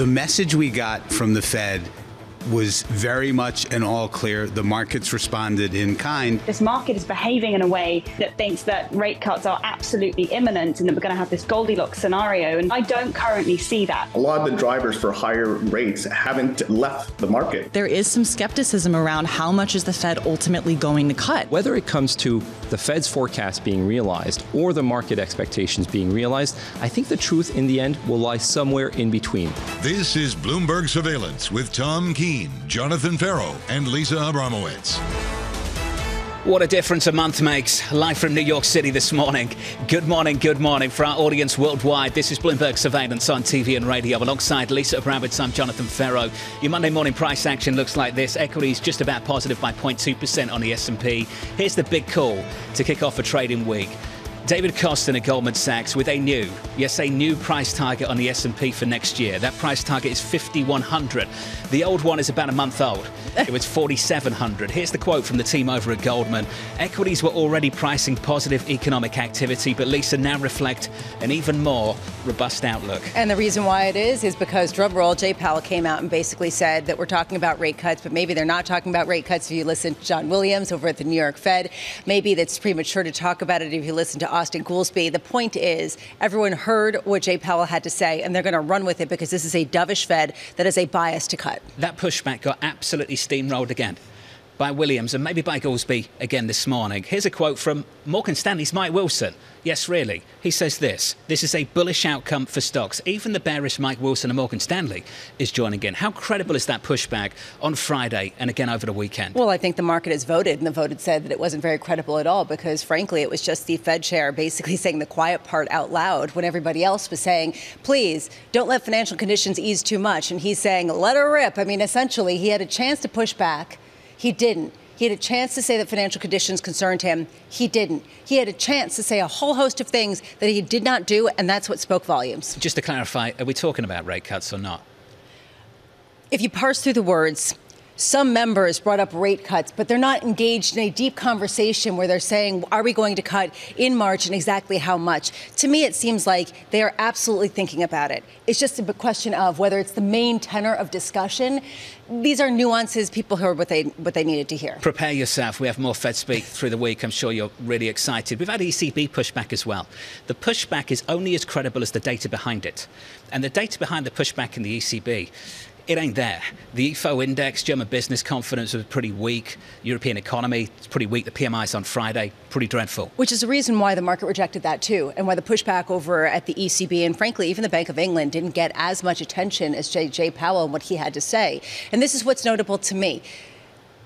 The message we got from the Fed was very much an all clear. The markets responded in kind. This market is behaving in a way that thinks that rate cuts are absolutely imminent and that we're going to have this Goldilocks scenario. And I don't currently see that. A lot of the drivers for higher rates haven't left the market. There is some skepticism around how much is the Fed ultimately going to cut. Whether it comes to the Fed's forecast being realized or the market expectations being realized, I think the truth in the end will lie somewhere in between. This is Bloomberg Surveillance with Tom Keene, Jonathan Ferro, and Lisa Abramowicz. What a difference a month makes. Live from New York City this morning. Good morning for our audience worldwide. This is Bloomberg Surveillance on TV and radio. Alongside Lisa Abramowicz, I'm Jonathan Ferro. Your Monday morning price action looks like this. Equities just about positive by 0.2% on the S&P. Here's the big call to kick off a trading week. David Kostin at Goldman Sachs with a new, yes, a new price target on the S&P for next year. That price target is 5,100. The old one is about a month old. It was 4,700. Here's the quote from the team over at Goldman. Equities were already pricing positive economic activity, but Lisa, now reflect an even more robust outlook. And the reason why it is because, drumroll, Jay Powell came out and basically said that we're talking about rate cuts, but maybe they're not talking about rate cuts if you listen to John Williams over at the New York Fed. Maybe that's premature to talk about it if you listen to Austan Goolsbee. The point is, everyone heard what Jay Powell had to say, and they're going to run with it because this is a dovish Fed that has a bias to cut. That pushback got absolutely steamrolled again by Williams and maybe by Goolsbee again this morning. Here's a quote from Morgan Stanley's Mike Wilson. Yes, really. He says this is a bullish outcome for stocks. Even the bearish Mike Wilson of Morgan Stanley is joining in. How credible is that pushback on Friday and again over the weekend? Well, I think the market has voted, and the vote said that it wasn't very credible at all because, frankly, it was just the Fed chair basically saying the quiet part out loud when everybody else was saying, please, don't let financial conditions ease too much. And he's saying, let her rip. I mean, essentially, he had a chance to push back. He didn't. He had a chance to say that financial conditions concerned him. He didn't. He had a chance to say a whole host of things that he did not do, and that's what spoke volumes. Just to clarify, are we talking about rate cuts or not? If you parse through the words, some members brought up rate cuts, but they're not engaged in a deep conversation where they're saying, are we going to cut in March and exactly how much? To me, it seems like they are absolutely thinking about it. It's just a question of whether it's the main tenor of discussion. These are nuances. People heard what they needed to hear. Prepare yourself. We have more Fed speak through the week. I'm sure you're really excited. We've had ECB pushback as well. The pushback is only as credible as the data behind it. And the data behind the pushback in the ECB, it ain't there. The IFO index, German business confidence, was pretty weak. European economy, it's pretty weak. The PMIs on Friday, pretty dreadful. Which is the reason why the market rejected that too, and why the pushback over at the ECB and, frankly, even the Bank of England didn't get as much attention as Jay Powell and what he had to say. And this is what's notable to me.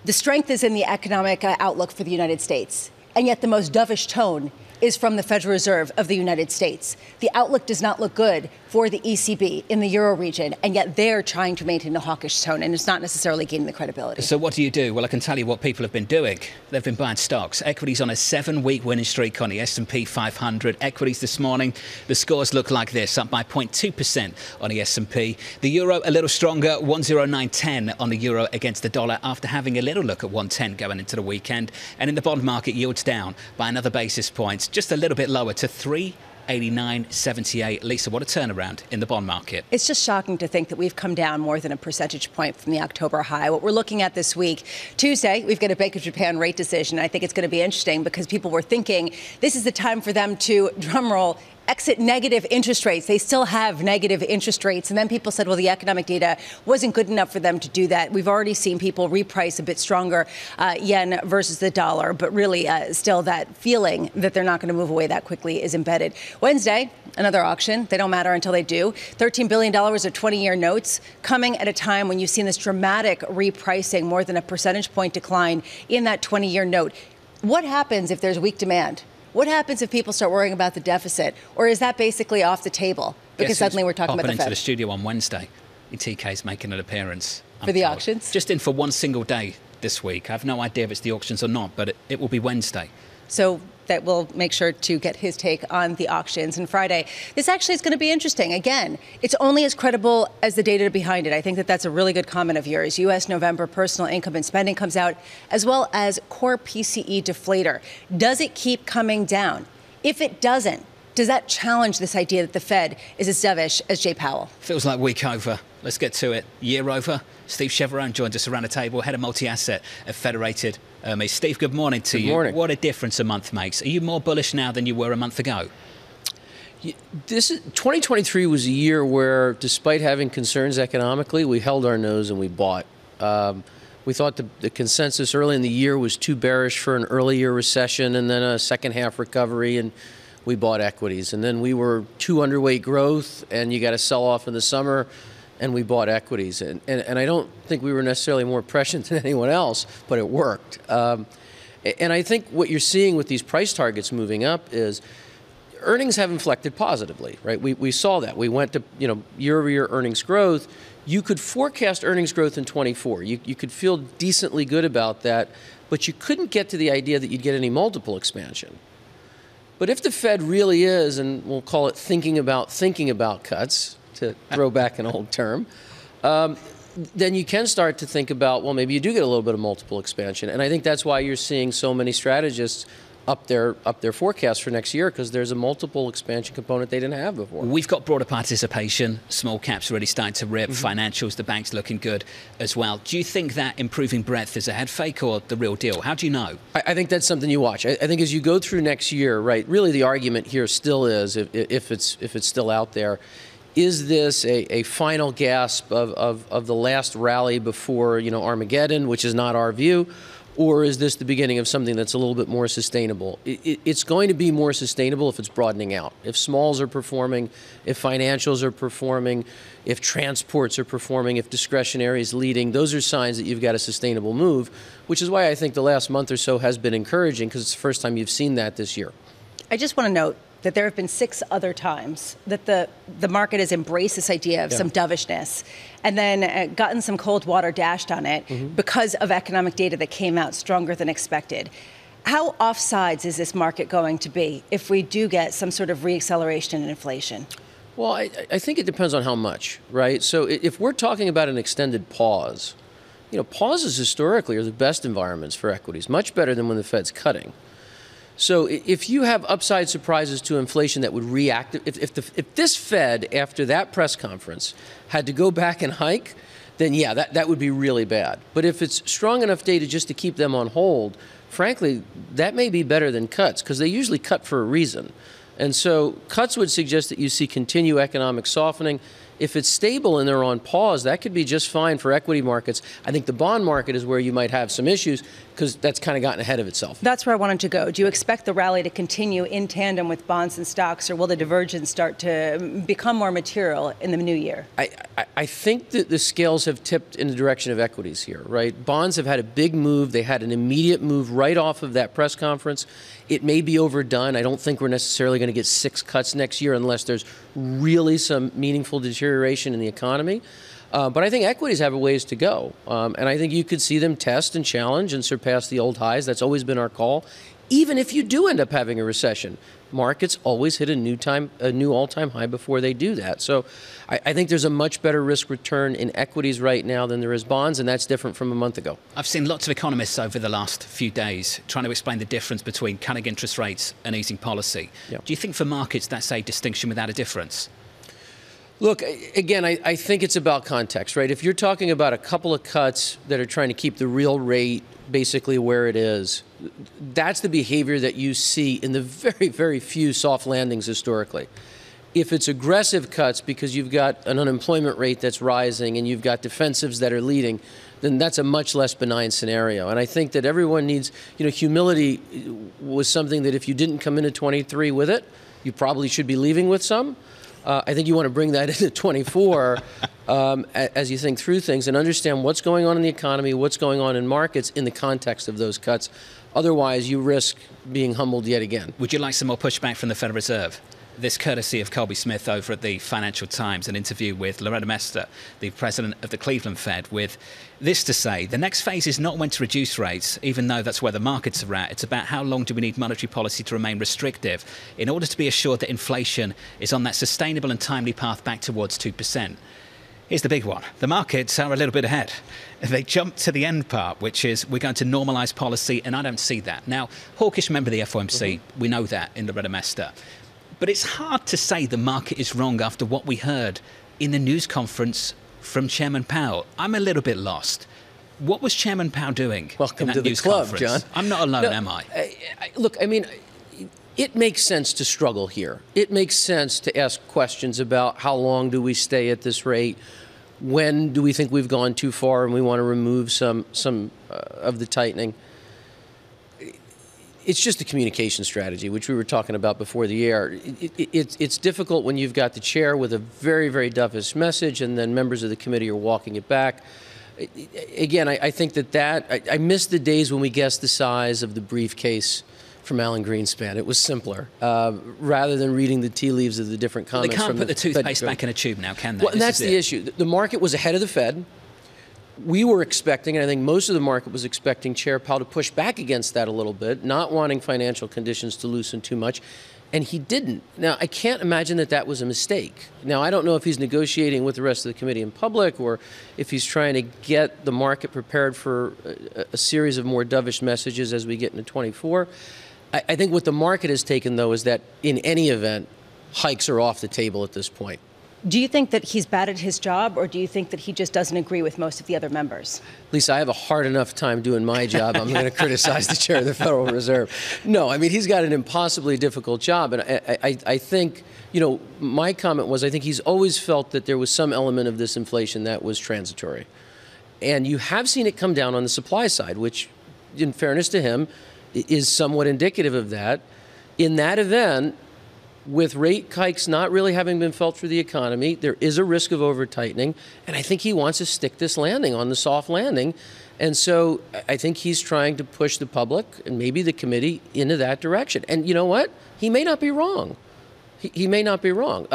The strength is in the economic outlook for the United States, and yet the most dovish tone is from the Federal Reserve of the United States. The outlook does not look good for the ECB in the Euro region, and yet they're trying to maintain a hawkish tone, and it's not necessarily gaining the credibility. So what do you do? Well, I can tell you what people have been doing. They've been buying stocks. Equities on a 7-week winning streak on the S&P 500. Equities this morning, the scores look like this, up by 0.2% on the S&P. The euro a little stronger, 109.10 on the euro against the dollar after having a little look at 110 going into the weekend. And in the bond market, yields down by another basis point. Just a little bit lower to 3.8978. Lisa, what a turnaround in the bond market. It's just shocking to think that we've come down more than a percentage point from the October high. What we're looking at this week, Tuesday, we've got a Bank of Japan rate decision. I think it's going to be interesting because people were thinking this is the time for them to, drumroll, exit negative interest rates. They still have negative interest rates. And then people said, well, the economic data wasn't good enough for them to do that. We've already seen people reprice a bit stronger yen versus the dollar. But really, still that feeling that they're not going to move away that quickly is embedded. Wednesday, another auction. They don't matter until they do. $13 billion of 20-year notes coming at a time when you've seen this dramatic repricing, more than a percentage point decline in that 20-year note. What happens if there's weak demand? What happens if people start worrying about the deficit? Or is that basically off the table? Because suddenly we're talking about the Fed. Into the studio on Wednesday. TK's making an appearance. For the auctions? Just in for one single day this week. I have no idea if it's the auctions or not, but it will be Wednesday. So that will make sure to get his take on the auctions. And Friday, this actually is going to be interesting. Again, it's only as credible as the data behind it. I think that that's a really good comment of yours. U.S. November personal income and spending comes out, as well as core PCE deflator. Does it keep coming down? If it doesn't, Does that challenge this idea that the Fed is as dovish as Jay Powell? Feels like week over. Let's get to it. Year over. Steve Chevron joined us around the table, head of multi-asset at Federated. Steve, good morning to you. Good morning. What a difference a month makes. Are you more bullish now than you were a month ago? This 2023 was a year where, despite having concerns economically, we held our nose and we bought. We thought the consensus early in the year was too bearish for an early year recession and then a second half recovery, and we bought equities. And then we were too underweight growth, and you got a sell-off in the summer, and we bought equities. And I don't think we were necessarily more prescient than anyone else, but it worked. And I think what you're seeing with these price targets moving up is earnings have inflected positively, right? We saw that. We went to, you know, year-over-year earnings growth. You could forecast earnings growth in 24. You could feel decently good about that, but you couldn't get to the idea that you'd get any multiple expansion. But if the Fed really is, and we'll call it thinking about cuts, to throw back an old term, then you can start to think about, well, maybe you do get a little bit of multiple expansion. And I think that's why you're seeing so many strategists up their forecast for next year, because there's a multiple expansion component they didn't have before. We've got broader participation. Small caps really starting to rip. Financials, the bank's looking good as well. Do you think that improving breadth is a head fake or the real deal? How do you know? I think that's something you watch. I think as you go through next year, right, really the argument here still is, if it's still out there, is this a final gasp of the last rally before, you know, Armageddon, which is not our view? Or is this the beginning of something that's a little bit more sustainable? It's going to be more sustainable if it's broadening out. If smalls are performing, if financials are performing, if transports are performing, if discretionary is leading, those are signs that you've got a sustainable move, which is why I think the last month or so has been encouraging, because it's the first time you've seen that this year. I just want to note that there have been 6 other times that the market has embraced this idea of some dovishness and then gotten some cold water dashed on it because of economic data that came out stronger than expected. How offsides is this market going to be if we do get some sort of reacceleration in inflation? Well, I think it depends on how much, right? So if we're talking about an extended pause, you know, pauses historically are the best environments for equities, much better than when the Fed's cutting. So if you have upside surprises to inflation that would react, if this Fed, after that press conference, had to go back and hike, then yeah, that would be really bad. But if it's strong enough data just to keep them on hold, frankly, that may be better than cuts, because they usually cut for a reason. And so cuts would suggest that you see continued economic softening. If it's stable and they're on pause, that could be just fine for equity markets. I think the bond market is where you might have some issues, because that's kind of gotten ahead of itself. That's where I wanted to go. Do you expect the rally to continue in tandem with bonds and stocks, or will the divergence start to become more material in the new year? I think that the scales have tipped in the direction of equities here, right? Bonds have had a big move. They had an immediate move right off of that press conference. It may be overdone. I don't think we're necessarily going to get 6 cuts next year unless there's really some meaningful deterioration in the economy. But I think equities have a ways to go. And I think you could see them test and challenge and surpass the old highs. That's always been our call. Even if you do end up having a recession, markets always hit a new all-time high before they do that. So I think there's a much better risk return in equities right now than there is bonds, and that's different from a month ago. I've seen lots of economists over the last few days trying to explain the difference between cutting interest rates and easing policy. Yeah. Do you think for markets that's a distinction without a difference? Look, again, I think it's about context, right? If you're talking about a couple of cuts that are trying to keep the real rate basically where it is, that's the behavior that you see in the very, very few soft landings historically. If it's aggressive cuts because you've got an unemployment rate that's rising and you've got defensives that are leading, then that's a much less benign scenario. And I think that everyone needs, you know, humility was something that if you didn't come into 23 with it, you probably should be leaving with some. I think you want to bring that into 24 as you think through things and understand what's going on in the economy, what's going on in markets in the context of those cuts. Otherwise, you risk being humbled yet again. Would you like some more pushback from the Federal Reserve? This courtesy of Colby Smith over at the Financial Times, an interview with Loretta Mester, the president of the Cleveland Fed, with this to say, the next phase is not when to reduce rates, even though that's where the markets are at. It's about how long do we need monetary policy to remain restrictive in order to be assured that inflation is on that sustainable and timely path back towards 2%. Here's the big one. The markets are a little bit ahead. They jumped to the end part, which is we're going to normalise policy, and I don't see that. Now, hawkish member of the FOMC, we know that in Loretta Mester. But it's hard to say the market is wrong after what we heard in the news conference from Chairman Powell. I'm a little bit lost. What was Chairman Powell doing? Welcome to the club, John. I'm not alone, am I? Look, I mean, it makes sense to struggle here. It makes sense to ask questions about how long do we stay at this rate? When do we think we've gone too far and we want to remove some of the tightening? It's just a communication strategy, which we were talking about before the air. It's difficult when you've got the chair with a very, very dovish message and then members of the committee are walking it back. Again, I think I miss the days when we guessed the size of the briefcase from Alan Greenspan. It was simpler, rather than reading the tea leaves of the different comments. They can't put the toothpaste back in a tube now, can they? Well, and that's the issue. The market was ahead of the Fed. We were expecting, and I think most of the market was expecting, Chair Powell to push back against that a little bit, not wanting financial conditions to loosen too much, and he didn't. Now, I can't imagine that that was a mistake. Now, I don't know if he's negotiating with the rest of the committee in public or if he's trying to get the market prepared for a series of more dovish messages as we get into 24. I think what the market has taken, though, is that in any event, hikes are off the table at this point. Do you think that he's bad at his job, or do you think that he just doesn't agree with most of the other members? Lisa, I have a hard enough time doing my job. I'm going to criticize the chair of the Federal Reserve. No, I mean, he's got an impossibly difficult job. And I think, you know, my comment was I think he's always felt that there was some element of this inflation that was transitory. And you have seen it come down on the supply side, which, in fairness to him, is somewhat indicative of that. In that event, with rate hikes not really having been felt through the economy, there is a risk of over-tightening, and I think he wants to stick this landing on the soft landing. And so I think he's trying to push the public and maybe the committee into that direction. And you know what? He may not be wrong. He may not be wrong.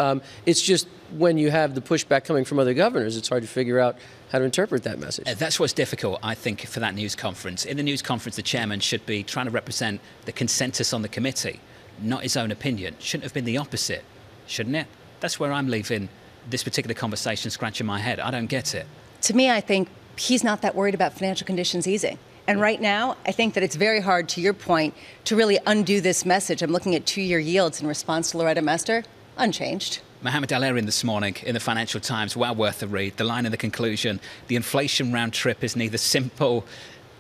It's just when you have the pushback coming from other governors, it's hard to figure out how to interpret that message. That's what's difficult, I think, for that news conference. In the news conference, the chairman should be trying to represent the consensus on the committee, not his own opinion. Shouldn't have been the opposite, shouldn't it? That's where I'm leaving this particular conversation scratching my head. I don't get it. To me, I think he's not that worried about financial conditions easing. And right now, I think that it's very hard, to your point, to really undo this message. I'm looking at 2-year yields in response to Loretta Mester, unchanged. Mohamed Al-Erin this morning in the Financial Times, well worth a read. The line in the conclusion, the inflation round trip is neither simple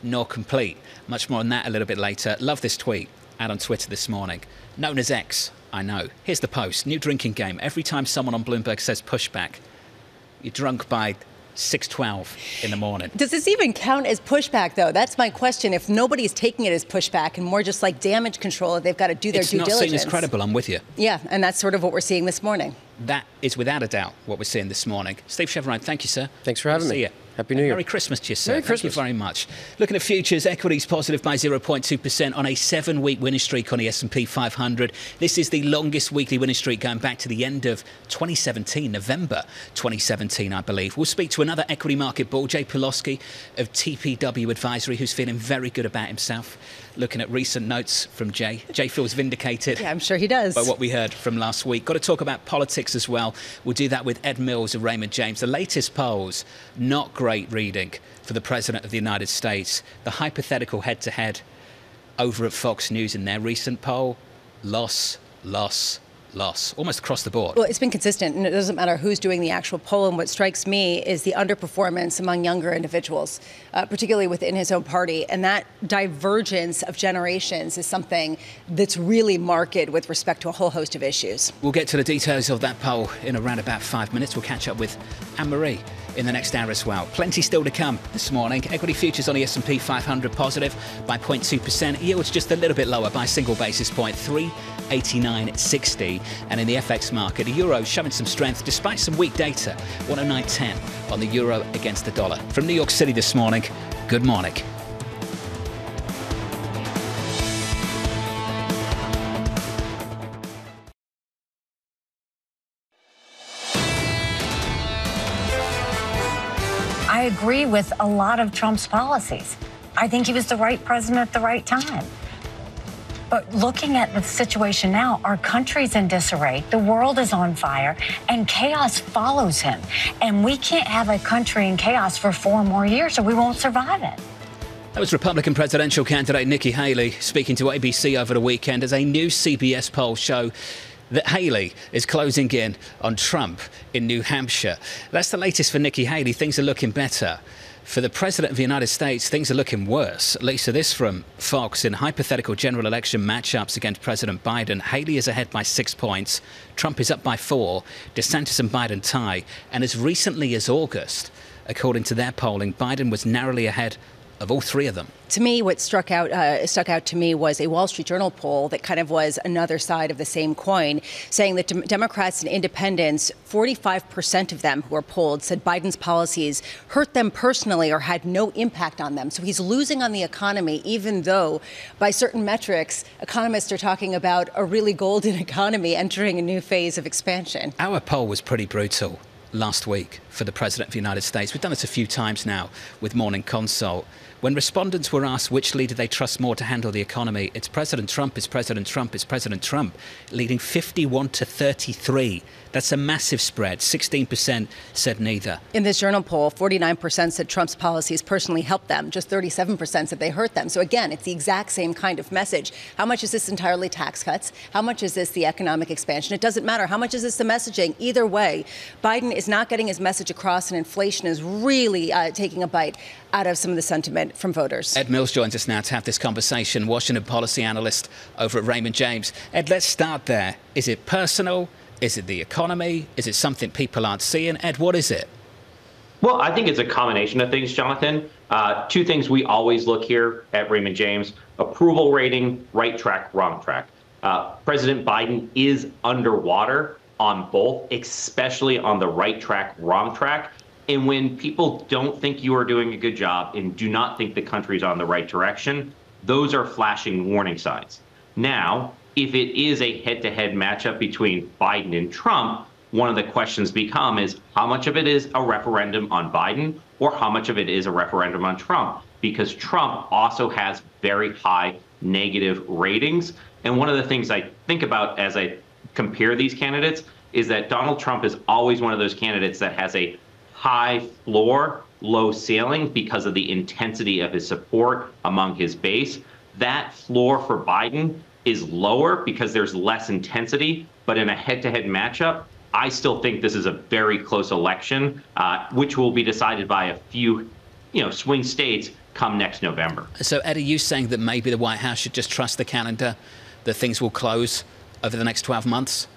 nor complete. Much more on that a little bit later. Love this tweet out on Twitter this morning. Known as X, I know. Here's the post, new drinking game. Every time someone on Bloomberg says pushback, you're drunk by 6:12 in the morning. Does this even count as pushback, though? That's my question. If nobody's taking it as pushback and more just like damage control, they've got to do their due diligence. It's not seen as credible, I'm with you. Yeah, and that's sort of what we're seeing this morning. That is without a doubt what we're seeing this morning. Steve Chevron, thank you, sir. Thanks for having me. See you. Happy New Year. Merry Christmas to you, sir. Merry Christmas. Thank you very much. Looking at futures, equities positive by 0.2% on a 7-week winning streak on the S&P 500. This is the longest weekly winning streak going back to the end of 2017, November 2017, I believe. We'll speak to another equity market bull, Jay Pelosky of TPW Advisory, who's feeling very good about himself. Looking at recent notes from Jay. Jay feels vindicated. Yeah, I'm sure he does. By what we heard from last week. Got to talk about politics as well. We'll do that with Ed Mills of Raymond James. The latest polls, not great. Great reading for the President of the United States. The hypothetical head-to-head over at Fox News in their recent poll, loss, loss, loss, almost across the board. Well, it's been consistent, and it doesn't matter who's doing the actual poll. And what strikes me is the underperformance among younger individuals, particularly within his own party. And that divergence of generations is something that's really marked with respect to a whole host of issues. We'll get to the details of that poll in around about 5 minutes. We'll catch up with Anne-Marie in the next hour as well. Plenty still to come this morning. Equity futures on the S&P 500 positive by 0.2%. Yields just a little bit lower by a single basis point, 389.60. And in the FX market, the euro showing some strength despite some weak data, 109.10 on the euro against the dollar. From New York City this morning, good morning. I agree with a lot of Trump's policies. I think he was the right president at the right time. But looking at the situation now, our country's in disarray, the world is on fire, and chaos follows him. And we can't have a country in chaos for 4 more years or we won't survive it. That was Republican presidential candidate Nikki Haley speaking to ABC over the weekend as a new CBS poll show that Haley is closing in on Trump in New Hampshire. That's the latest for Nikki Haley. Things are looking better. For the President of the United States, things are looking worse. Lisa, this from Fox. In hypothetical general election matchups against President Biden, Haley is ahead by 6 points. Trump is up by 4. DeSantis and Biden tie. And as recently as August, according to their polling, Biden was narrowly ahead of all three of them. To me, what stuck out to me was a Wall Street Journal poll that kind of was another side of the same coin, saying that Democrats and independents, 45% of them who are polled said Biden's policies hurt them personally or had no impact on them. So he's losing on the economy, even though by certain metrics, economists are talking about a really golden economy entering a new phase of expansion. Our poll was pretty brutal last week for the President of the United States. We've done this a few times now with Morning Consult. When respondents were asked which leader they trust more to handle the economy, it's President Trump, it's President Trump, it's President Trump, leading 51-33. That's a massive spread. 16% said neither. In this journal poll, 49% said Trump's policies personally helped them. Just 37% said they hurt them. So again, it's the exact same kind of message. How much is this entirely tax cuts? How much is this the economic expansion? It doesn't matter. How much is this the messaging? Either way, Biden is not getting his message across, and inflation is really taking a bite out of some of the sentiment from voters. Ed Mills joins us now to have this conversation, Washington policy analyst over at Raymond James. Ed, let's start there. Is it personal? Is it the economy? Is it something people aren't seeing? Ed, what is it? Well, I think it's a combination of things, Jonathan. Two things we always look here at Raymond James: approval rating, right track, wrong track. President Biden is underwater on both, especially on the right track, wrong track. And when people don't think you are doing a good job and do not think the country's on the right direction, those are flashing warning signs. Now, if it is a head-to-head matchup between Biden and Trump, one of the questions become is how much of it is a referendum on Biden or how much of it is a referendum on Trump? Because Trump also has very high negative ratings. And one of the things I think about as I compare these candidates is that Donald Trump is always one of those candidates that has a high floor, low ceiling because of the intensity of his support among his base. That floor for Biden is lower because there's less intensity. But in a head-to-head matchup, I still think this is a very close election, which will be decided by a few, swing states come next November. So, Ed, are you saying that maybe the White House should just trust the calendar, that things will close over the next 12 months?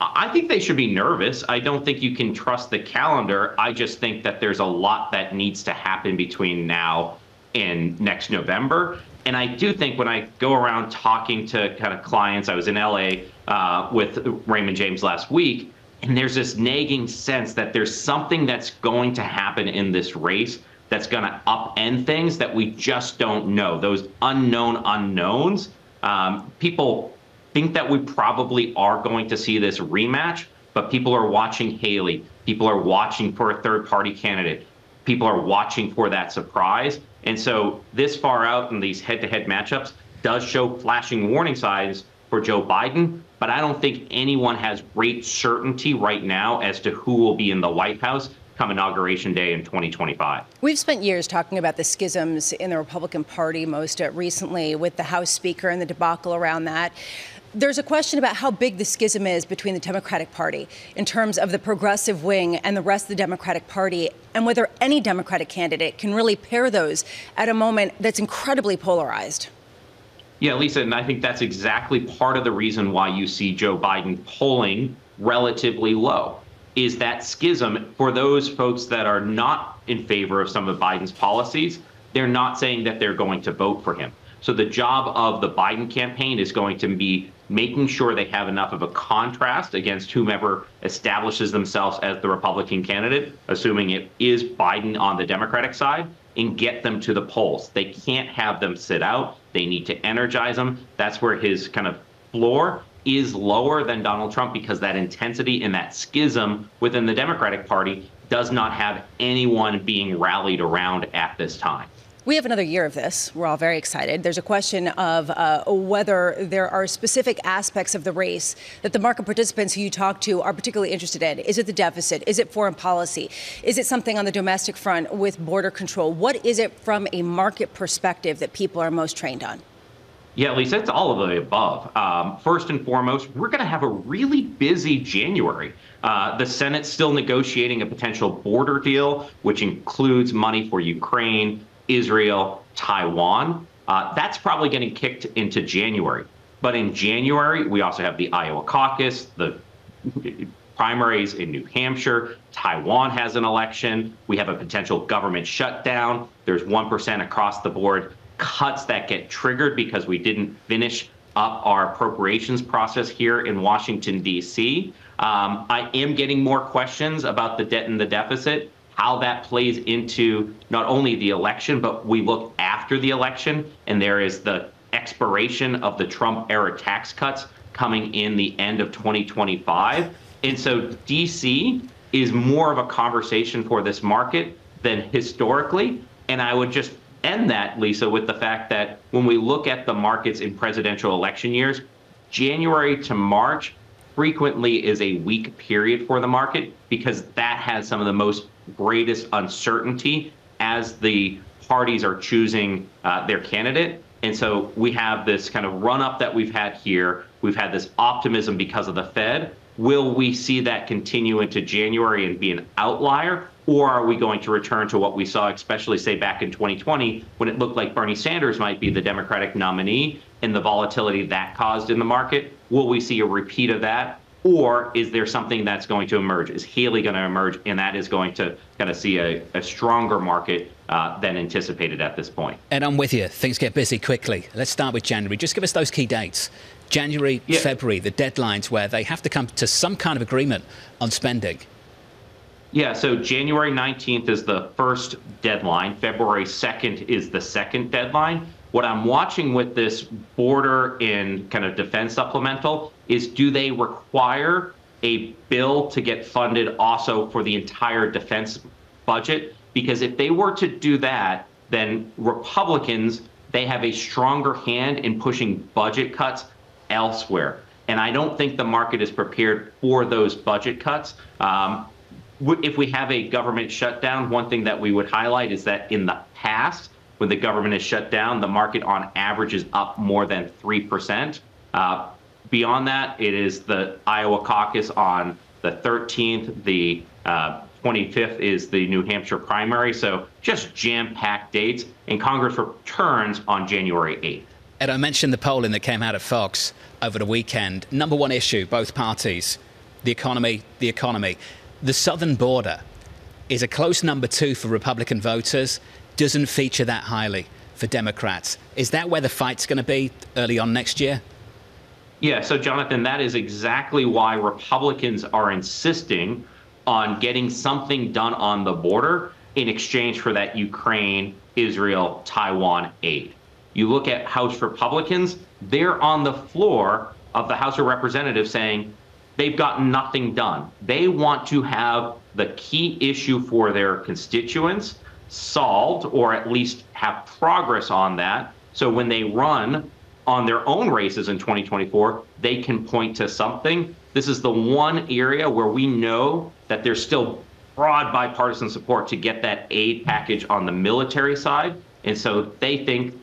I think they should be nervous. I don't think you can trust the calendar. I just think that there's a lot that needs to happen between now and next November. And I do think when I go around talking to kind of clients, I was in LA with Raymond James last week, and there's this nagging sense that there's something that's going to happen in this race that's going to upend things that we just don't know. Those unknown unknowns, people think that we probably are going to see this rematch, but people are watching Haley. People are watching for a third-party candidate. People are watching for that surprise. And so this far out in these head-to-head matchups does show flashing warning signs for Joe Biden, but I don't think anyone has great certainty right now as to who will be in the White House come Inauguration Day in 2025. We've spent years talking about the schisms in the Republican Party, most recently with the House Speaker and the debacle around that. There's a question about how big the schism is between the Democratic Party in terms of the progressive wing and the rest of the Democratic Party, and whether any Democratic candidate can really pair those at a moment that's incredibly polarized. Yeah, Lisa, and I think that's exactly part of the reason why you see Joe Biden polling relatively low, is that schism for those folks that are not in favor of some of Biden's policies. They're not saying that they're going to vote for him. So the job of the Biden campaign is going to be making sure they have enough of a contrast against whomever establishes themselves as the Republican candidate, assuming it is Biden on the Democratic side, and get them to the polls. They can't have them sit out. They need to energize them. That's where his kind of floor is lower than Donald Trump, because that intensity and that schism within the Democratic Party does not have anyone being rallied around at this time. We have another year of this. We're all very excited. There's a question of whether there are specific aspects of the race that the market participants who you talk to are particularly interested in. Is it the deficit? Is it foreign policy? Is it something on the domestic front with border control? What is it from a market perspective that people are most trained on? Yeah, Lisa, it's all of the above. First and foremost, we're going to have a really busy January. The Senate's still negotiating a potential border deal, which includes money for Ukraine, Israel, Taiwan. That's probably getting kicked into January. But in January, we also have the Iowa caucus, the primaries in New Hampshire. Taiwan has an election. We have a potential government shutdown. There's 1% across the board cuts that get triggered because we didn't finish up our appropriations process here in Washington, D.C. I am getting more questions about the debt and the deficit, how that plays into not only the election, but we look after the election, and there is the expiration of the Trump-era tax cuts coming in the end of 2025. And so D.C. is more of a conversation for this market than historically, and I would just end that, Lisa, with the fact that when we look at the markets in presidential election years, January to March frequently is a weak period for the market because that has some of the most greatest uncertainty as the parties are choosing their candidate. And so we have this kind of run up that we've had here. We've had this optimism because of the Fed. Will we see that continue into January and be an outlier? Or are we going to return to what we saw, especially, say, back in 2020, when it looked like Bernie Sanders might be the Democratic nominee and the volatility that caused in the market? Will we see a repeat of that? Or is there something that's going to emerge? Is Haley going to emerge? And that is going to kind of see a stronger market than anticipated at this point. And I'm with you. Things get busy quickly. Let's start with January. Just give us those key dates. January, yeah. February, the deadlines where they have to come to some kind of agreement on spending. Yeah, so January 19th is the first deadline. February 2nd is the second deadline. What I'm watching with this border and kind of defense supplemental is, do they require a bill to get funded also for the entire defense budget? Because if they were to do that, then Republicans, they have a stronger hand in pushing budget cuts elsewhere. And I don't think the market is prepared for those budget cuts. If we have a government shutdown, one thing that we would highlight is that in the past, when the government is shut down, the market on average is up more than 3%. Beyond that, it is the Iowa caucus on the 13th. The 25th is the New Hampshire primary. So just jam-packed dates. And Congress returns on January 8th. Ed, I mentioned the polling that came out of Fox over the weekend. Number one issue, both parties, the economy. The southern border is a close number two for Republican voters, doesn't feature that highly for Democrats. Is that where the fight's going to be early on next year? Yeah, so Jonathan, that is exactly why Republicans are insisting on getting something done on the border in exchange for that Ukraine, Israel, Taiwan aid. You look at House Republicans, they're on the floor of the House of Representatives saying, they've gotten nothing done. They want to have the key issue for their constituents solved, or at least have progress on that. So when they run on their own races in 2024, they can point to something. This is the one area where we know that there's still broad bipartisan support to get that aid package on the military side. And so they think,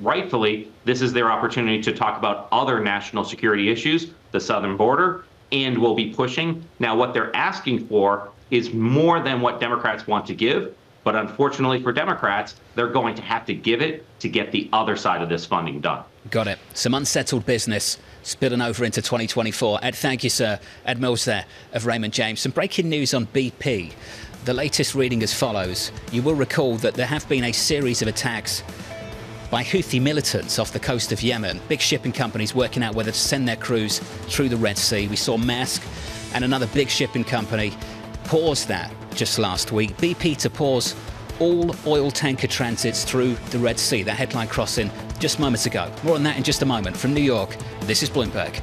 rightfully, this is their opportunity to talk about other national security issues, the southern border, and will be pushing. Now, what they're asking for is more than what Democrats want to give. But unfortunately for Democrats, they're going to have to give it to get the other side of this funding done. Got it. Some unsettled business spilling over into 2024. Ed, thank you, sir. Ed Mills there of Raymond James. Some breaking news on BP. The latest reading as follows. You will recall that there have been a series of attacks by Houthi militants off the coast of Yemen. Big shipping companies working out whether to send their crews through the Red Sea. We saw Maersk and another big shipping company pause that just last week. BP to pause all oil tanker transits through the Red Sea. That headline crossing just moments ago. More on that in just a moment. From New York, this is Bloomberg.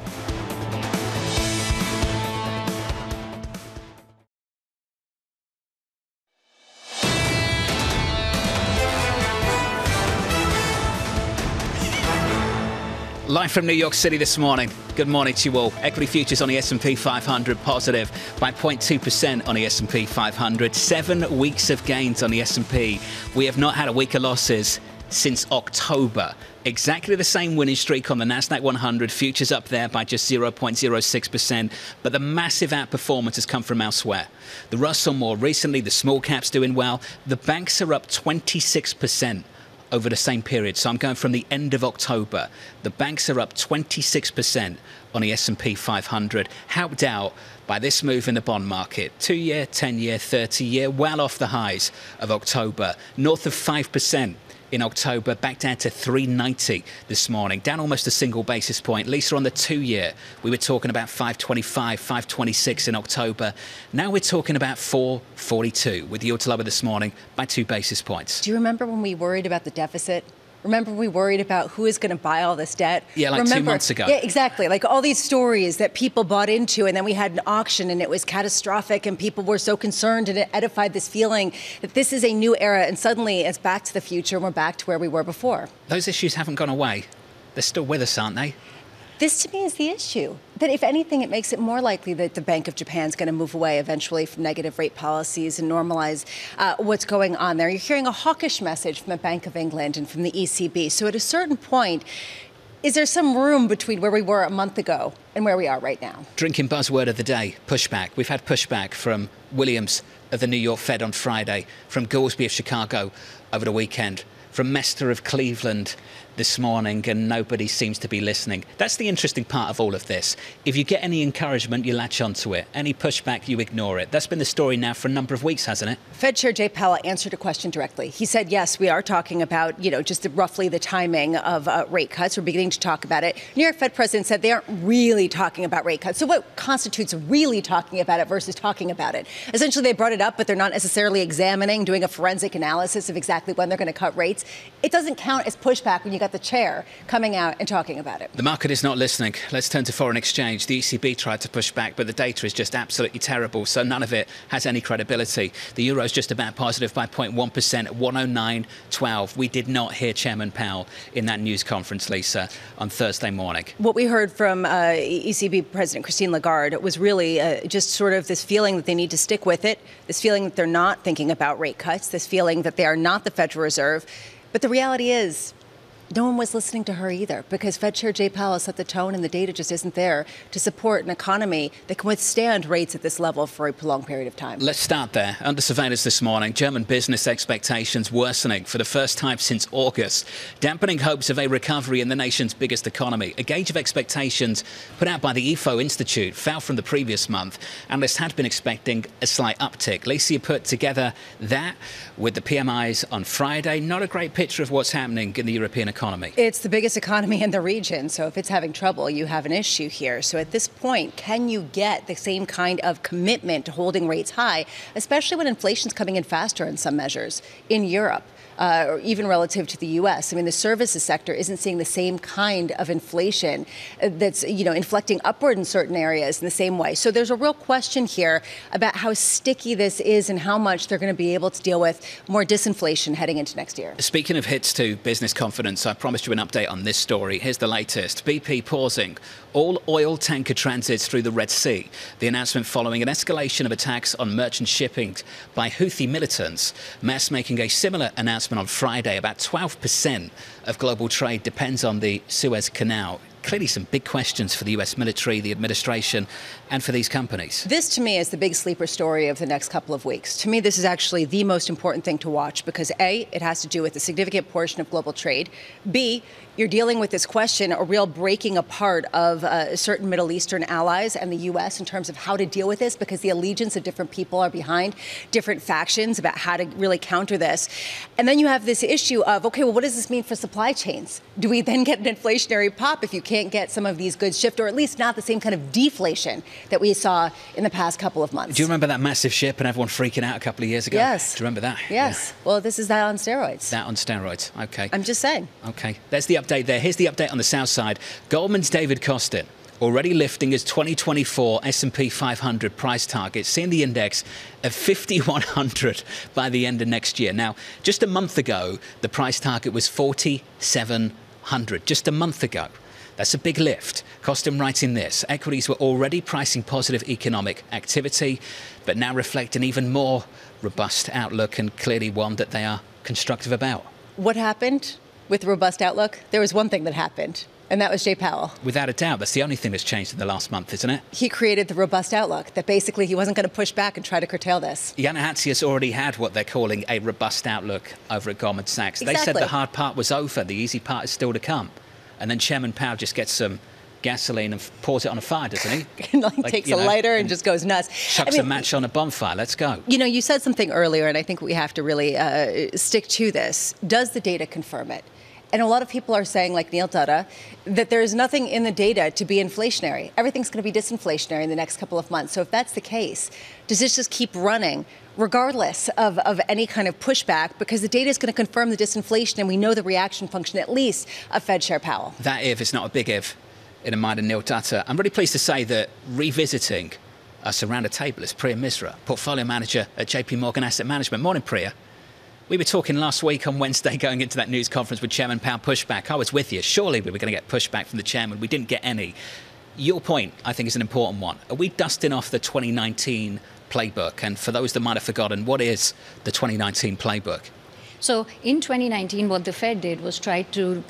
Live from New York City this morning. Good morning to you all. Equity futures on the S&P 500 positive by 0.2% on the S&P 500. 7 weeks of gains on the S&P. We have not had a week of losses since October Exactly the same winning streak on the Nasdaq 100, futures up there by just 0.06%, but the massive outperformance has come from elsewhere. The Russell more recently, the small caps doing well. The banks are up 26% over the same period. So I'm going from the end of October. The banks are up 26% on the S&P 500, helped out by this move in the bond market. 2-year, 10-year, 30-year, well off the highs of October, north of 5%. In October, back down to 390 this morning, down almost a single basis point. Lisa, on the 2-year, we were talking about 525, 526 in October. Now we're talking about 442 with yield to lower this morning by 2 basis points. Do you remember when we worried about the deficit? Remember, we worried about who is going to buy all this debt. Yeah, like remember, 2 months ago. Yeah, exactly. Like all these stories that people bought into, and then we had an auction and it was catastrophic and people were so concerned, and it edified this feeling that this is a new era, and suddenly it's back to the future and we're back to where we were before. Those issues haven't gone away. They're still with us, aren't they? This to me is the issue, that if anything, it makes it more likely that the Bank of Japan is going to move away eventually from negative rate policies and normalize what's going on there. You're hearing a hawkish message from the Bank of England and from the ECB. So at a certain point, is there some room between where we were a month ago and where we are right now? Drinking buzzword of the day, pushback. We've had pushback from Williams of the New York Fed on Friday, from Goolsbee of Chicago over the weekend, from Mester of Cleveland this morning, and nobody seems to be listening. That's the interesting part of all of this. If you get any encouragement, you latch onto it. Any pushback, you ignore it. That's been the story now for a number of weeks, hasn't it? Fed Chair Jay Powell answered a question directly. He said, yes, we are talking about, you know, just roughly the timing of rate cuts. We're beginning to talk about it. New York Fed president said they aren't really talking about rate cuts. So what constitutes really talking about it versus talking about it? Essentially, they brought it up, but they're not necessarily examining, doing a forensic analysis of exactly when they're going to cut rates. It doesn't count as pushback when you got the chair coming out and talking about it. The market is not listening. Let's turn to foreign exchange. The ECB tried to push back, but the data is just absolutely terrible, so none of it has any credibility. The euro is just about positive by 0.1% at 109.12. We did not hear Chairman Powell in that news conference, Lisa, on Thursday morning. What we heard from ECB President Christine Lagarde was really just sort of this feeling that they need to stick with it, this feeling that they're not thinking about rate cuts, this feeling that they are not the Federal Reserve. But the reality is, no one was listening to her either, because Fed Chair Jay Powell set the tone and the data just isn't there to support an economy that can withstand rates at this level for a prolonged period of time. Let's start there. Under surveillance this morning, German business expectations worsening for the first time since August, dampening hopes of a recovery in the nation's biggest economy. A gauge of expectations put out by the IFO Institute fell from the previous month. Analysts had been expecting a slight uptick. Lisa, put together that with the PMIs on Friday, not a great picture of what's happening in the European economy. It's the biggest economy in the region, so if it's having trouble, you have an issue here. So at this point, can you get the same kind of commitment to holding rates high, especially when inflation's coming in faster in some measures in Europe, or even relative to the U.S.? I mean, the services sector isn't seeing the same kind of inflation that's, you know, inflecting upward in certain areas in the same way. So there's a real question here about how sticky this is and how much they're going to be able to deal with more disinflation heading into next year. Speaking of hits to business confidence, I promised you an update on this story. Here's the latest. BP pausing all oil tanker transits through the Red Sea. The announcement following an escalation of attacks on merchant shipping by Houthi militants. Maersk making a similar announcement on Friday. About 12% of global trade depends on the Suez Canal. Clearly some big questions for the U.S. military, the administration, and for these companies. This, to me, is the big sleeper story of the next couple of weeks. To me, this is actually the most important thing to watch because, A, it has to do with a significant portion of global trade. B, you're dealing with this question, a real breaking apart of certain Middle Eastern allies and the U.S. in terms of how to deal with this, because the allegiance of different people are behind different factions about how to really counter this. And then you have this issue of, okay, well, what does this mean for supply chains? Do we then get an inflationary pop if you can't get some of these goods shipped, or at least not the same kind of deflation that we saw in the past couple of months? Do you remember that massive ship and everyone freaking out a couple of years ago? Yes. Do you remember that? Yes. Yeah. Well, this is that on steroids. That on steroids. Okay. I'm just saying. Okay. There's the update there. Here's the update on the south side. Goldman's David Kostin already lifting his 2024 S&P 500 price target, seeing the index at 5,100 by the end of next year. Now, just a month ago, the price target was 4,700. Just a month ago. That's a big lift. Kostin writing this. Equities were already pricing positive economic activity, but now reflect an even more robust outlook, and clearly one that they are constructive about. What happened? with robust outlook, there was one thing that happened, and that was Jay Powell. Without a doubt, that's the only thing that's changed in the last month, isn't it? He created the robust outlook, that basically he wasn't going to push back and try to curtail this. Yanahatzius already had what they're calling a robust outlook over at Goldman Sachs. Exactly. They said the hard part was over, the easy part is still to come. And then Chairman Powell just gets some gasoline and pours it on a fire, doesn't he? And like, takes a lighter and just goes nuts. Chucks a match on a bonfire. Let's go. You know, you said something earlier, and I think we have to really stick to this. Does the data confirm it? And a lot of people are saying, like Neil Dutta, that there is nothing in the data to be inflationary. Everything's going to be disinflationary in the next couple of months. So if that's the case, does this just keep running regardless of any kind of pushback? Because the data is going to confirm the disinflation, and we know the reaction function, at least, of Fed Chair Powell. That if is not a big if in the mind of Neil Dutta. I'm really pleased to say that revisiting us around the table is Priya Misra, portfolio manager at JP Morgan Asset Management. Morning, Priya. We were talking last week on Wednesday going into that news conference with Chairman Powell pushback. I was with you. Surely we were going to get pushback from the chairman. We didn't get any. Your point, I think, is an important one. Are we dusting off the 2019 playbook? And for those that might have forgotten, what is the 2019 playbook? So in 2019, what the Fed did was try to,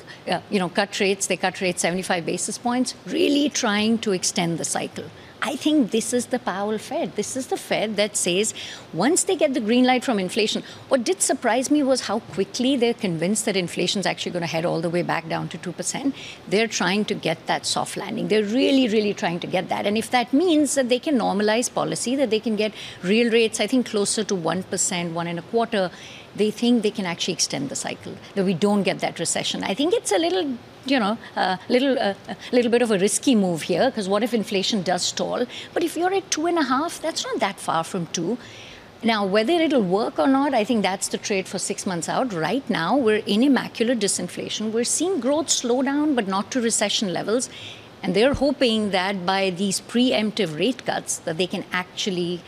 cut rates. They cut rates 75 basis points, really trying to extend the cycle. I think this is the Powell Fed. This is the Fed that says once they get the green light from inflation, what did surprise me was how quickly they're convinced that inflation's actually going to head all the way back down to 2%. They're trying to get that soft landing. They're really, really trying to get that. And if that means that they can normalize policy, that they can get real rates, I think, closer to 1%, 1.25%, they think they can actually extend the cycle, that we don't get that recession. I think it's a little... little bit of a risky move here, because what if inflation does stall? But if you're at 2.5, that's not that far from 2. Now, whether it'll work or not, I think that's the trade for 6 months out. Right now, we're in immaculate disinflation. We're seeing growth slow down, but not to recession levels. And they're hoping that by these preemptive rate cuts, that they can actually,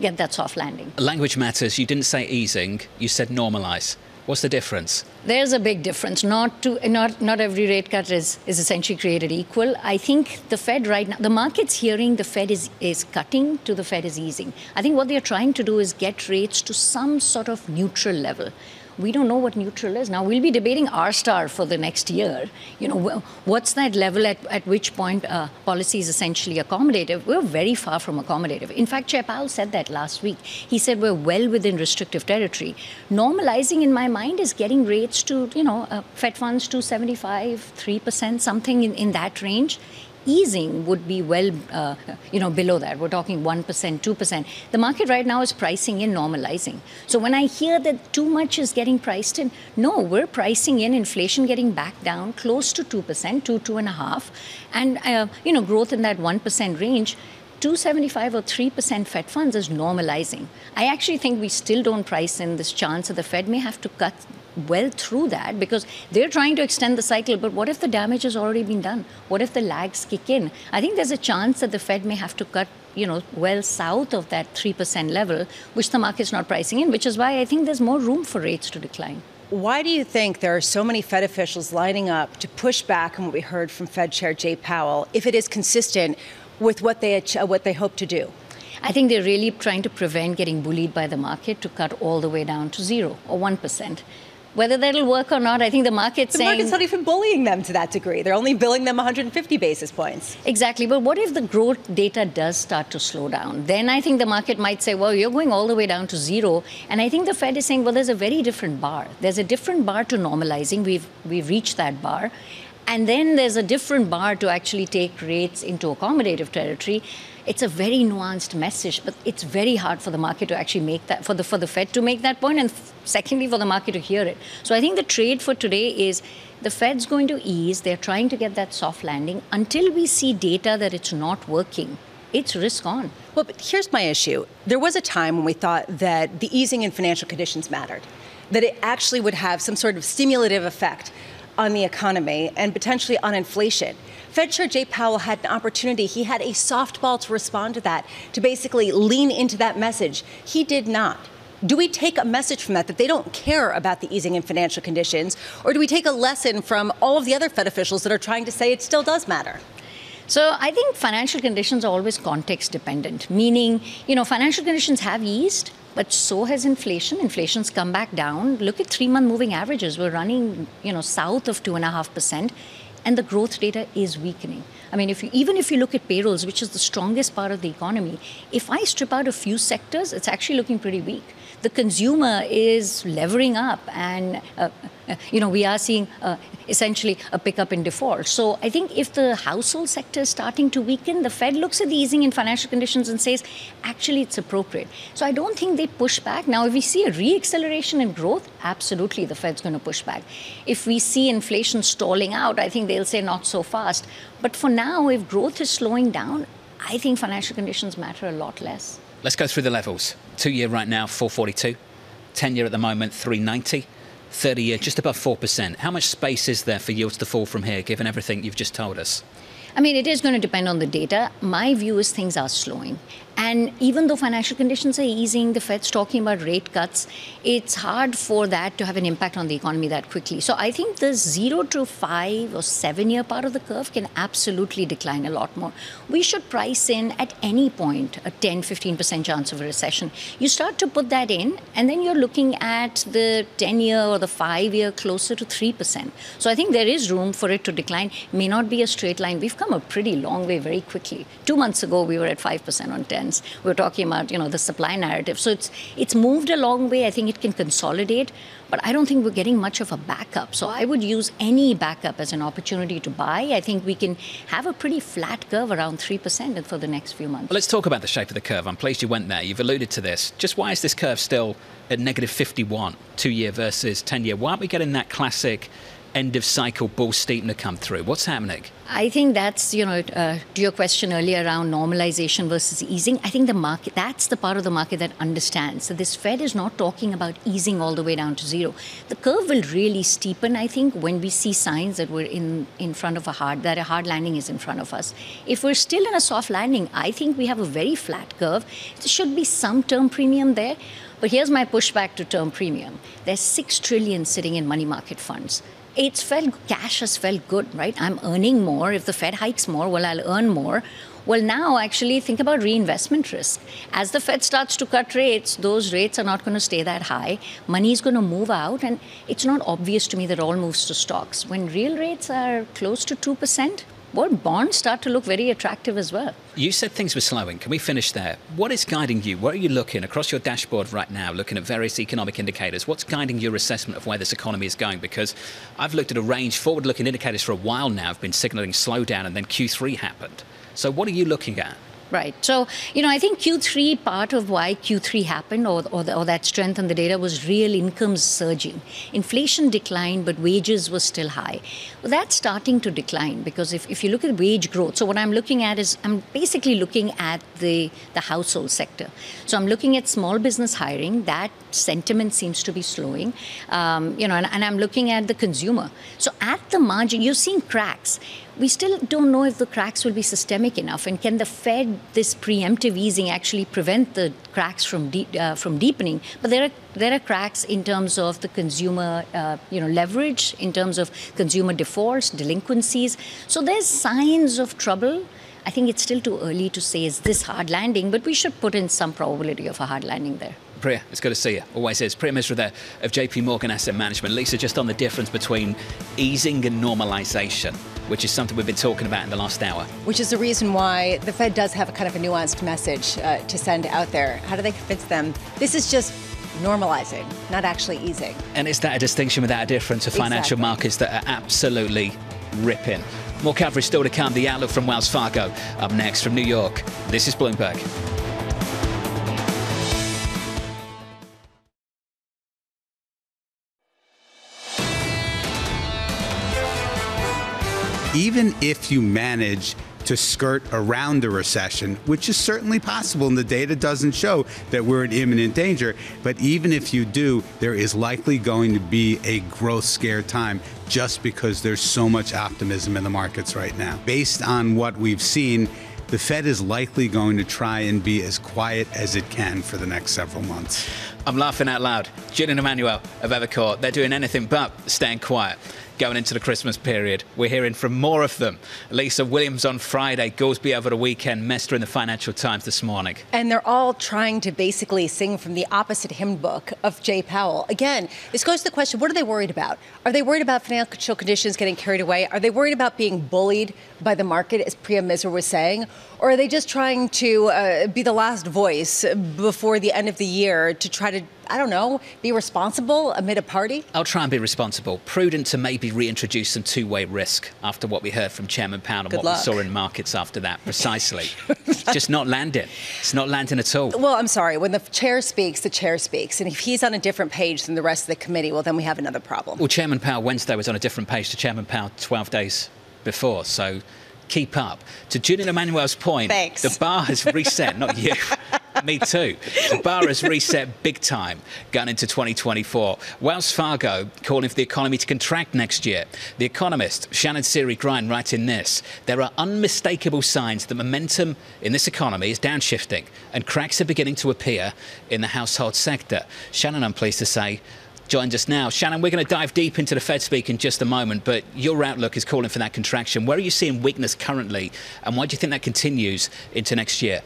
get that soft landing. Language matters. You didn't say easing. You said normalize. What's the difference? There's a big difference. Not every rate cut is essentially created equal. I think the Fed right now, the market's hearing the Fed is cutting to the Fed is easing. I think what they're trying to do is get rates to some sort of neutral level. We don't know what neutral is. Now, we'll be debating R-star for the next year. You know, what's that level at which point policy is essentially accommodative? We're very far from accommodative. In fact, Chair Powell said that last week. He said we're well within restrictive territory. Normalizing, in my mind, is getting rates to, Fed funds to 75, 3%, something in that range. Easing would be well, below that. We're talking 1%, 2%. The market right now is pricing in normalizing. So when I hear that too much is getting priced in, no, we're pricing in inflation getting back down close to 2%, 2.5%, and, growth in that 1% range. 2.75 or 3% Fed funds is normalizing. I actually think we still don't price in this chance that the Fed may have to cut well through that, because they're trying to extend the cycle. But what if the damage has already been done? What if the lags kick in? I think there's a chance that the Fed may have to cut, well south of that 3% level, which the market's not pricing in, which is why I think there's more room for rates to decline. Why do you think there are so many Fed officials lining up to push back on what we heard from Fed Chair Jay Powell, if it is consistent with what they hope to do? I think they're really trying to prevent getting bullied by the market to cut all the way down to 0 or 1%. Whether that'll work or not, I think the market's saying... The market's not even bullying them to that degree. They're only billing them 150 basis points. Exactly. But what if the growth data does start to slow down? Then I think the market might say, well, you're going all the way down to 0. And I think the Fed is saying, well, there's a very different bar. There's a different bar to normalizing. We've reached that bar. And then there's a different bar to actually take rates into accommodative territory. It's a very nuanced message, but it's very hard for the market to actually make that, for the Fed to make that point, and secondly, for the market to hear it. So I think the trade for today is the Fed's going to ease. They're trying to get that soft landing. Until we see data that it's not working, it's risk on. Well, but here's my issue. There was a time when we thought that the easing in financial conditions mattered, that it actually would have some sort of stimulative effect on the economy and potentially on inflation. Fed Chair Jay Powell had an opportunity. He had a softball to respond to that, to basically lean into that message. He did not. Do we take a message from that they don't care about the easing in financial conditions, or do we take a lesson from all of the other Fed officials that are trying to say it still does matter? So I think financial conditions are always context dependent, meaning, financial conditions have eased, but so has inflation. Inflation's come back down. Look at three-month moving averages. We're running, south of 2.5%, and the growth data is weakening. I mean, even if you look at payrolls, which is the strongest part of the economy, if I strip out a few sectors, it's actually looking pretty weak. The consumer is levering up, and we are seeing essentially a pickup in default. So I think if the household sector is starting to weaken, the Fed looks at the easing in financial conditions and says, actually, it's appropriate. So I don't think they push back. Now, if we see a re-acceleration in growth, absolutely, the Fed's going to push back. If we see inflation stalling out, I think they'll say not so fast. But for now, if growth is slowing down, I think financial conditions matter a lot less. Let's go through the levels. 2-year right now, 4.42. 10-year at the moment, 3.90. 30-year, just above 4%. How much space is there for yields to fall from here, given everything you've just told us? I mean, it is going to depend on the data. My view is things are slowing. And even though financial conditions are easing, the Fed's talking about rate cuts, it's hard for that to have an impact on the economy that quickly. So I think the 0 to 5 or 7 year part of the curve can absolutely decline a lot more. We should price in at any point a 10-15% chance of a recession. You start to put that in, and then you're looking at the 10-year or the 5-year closer to 3%. So I think there is room for it to decline. It may not be a straight line. We've come a pretty long way very quickly. 2 months ago, we were at 5% on 10. We're talking about, the supply narrative. So it's moved a long way. I think it can consolidate, but I don't think we're getting much of a backup. So I would use any backup as an opportunity to buy. I think we can have a pretty flat curve around 3% for the next few months. Well, let's talk about the shape of the curve. I'm pleased you went there. You've alluded to this. Just why is this curve still at negative 51, 2-year versus 10-year? Why aren't we getting that classic end-of-cycle bull steepener come through? What's happening? I think that's, to your question earlier around normalization versus easing, I think the market, that's the part of the market that understands. So this Fed is not talking about easing all the way down to zero. The curve will really steepen, I think, when we see signs that we're in front of that a hard landing is in front of us. If we're still in a soft landing, I think we have a very flat curve. There should be some term premium there. But here's my pushback to term premium. There's $6 trillion sitting in money market funds. Cash has felt good, right? I'm earning more. If the Fed hikes more, well, I'll earn more. Well, now, actually, think about reinvestment risk. As the Fed starts to cut rates, those rates are not going to stay that high. Money is going to move out, and it's not obvious to me that it all moves to stocks. When real rates are close to 2%, well, bonds start to look very attractive as well. You said things were slowing. Can we finish there? What is guiding you? What are you looking across your dashboard right now, looking at various economic indicators? What's guiding your assessment of where this economy is going? Because I've looked at a range forward-looking indicators for a while now. I've been signalling slowdown, and then Q3 happened. So what are you looking at? Right. So, I think Q3, part of why Q3 happened or that strength in the data was real income surging. Inflation declined, but wages were still high. Well, that's starting to decline because if you look at wage growth, so what I'm looking at is I'm basically looking at the household sector. So I'm looking at small business hiring. That sentiment seems to be slowing, and I'm looking at the consumer. So at the margin, you're seeing cracks. We still don't know if the cracks will be systemic enough, and can the Fed, this preemptive easing, actually prevent the cracks from deepening? But there are cracks in terms of the consumer, leverage, in terms of consumer defaults, delinquencies. So there's signs of trouble. I think it's still too early to say is this hard landing, but we should put in some probability of a hard landing there. Priya, it's good to see you. Always is. Priya Misra there of JP Morgan Asset Management. Lisa, just on the difference between easing and normalisation, which is something we've been talking about in the last hour. Which is the reason why the Fed does have a kind of a nuanced message to send out there. How do they convince them? This is just normalizing, not actually easing. And is that a distinction without a difference of financial markets that are absolutely ripping? More coverage still to come. The outlook from Wells Fargo. Up next from New York, this is Bloomberg. Even if you manage to skirt around the recession, which is certainly possible, and the data doesn't show that we're in imminent danger, but even if you do, there is likely going to be a growth scare time just because there's so much optimism in the markets right now. Based on what we've seen, the Fed is likely going to try and be as quiet as it can for the next several months. I'm laughing out loud. Jim and Emmanuel of Evercore, they're doing anything but staying quiet. going into the Christmas period. We're hearing from more of them. Lisa, Williams on Friday, Goolsbee over the weekend, Mester in the Financial Times this morning. And they're all trying to basically sing from the opposite hymn book of Jay Powell. Again, this goes to the question, what are they worried about? Are they worried about financial conditions getting carried away? Are they worried about being bullied by the market, as Priya Misra was saying? Or are they just trying to be the last voice before the end of the year to try to, I don't know, be responsible amid a party? I'll try and be responsible. Prudent to maybe reintroduce some two-way risk after what we heard from Chairman Powell and what we saw in markets after that, precisely. It's just not landing. It's not landing at all. Well, I'm sorry. When the chair speaks. And if he's on a different page than the rest of the committee, well, then we have another problem. Well, Chairman Powell Wednesday was on a different page to Chairman Powell 12 days before, so keep up. To Julian Emanuel's point, the bar has reset, not you. Me too. The bar has reset big time going into 2024. Wells Fargo calling for the economy to contract next year. The Economist, Shannon Seery-Grine, writing this. There are unmistakable signs that momentum in this economy is downshifting and cracks are beginning to appear in the household sector. Shannon, I'm pleased to say, joined us now. Shannon, we're going to dive deep into the Fed speak in just a moment, but your outlook is calling for that contraction. Where are you seeing weakness currently, and why do you think that continues into next year?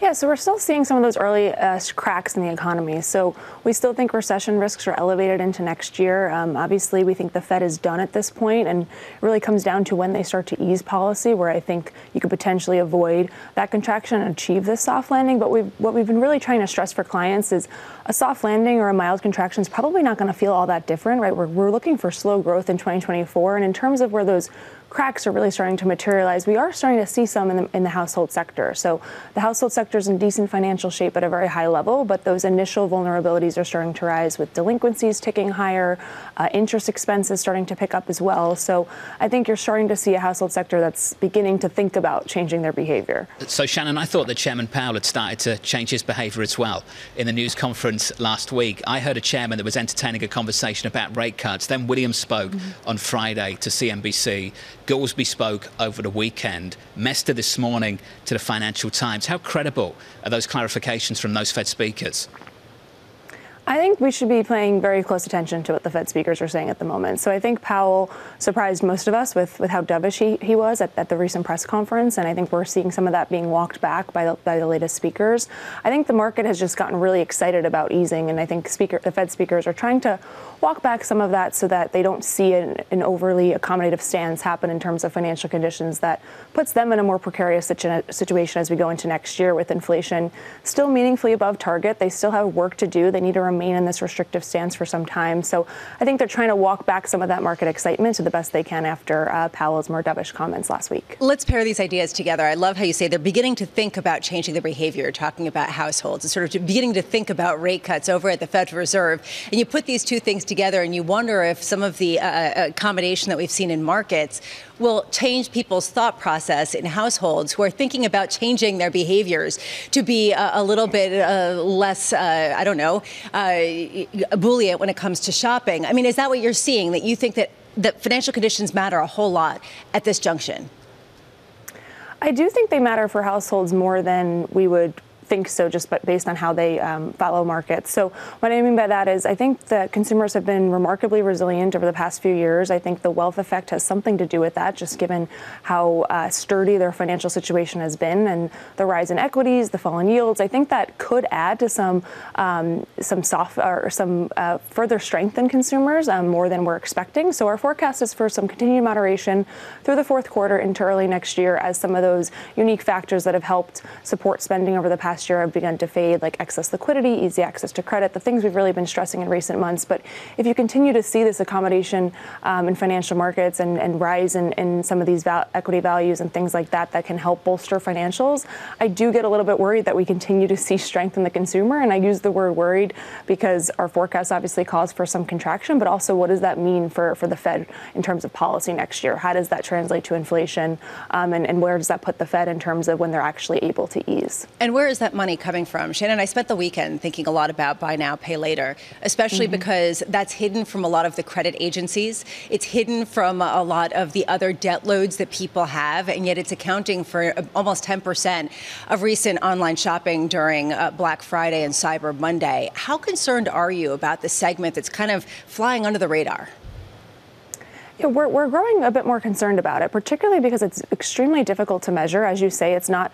Yeah, so we're still seeing some of those early cracks in the economy. So we still think recession risks are elevated into next year. Obviously, we think the Fed is done at this point, and it really comes down to when they start to ease policy, where I think you could potentially avoid that contraction and achieve this soft landing. But what we've been really trying to stress for clients is a soft landing or a mild contraction is probably not going to feel all that different, right? We're looking for slow growth in 2024. And in terms of where those cracks are really starting to materialize, we are starting to see some in the household sector. So the household sector is in decent financial shape at a very high level, but those initial vulnerabilities are starting to rise, with delinquencies ticking higher, interest expenses starting to pick up as well. So I think you're starting to see a household sector that's beginning to think about changing their behavior. So Shannon, I thought that Chairman Powell had started to change his behavior as well. In the news conference last week, I heard a chairman that was entertaining a conversation about rate cuts. Then Williams spoke on Friday to CNBC. Goolsbee spoke over the weekend. Mester this morning to the Financial Times. How credible are those clarifications from those Fed speakers? I think we should be paying very close attention to what the Fed speakers are saying at the moment. So I think Powell surprised most of us with how dovish he was at the recent press conference, and I think we're seeing some of that being walked back by the latest speakers. I think the market has just gotten really excited about easing, and I think the Fed speakers are trying to walk back some of that so that they don't see an overly accommodative stance happen in terms of financial conditions that puts them in a more precarious situation as we go into next year, with inflation still meaningfully above target. They still have work to do. They need to remain in this restrictive stance for some time. So I think they're trying to walk back some of that market excitement to the best they can after Powell's more dovish comments last week. Let's pair these ideas together. I love how you say they're beginning to think about changing their behavior, talking about households, and sort of beginning to think about rate cuts over at the Federal Reserve. And you put these two things together and you wonder if some of the accommodation that we've seen in markets will change people's thought process in households who are thinking about changing their behaviors to be a little bit less, I don't know, bully it when it comes to shopping. I mean, is that what you're seeing, that you think that financial conditions matter a whole lot at this junction? I do think they matter for households more than we would think so, just but based on how they follow markets. So what I mean by that is I think that consumers have been remarkably resilient over the past few years. I think the wealth effect has something to do with that, just given how sturdy their financial situation has been, and the rise in equities, the fall in yields. I think that could add to some further strength in consumers, more than we're expecting. So our forecast is for some continued moderation through the fourth quarter into early next year, as some of those unique factors that have helped support spending over the past year have begun to fade, like excess liquidity, easy access to credit, the things we've really been stressing in recent months. But if you continue to see this accommodation in financial markets and rise in some of these equity values and things like that can help bolster financials, I do get a little bit worried that we continue to see strength in the consumer. And I use the word worried because our forecast obviously calls for some contraction, but also what does that mean for the Fed in terms of policy next year? How does that translate to inflation? And where does that put the Fed in terms of when they're actually able to ease? And where is that money coming from? Shannon, I spent the weekend thinking a lot about buy now, pay later, especially because that's hidden from a lot of the credit agencies. It's hidden from a lot of the other debt loads that people have, and yet it's accounting for almost 10% of recent online shopping during Black Friday and Cyber Monday. How concerned are you about the segment that's kind of flying under the radar? We're growing a bit more concerned about it, particularly because it's extremely difficult to measure. As you say, it's not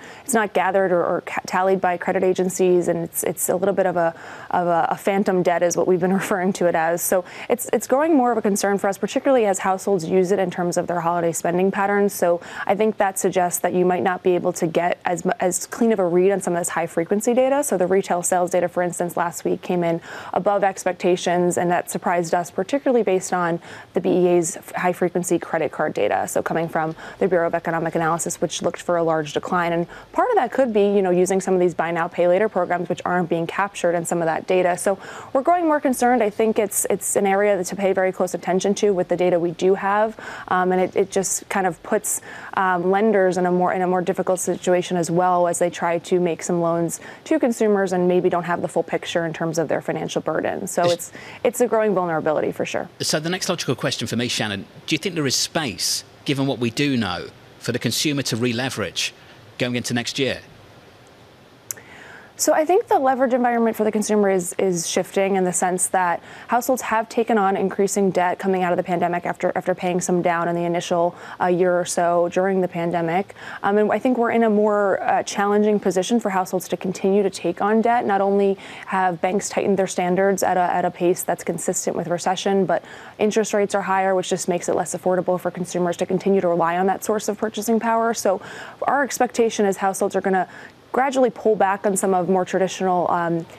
gathered or tallied by credit agencies, and it's a little bit of a phantom debt is what we've been referring to it as. So it's growing more of a concern for us, particularly as households use it in terms of their holiday spending patterns. So I think that suggests that you might not be able to get as clean of a read on some of this high frequency data. So the retail sales data, for instance, last week came in above expectations, and that surprised us, particularly based on the BEA's high-frequency credit card data, so coming from the Bureau of Economic Analysis, which looked for a large decline. And part of that could be, using some of these buy now, pay later programs, which aren't being captured in some of that data. So we're growing more concerned. I think it's an area to pay very close attention to with the data we do have, and it just kind of puts lenders in a more difficult situation as well as they try to make some loans to consumers and maybe don't have the full picture in terms of their financial burden. So it's a growing vulnerability for sure. So the next logical question for me, Shannon, do you think there is space, given what we do know, for the consumer to re-leverage going into next year? So I think the leverage environment for the consumer is shifting in the sense that households have taken on increasing debt coming out of the pandemic after paying some down in the initial year or so during the pandemic. And I think we're in a more challenging position for households to continue to take on debt. Not only have banks tightened their standards at a pace that's consistent with recession, but interest rates are higher, which just makes it less affordable for consumers to continue to rely on that source of purchasing power. So our expectation is households are going to gradually pull back on some of more traditional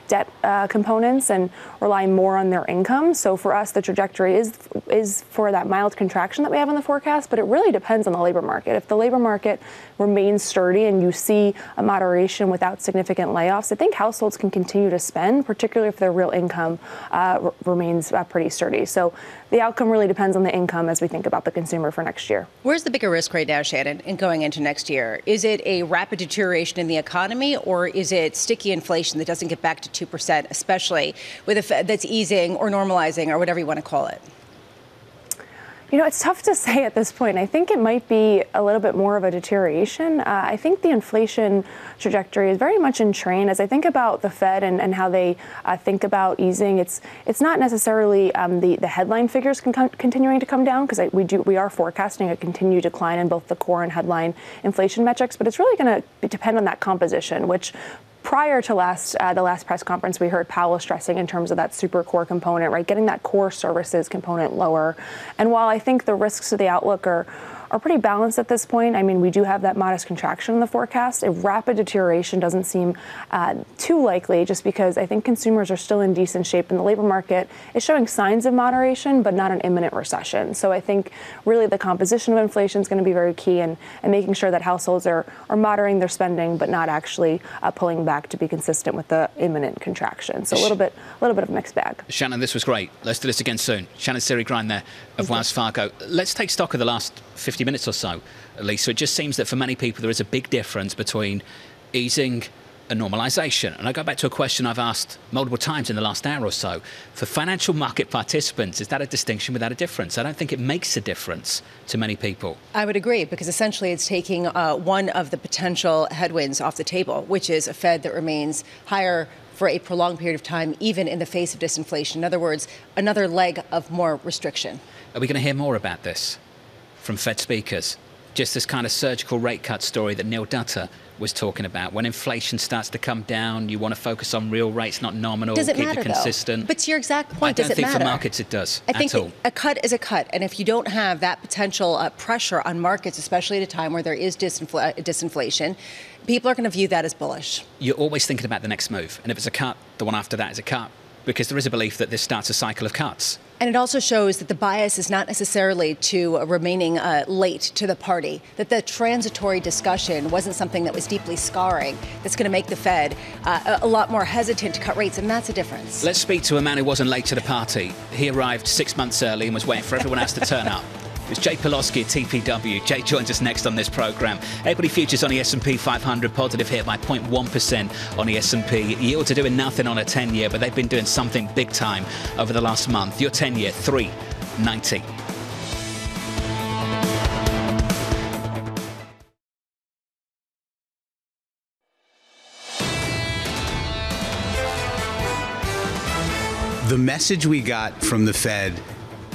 debt components and rely more on their income. So for us, the trajectory is for that mild contraction that we have in the forecast, but it really depends on the labor market. If the labor market remains sturdy and you see a moderation without significant layoffs, I think households can continue to spend, particularly if their real income remains pretty sturdy. So the outcome really depends on the income as we think about the consumer for next year. Where's the bigger risk right now, Shannon, in going into next year? Is it a rapid deterioration in the economy? Or is it sticky inflation that doesn't get back to 2%, especially with a Fed that's easing or normalizing or whatever you want to call it? It's tough to say at this point. I think it might be a little bit more of a deterioration. I think the inflation trajectory is very much in train. As I think about the Fed and how they think about easing, it's not necessarily the headline figures continuing to come down, because we are forecasting a continued decline in both the core and headline inflation metrics, but it's really going to depend on that composition, which prior to the last press conference, we heard Powell stressing in terms of that super core component, right? Getting that core services component lower. And while I think the risks to the outlook are pretty balanced at this point. I mean, we do have that modest contraction in the forecast. A rapid deterioration doesn't seem too likely, just because I think consumers are still in decent shape, and the labor market is showing signs of moderation, but not an imminent recession. So I think really the composition of inflation is going to be very key, and making sure that households are moderating their spending, but not actually pulling back to be consistent with the imminent contraction. So a little bit of a mixed bag. Shannon, this was great. Let's do this again soon. Shannon Siri-Grine there of Wells Fargo. Let's take stock of the last 50 minutes or so, at least. So it just seems that for many people there is a big difference between easing and normalisation. And I go back to a question I've asked multiple times in the last hour or so. For financial market participants, is that a distinction without a difference? I don't think it makes a difference to many people. I would agree, because essentially it's taking one of the potential headwinds off the table, which is a Fed that remains higher for a prolonged period of time, even in the face of disinflation. In other words, another leg of more restriction. Are we going to hear more about this from Fed speakers? Just this kind of surgical rate cut story that Neil Dutta was talking about. When inflation starts to come down, you want to focus on real rates, not nominal. Does it keep matter, it consistent? Though? But to your exact point, does it matter? I don't think for markets it does at all. I think a cut is a cut, and if you don't have that potential pressure on markets, especially at a time where there is disinflation, people are going to view that as bullish. You're always thinking about the next move, and if it's a cut, the one after that is a cut, because there is a belief that this starts a cycle of cuts. And it also shows that the bias is not necessarily to remaining late to the party, that the transitory discussion wasn't something that was deeply scarring that's going to make the Fed a lot more hesitant to cut rates, and that's a difference. Let's speak to a man who wasn't late to the party. He arrived 6 months early and was waiting for everyone else to turn up. It's Jay Pelosky at TPW. Jay joins us next on this program. Equity futures on the S&P 500 positive here by 0.1% on the S&P. Yields are doing nothing on a 10-year, but they've been doing something big time over the last month. Your 10-year, 3.90. The message we got from the Fed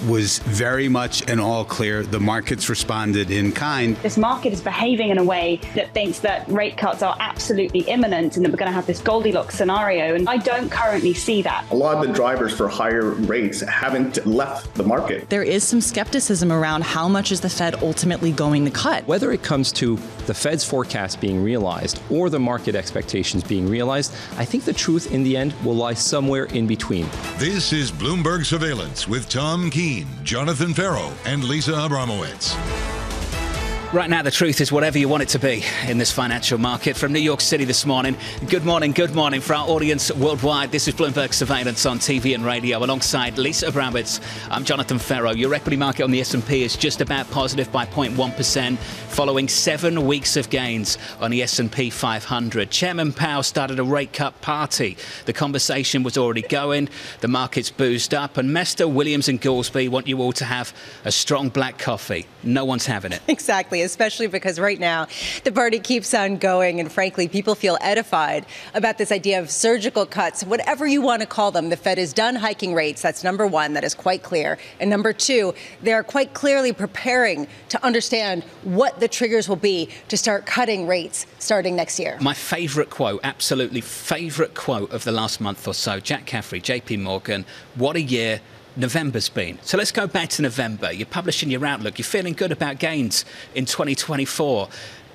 was very much an all clear. The markets responded in kind. This market is behaving in a way that thinks that rate cuts are absolutely imminent and that we're going to have this Goldilocks scenario. And I don't currently see that. A lot of the drivers for higher rates haven't left the market. There is some skepticism around how much is the Fed ultimately going to cut. Whether it comes to the Fed's forecast being realized or the market expectations being realized, I think the truth in the end will lie somewhere in between. This is Bloomberg Surveillance with Tom Keene, Jonathan Ferro, and Lisa Abramowicz. Right now, the truth is whatever you want it to be in this financial market. From New York City this morning, good morning. For our audience worldwide, this is Bloomberg Surveillance on TV and radio. Alongside Lisa Abramowicz, I'm Jonathan Ferro. Your equity market on the S&P is just about positive by 0.1%, following 7 weeks of gains on the S&P 500. Chairman Powell started a rate cut party. The conversation was already going. The market's boozed up. And Mester, Williams and Goolsbee want you all to have a strong black coffee. No one's having it. Exactly. Especially because right now the party keeps on going, and frankly, people feel edified about this idea of surgical cuts, whatever you want to call them. The Fed is done hiking rates. That's number one. That is quite clear. And number two, they're quite clearly preparing to understand what the triggers will be to start cutting rates starting next year. My favorite quote, absolutely favorite quote of the last month or so, Jack Caffrey, JP Morgan, what a year November's been. So let's go back to November. You're publishing your outlook. You're feeling good about gains in 2024.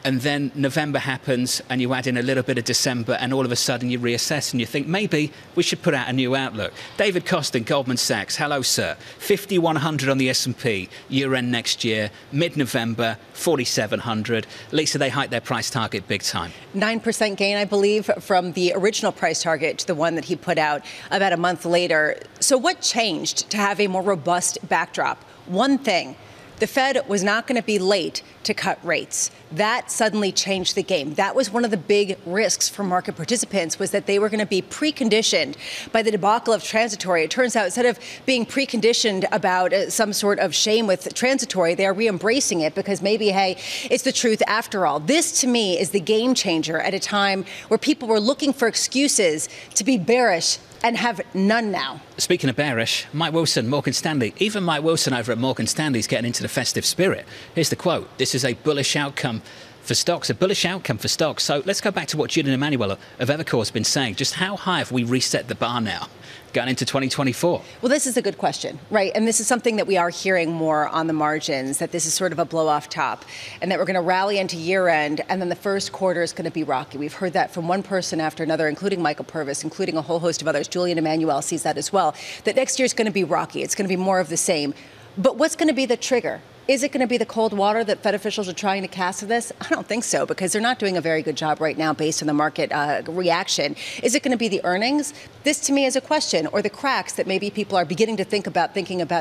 And then November happens and you add in a little bit of December and all of a sudden you reassess and you think maybe we should put out a new outlook. David Kostin, Goldman Sachs. Hello, sir. 5,100 on the S&P year end next year, mid-November, 4,700. Lisa, they hiked their price target big time. 9% gain, I believe, from the original price target to the one that he put out about a month later. So what changed to have a more robust backdrop? One thing. The Fed was not going to be late to cut rates. That suddenly changed the game. That was one of the big risks for market participants, was that they were going to be preconditioned by the debacle of transitory. It turns out instead of being preconditioned about some sort of shame with transitory, they are re-embracing it because maybe, hey, it's the truth after all. This, to me, is the game changer at a time where people were looking for excuses to be bearish and have none now. Speaking of bearish, Mike Wilson, Morgan Stanley. Even Mike Wilson over at Morgan Stanley is getting into the festive spirit. Here's the quote. This is a bullish outcome for stocks, a bullish outcome for stocks. So let's go back to what Julian Emanuel of Evercore has been saying. Just how high have we reset the bar now going into 2024? Well, this is a good question, right? And this is something that we are hearing more on the margins, that this is sort of a blow-off top and that we're going to rally into year-end and then the first quarter is going to be rocky. We've heard that from one person after another, including Michael Purvis, including a whole host of others. Julian Emanuel sees that as well, that next year's going to be rocky. It's going to be more of the same. But what's going to be the trigger? Is it going to be the cold water that Fed officials are trying to cast at this? I don't think so, because they're not doing a very good job right now based on the market reaction. Is it going to be the earnings? This, to me, is a question, or the cracks that maybe people are beginning to think about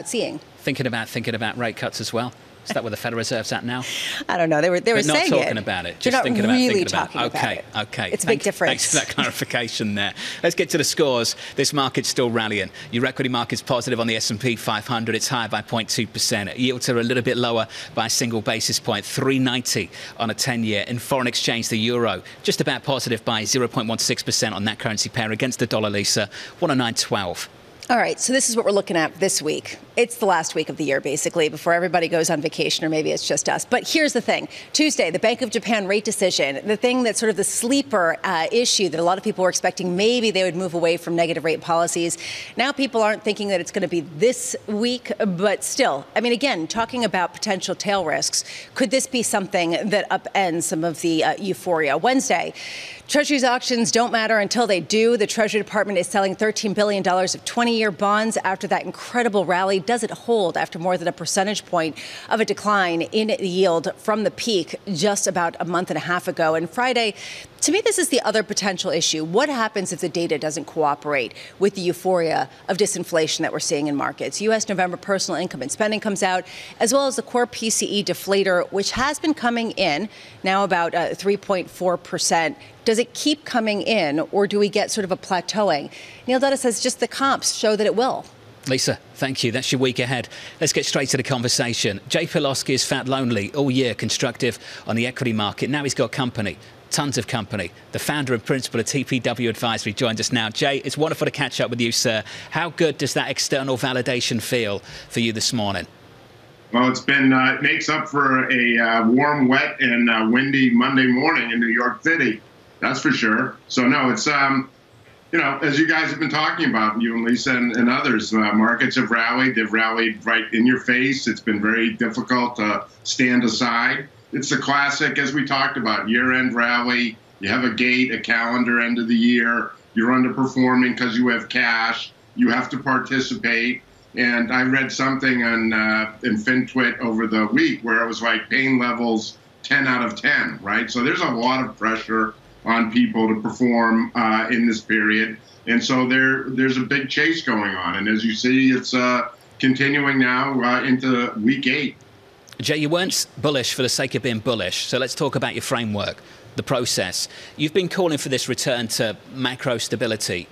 seeing. Thinking about rate cuts as well? Is that where the Federal Reserve's at now? I don't know. They were saying it. They're not talking about it. Just thinking about it. They're not really talking about it. Okay. It's a big difference. Thanks for that clarification there. Let's get to the scores. This market's still rallying. Your equity market's positive on the S&P 500. It's higher by 0.2%. Yields are a little bit lower by a single basis point, 390 on a 10-year. In foreign exchange, the euro just about positive by 0.16% on that currency pair against the dollar, Lisa, 109.12. All right, so this is what we're looking at this week. It's the last week of the year, basically, before everybody goes on vacation, or maybe it's just us. But here's the thing. Tuesday, the Bank of Japan rate decision, the thing that's sort of the sleeper issue that a lot of people were expecting, maybe they would move away from negative rate policies. Now people aren't thinking that it's going to be this week, but still. I mean, again, talking about potential tail risks, could this be something that upends some of the euphoria? Wednesday, Treasury's auctions don't matter until they do. The Treasury Department is selling $13 billion of 20-year bonds after that incredible rally. Does it hold after more than a percentage point of a decline in yield from the peak just about a month and a half ago? And Friday, to me, this is the other potential issue. What happens if the data doesn't cooperate with the euphoria of disinflation that we're seeing in markets? U.S. November personal income and spending comes out, as well as the core PCE deflator, which has been coming in now about 3.4%. Does it keep coming in, or do we get sort of a plateauing? Neil Dutta says just the comps show that it will. Lisa, thank you. That's your week ahead. Let's get straight to the conversation. Jay Pelosky is fat lonely all year, constructive on the equity market. Now he's got company. tons of company. The founder and principal of TPW Advisory joins us now. Jay, it's wonderful to catch up with you, sir. How good does that external validation feel for you this morning? Well, it's been, it makes up for a warm, wet, and windy Monday morning in New York City. That's for sure. So, no, it's, you know, as you guys have been talking about, you and Lisa and others, markets have rallied. They've rallied right in your face. It's been very difficult to stand aside. It's the classic, as we talked about, year-end rally. You have a gate, a calendar, end of the year. You're underperforming because you have cash. You have to participate. And I read something on in FinTwit over the week where it was like pain levels 10 out of 10, right? So there's a lot of pressure on people to perform in this period. And so there's a big chase going on. And as you see, it's continuing now into week 8. Jay, you weren't bullish for the sake of being bullish. So let's talk about your framework, the process. You've been calling for this return to macro stability,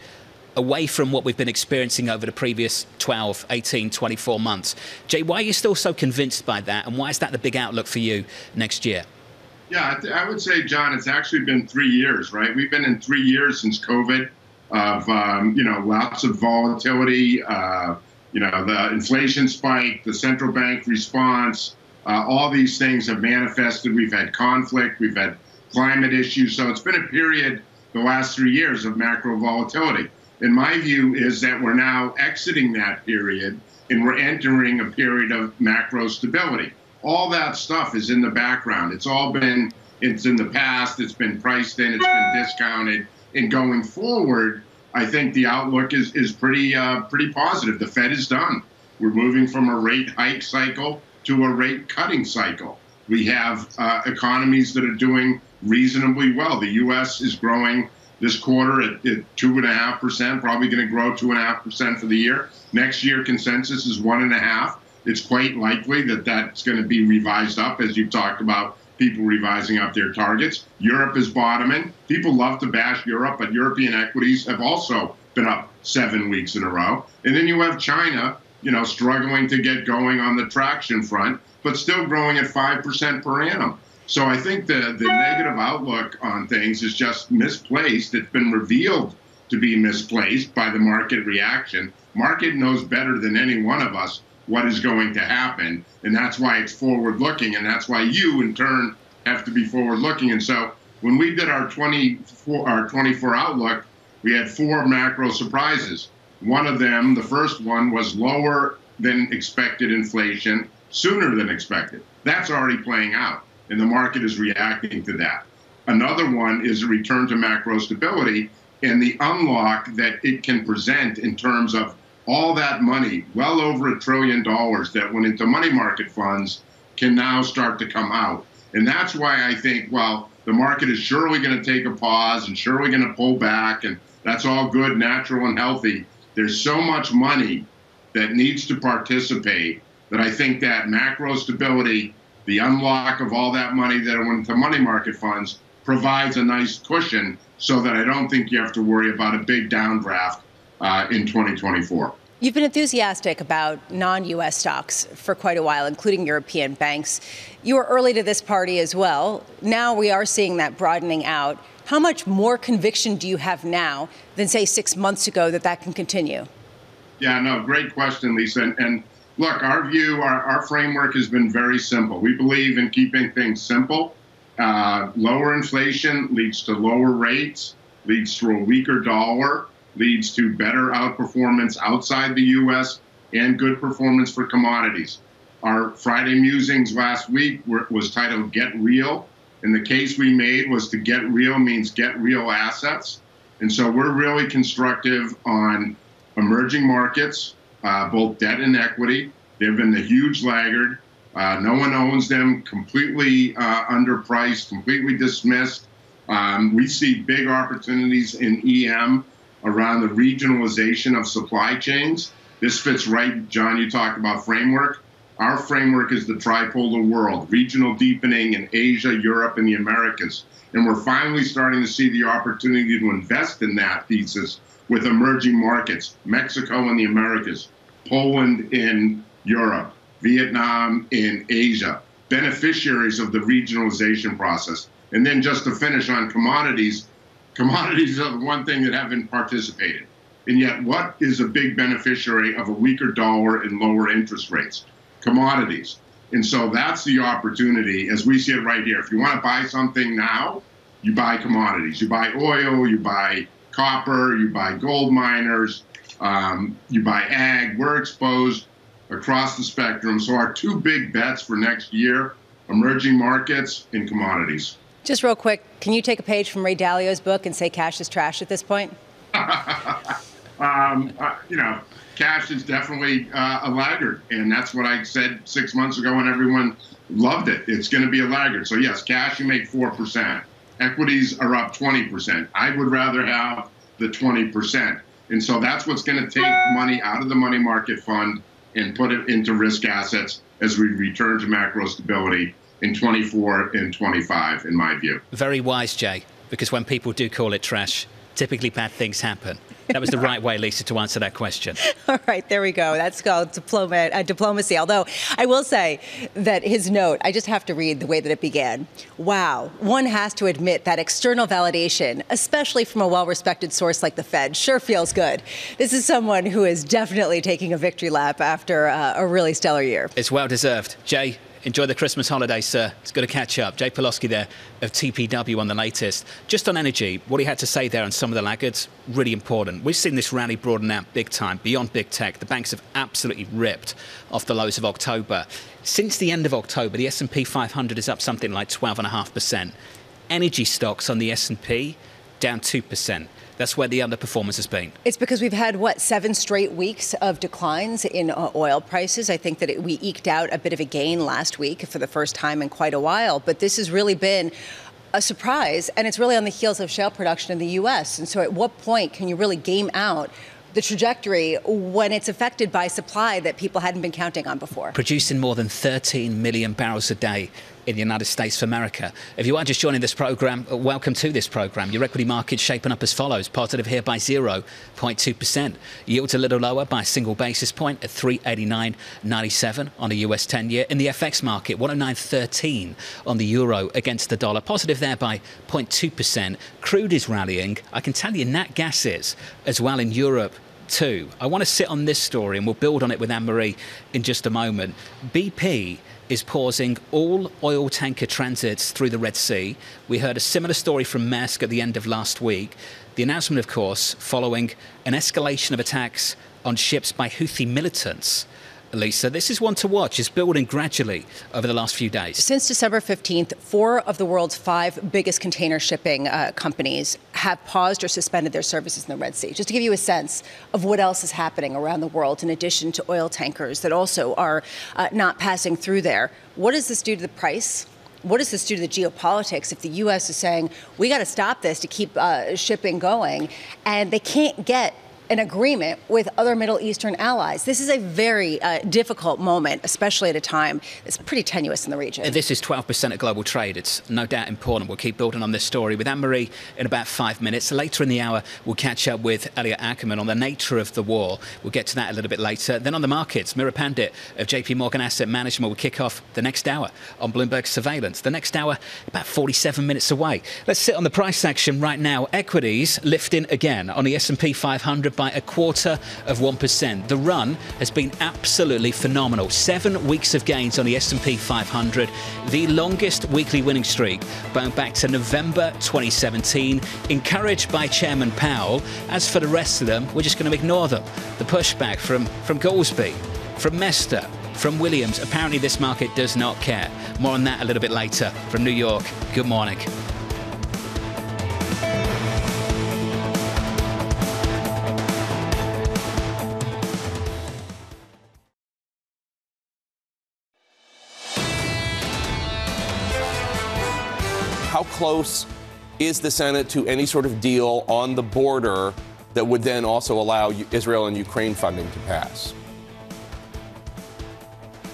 away from what we've been experiencing over the previous 12, 18, 24 months. Jay, why are you still so convinced by that? And why is that the big outlook for you next year? Yeah, I would say, John, it's actually been 3 years, right? We've been in 3 years since COVID of, you know, lots of volatility, you know, the inflation spike, the central bank response. All these things have manifested. We've had conflict. We've had climate issues. So it's been a period, the last 3 years, of macro volatility. And my view is that we're now exiting that period and we're entering a period of macro stability. All that stuff is in the background. It's all been, it's in the past, it's been priced in, it's been discounted. And going forward, I think the outlook is pretty positive. The Fed is done. We're moving from a rate hike cycle to a rate cutting cycle. We have economies that are doing reasonably well. The U.S. is growing this quarter at 2.5%, probably going to grow 2.5% for the year. Next year, consensus is 1.5. It's quite likely that that's going to be revised up, as you've talked about, people revising up their targets. Europe is bottoming. People love to bash Europe, but European equities have also been up 7 weeks in a row. And then you have China, you know, struggling to get going on the traction front, but still growing at 5% per annum. So I think the negative outlook on things is just misplaced. It's been revealed to be misplaced by the market reaction. Market knows better than any one of us what is going to happen, and that's why it's forward-looking, and that's why you, in turn, have to be forward-looking. And so when we did our 24 outlook, we had 4 macro surprises. One of them, the first one, was lower than expected inflation sooner than expected. That's already playing out, and the market is reacting to that. Another one is a return to macro stability and the unlock that it can present in terms of all that money, well over $1 trillion that went into money market funds, can now start to come out. And that's why I think, well, the market is surely going to take a pause and surely going to pull back, and that's all good, natural, and healthy. There's so much money that needs to participate that I think that macro stability, the unlock of all that money that went into money market funds, provides a nice cushion so that I don't think you have to worry about a big downdraft in 2024. You've been enthusiastic about non-U.S. stocks for quite a while, including European banks. You were early to this party as well. Now we are seeing that broadening out. How much more conviction do you have now than, say, 6 months ago that that can continue? Yeah, no, great question, Lisa. And look, our view, our framework has been very simple. We believe in keeping things simple. Lower inflation leads to lower rates, leads to a weaker dollar, leads to better outperformance outside the U.S. and good performance for commodities. Our Friday musings last week was titled Get Real. And the case we made was to get real means get real assets. And so we're really constructive on emerging markets, both debt and equity. They've been the huge laggard. No one owns them, completely underpriced, completely dismissed. We see big opportunities in EM around the regionalization of supply chains. This fits right, John, you talked about framework. Our framework is the tripolar world, regional deepening in Asia, Europe, and the Americas. And we're finally starting to see the opportunity to invest in that thesis with emerging markets, Mexico in the Americas, Poland in Europe, Vietnam in Asia, beneficiaries of the regionalization process. And then just to finish on commodities, commodities are the one thing that haven't participated. And yet what is a big beneficiary of a weaker dollar and lower interest rates? Commodities. And so that's the opportunity as we see it right here. If you want to buy something now, you buy commodities. You buy oil, you buy copper, you buy gold miners, you buy ag. We're exposed across the spectrum. So our two big bets for next year, emerging markets and commodities. Just real quick, can you take a page from Ray Dalio's book and say cash is trash at this point? You know, cash is definitely a laggard, and that's what I said 6 months ago, and everyone loved it. It's going to be a laggard. So, yes, cash, you make 4%. Equities are up 20%. I would rather have the 20%. And so that's what's going to take money out of the money market fund and put it into risk assets as we return to macro stability in 24 and 25, in my view. Very wise, Jay, because when people do call it trash, typically bad things happen. That was the right way, Lisa, to answer that question. All right, there we go. That's called diplomacy. Although I will say that his note, I just have to read the way that it began. Wow, one has to admit that external validation, especially from a well-respected source like the Fed, sure feels good. This is someone who is definitely taking a victory lap after a really stellar year. It's well-deserved. Jay, enjoy the Christmas holiday, sir. It's good to catch up. Jay Pelosky there of TPW on the latest. Just on energy, what he had to say there on some of the laggards, really important. We've seen this rally broaden out big time, beyond big tech. The banks have absolutely ripped off the lows of October. Since the end of October, the S&P 500 is up something like 12.5%. Energy stocks on the S&P down 2%. That's where the underperformance has been. It's because we've had, what, 7 straight weeks of declines in oil prices. I think that we eked out a bit of a gain last week for the first time in quite a while. But this has really been a surprise, and it's really on the heels of shale production in the U.S. And so at what point can you really game out the trajectory when it's affected by supply that people hadn't been counting on before? Producing more than 13 million barrels a day in the United States of America. If you are just joining this program, welcome to this program. Your equity market's shaping up as follows. Positive here by 0.2%. Yields a little lower by a single basis point at 389.97 on the US 10-year. In the FX market, 109.13 on the euro against the dollar. Positive there by 0.2%. Crude is rallying. I can tell you nat gas is as well in Europe too. I want to sit on this story and we'll build on it with Anne-Marie in just a moment. BP is pausing all oil tanker transits through the Red Sea. We heard a similar story from Maersk at the end of last week. The announcement, of course, following an escalation of attacks on ships by Houthi militants. Lisa, this is one to watch. It's building gradually over the last few days. Since December 15th, 4 of the world's 5 biggest container shipping companies have paused or suspended their services in the Red Sea. Just to give you a sense of what else is happening around the world, in addition to oil tankers that also are not passing through there. What does this do to the price? What does this do to the geopolitics if the U.S. is saying, we got to stop this to keep shipping going, and they can't get an agreement with other Middle Eastern allies? This is a very difficult moment, especially at a time that's pretty tenuous in the region. This is 12% of global trade. It's no doubt important. We'll keep building on this story with Anne-Marie in about 5 minutes. Later in the hour, we'll catch up with Elliot Ackerman on the nature of the war. We'll get to that a little bit later. Then on the markets, Mira Pandit of JP Morgan Asset Management will kick off the next hour on Bloomberg Surveillance. The next hour, about 47 minutes away. Let's sit on the price action right now. Equities lifting again on the S&P 500 by a 0.25%. The run has been absolutely phenomenal. 7 weeks of gains on the S&P 500, the longest weekly winning streak going back to November 2017, encouraged by Chairman Powell. As for the rest of them, we're just going to ignore them. The pushback from Goolsbee, from Mester, from Williams. Apparently this market does not care. More on that a little bit later. From New York, good morning. Close is the Senate to any sort of deal on the border that would then also allow Israel and Ukraine funding to pass?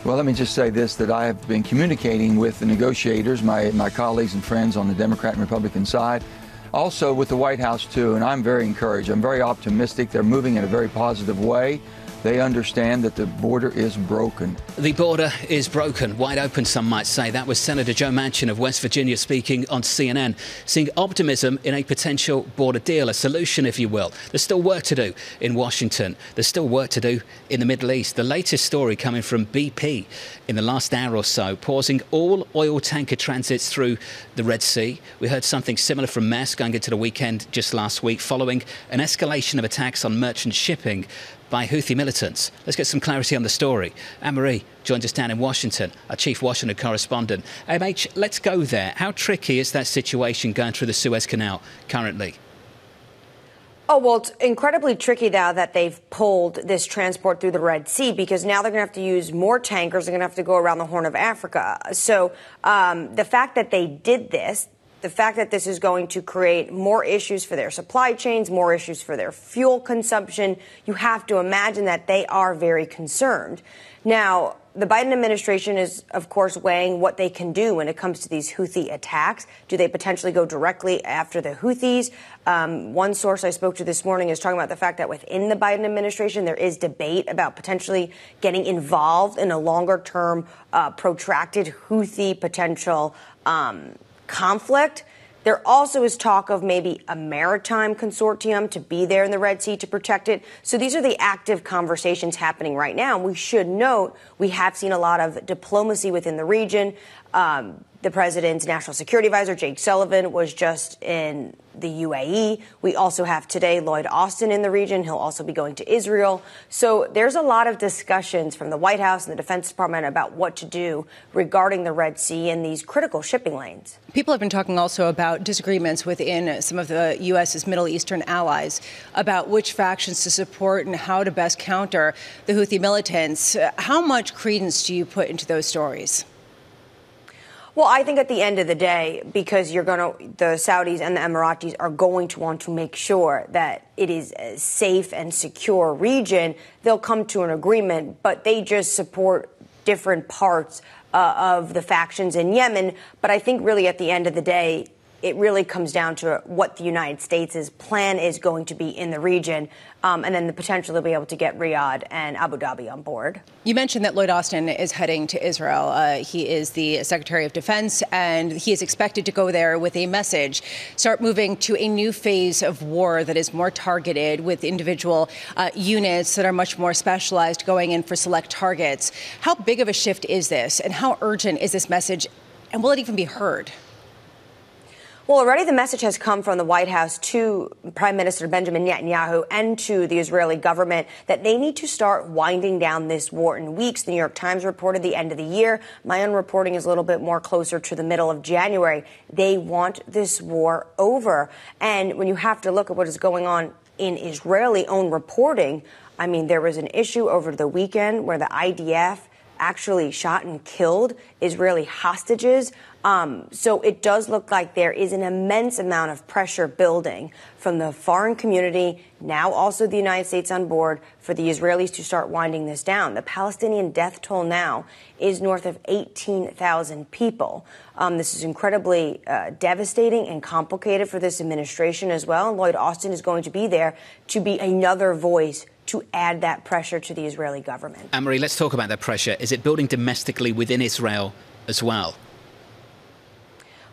Well, let me just say this, that I have been communicating with the negotiators, my colleagues and friends on the Democrat and Republican side, also with the White House, too, and I'm very encouraged. I'm very optimistic. They're moving in a very positive way. They understand that the border is broken. The border is broken, wide open, some might say. That was Senator Joe Manchin of West Virginia speaking on CNN, seeing optimism in a potential border deal, a solution, if you will. There's still work to do in Washington. There's still work to do in the Middle East. The latest story coming from BP in the last hour or so, pausing all oil tanker transits through the Red Sea. We heard something similar from Maersk going into the weekend just last week, following an escalation of attacks on merchant shipping by Houthi militants. Let's get some clarity on the story. Anne-Marie joins us down in Washington, our chief Washington correspondent. MH, let's go there. How tricky is that situation going through the Suez Canal currently? Oh, well, it's incredibly tricky now that they've pulled this transport through the Red Sea, because now they're going to have to use more tankers. They're going to have to go around the Horn of Africa. So the fact that they did this, the fact that this is going to create more issues for their supply chains, more issues for their fuel consumption, you have to imagine that they are very concerned. Now, the Biden administration is, of course, weighing what they can do when it comes to these Houthi attacks. Do they potentially go directly after the Houthis? One source I spoke to this morning is talking about the fact that within the Biden administration, there is debate about potentially getting involved in a longer-term, protracted Houthi potential conflict. There also is talk of maybe a maritime consortium to be there in the Red Sea to protect it. So these are the active conversations happening right now. And we should note we have seen a lot of diplomacy within the region. The president's national security advisor, Jake Sullivan, was just in the UAE. We also have today Lloyd Austin in the region. He'll also be going to Israel. So there's a lot of discussions from the White House and the Defense Department about what to do regarding the Red Sea and these critical shipping lanes. People have been talking also about disagreements within some of the U.S.'s Middle Eastern allies about which factions to support and how to best counter the Houthi militants. How much credence do you put into those stories? Well, I think at the end of the day, because the Saudis and the Emiratis are going to want to make sure that it is a safe and secure region, they'll come to an agreement, but they just support different parts of the factions in Yemen. But I think really at the end of the day, it really comes down to what the United States' plan is going to be in the region, and then the potential to be able to get Riyadh and Abu Dhabi on board. You mentioned that Lloyd Austin is heading to Israel. He is the Secretary of Defense, and he is expected to go there with a message, start moving to a new phase of war that is more targeted with individual units that are much more specialized going in for select targets. How big of a shift is this, and how urgent is this message, and will it even be heard? Well, already the message has come from the White House to Prime Minister Benjamin Netanyahu and to the Israeli government that they need to start winding down this war in weeks. The New York Times reported the end of the year. My own reporting is a little bit more closer to the middle of January. They want this war over. And when you have to look at what is going on in Israeli-owned reporting, I mean, there was an issue over the weekend where the IDF actually shot and killed Israeli hostages. So it does look like there is an immense amount of pressure building from the foreign community, now also the United States on board, for the Israelis to start winding this down. The Palestinian death toll now is north of 18,000 people. This is incredibly devastating and complicated for this administration as well. And Lloyd Austin is going to be there to be another voice to add that pressure to the Israeli government. Anne-Marie, let's talk about that pressure. Is it building domestically within Israel as well?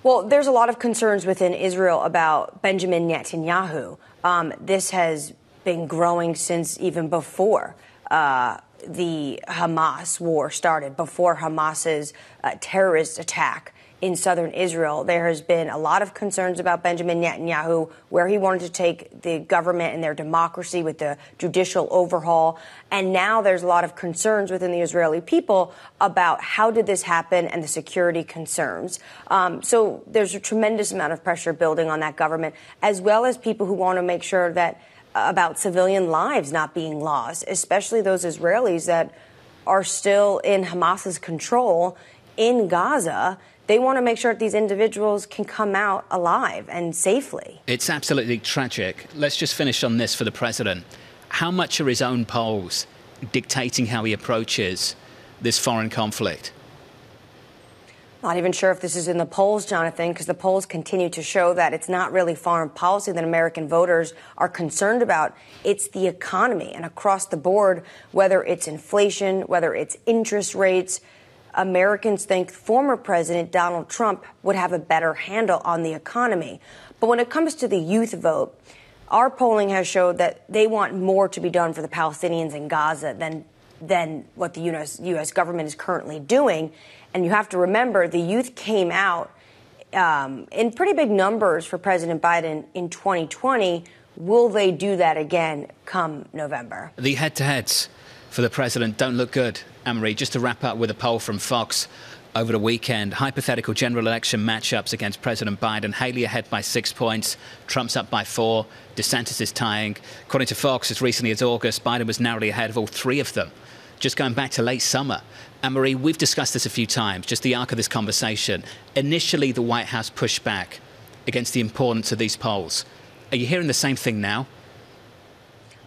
Well, there's a lot of concerns within Israel about Benjamin Netanyahu. This has been growing since even before the Hamas war started, before Hamas's terrorist attack in southern Israel. There has been a lot of concerns about Benjamin Netanyahu, where he wanted to take the government and their democracy with the judicial overhaul. And now there's a lot of concerns within the Israeli people about how did this happen and the security concerns. So there's a tremendous amount of pressure building on that government, as well as people who want to make sure that about civilian lives not being lost, especially those Israelis that are still in Hamas's control in Gaza. They want to make sure that these individuals can come out alive and safely. It's absolutely tragic. Let's just finish on this for the president. How much are his own polls dictating how he approaches this foreign conflict? Not even sure if this is in the polls, Jonathan, because the polls continue to show that it's not really foreign policy that American voters are concerned about. It's the economy. And across the board, whether it's inflation, whether it's interest rates, Americans think former President Donald Trump would have a better handle on the economy. But when it comes to the youth vote, our polling has showed that they want more to be done for the Palestinians in Gaza than what the U.S. government is currently doing. And you have to remember, the youth came out in pretty big numbers for President Biden in 2020. Will they do that again come November? The head-to-heads for the president don't look good, Anne-Marie. Just to wrap up with a poll from Fox over the weekend, hypothetical general election matchups against President Biden. Haley ahead by 6 points, Trump's up by 4, DeSantis is tying. According to Fox, as recently as August, Biden was narrowly ahead of all three of them. Just going back to late summer, Anne-Marie, we've discussed this a few times, just the arc of this conversation. Initially, the White House pushed back against the importance of these polls. Are you hearing the same thing now?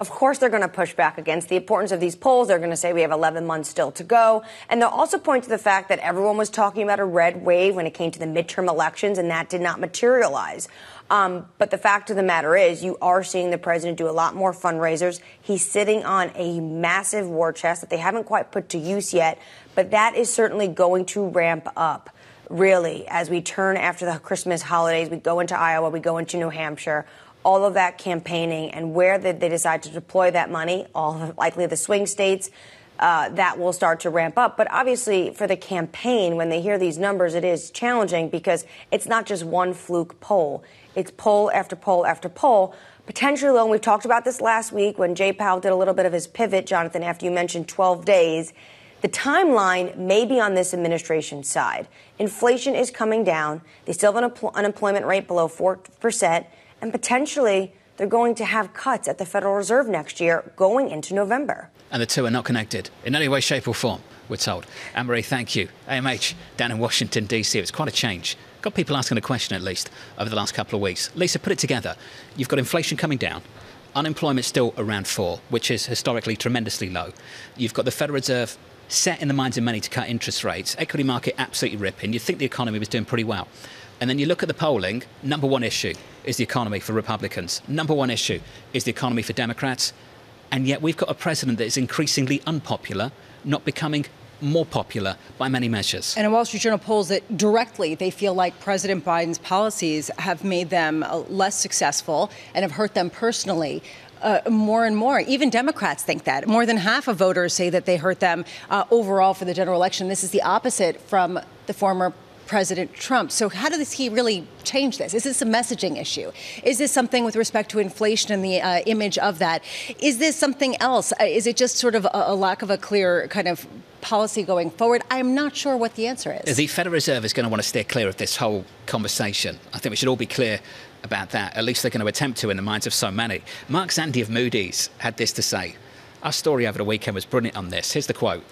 Of course they're going to push back against the importance of these polls. They're going to say we have 11 months still to go. And they'll also point to the fact that everyone was talking about a red wave when it came to the midterm elections, and that did not materialize. But the fact of the matter is you are seeing the president do a lot more fundraisers. He's sitting on a massive war chest that they haven't quite put to use yet. But that is certainly going to ramp up, really, as we turn after the Christmas holidays. We go into Iowa, we go into New Hampshire. All of that campaigning and where they decide to deploy that money, all likely the swing states, that will start to ramp up. But obviously for the campaign, when they hear these numbers, it is challenging because it's not just one fluke poll. It's poll after poll after poll. Potentially, and we talked about this last week when Jay Powell did a little bit of his pivot, Jonathan, after you mentioned 12 days. The timeline may be on this administration's side. Inflation is coming down. They still have an unemployment rate below 4%. And potentially, they're going to have cuts at the Federal Reserve next year going into November. And the two are not connected in any way, shape or form, we're told. Anne-Marie, thank you. AMH down in Washington, D.C. It's quite a change. Got people asking a question, at least, over the last couple of weeks. Lisa, put it together. You've got inflation coming down. Unemployment's still around 4, which is historically tremendously low. You've got the Federal Reserve set in the minds of many to cut interest rates. Equity market absolutely ripping. You'd think the economy was doing pretty well. And then you look at the polling, number one issue is the economy for Republicans. Number one issue is the economy for Democrats. And yet we've got a president that is increasingly unpopular, not becoming more popular by many measures. And in Wall Street Journal polls that directly they feel like President Biden's policies have made them less successful and have hurt them personally. More and more. Even Democrats think that. More than half of voters say that they hurt them overall for the general election. This is the opposite from the former President Trump. So how does he really change this? Is this a messaging issue? Is this something with respect to inflation and the image of that? Is this something else? Is it just sort of a lack of a clear kind of policy going forward? I'm not sure what the answer is. The Federal Reserve is going to want to steer clear of this whole conversation. I think we should all be clear about that. At least they're going to attempt to in the minds of so many. Mark Zandi of Moody's had this to say. Our story over the weekend was brilliant on this. Here's the quote.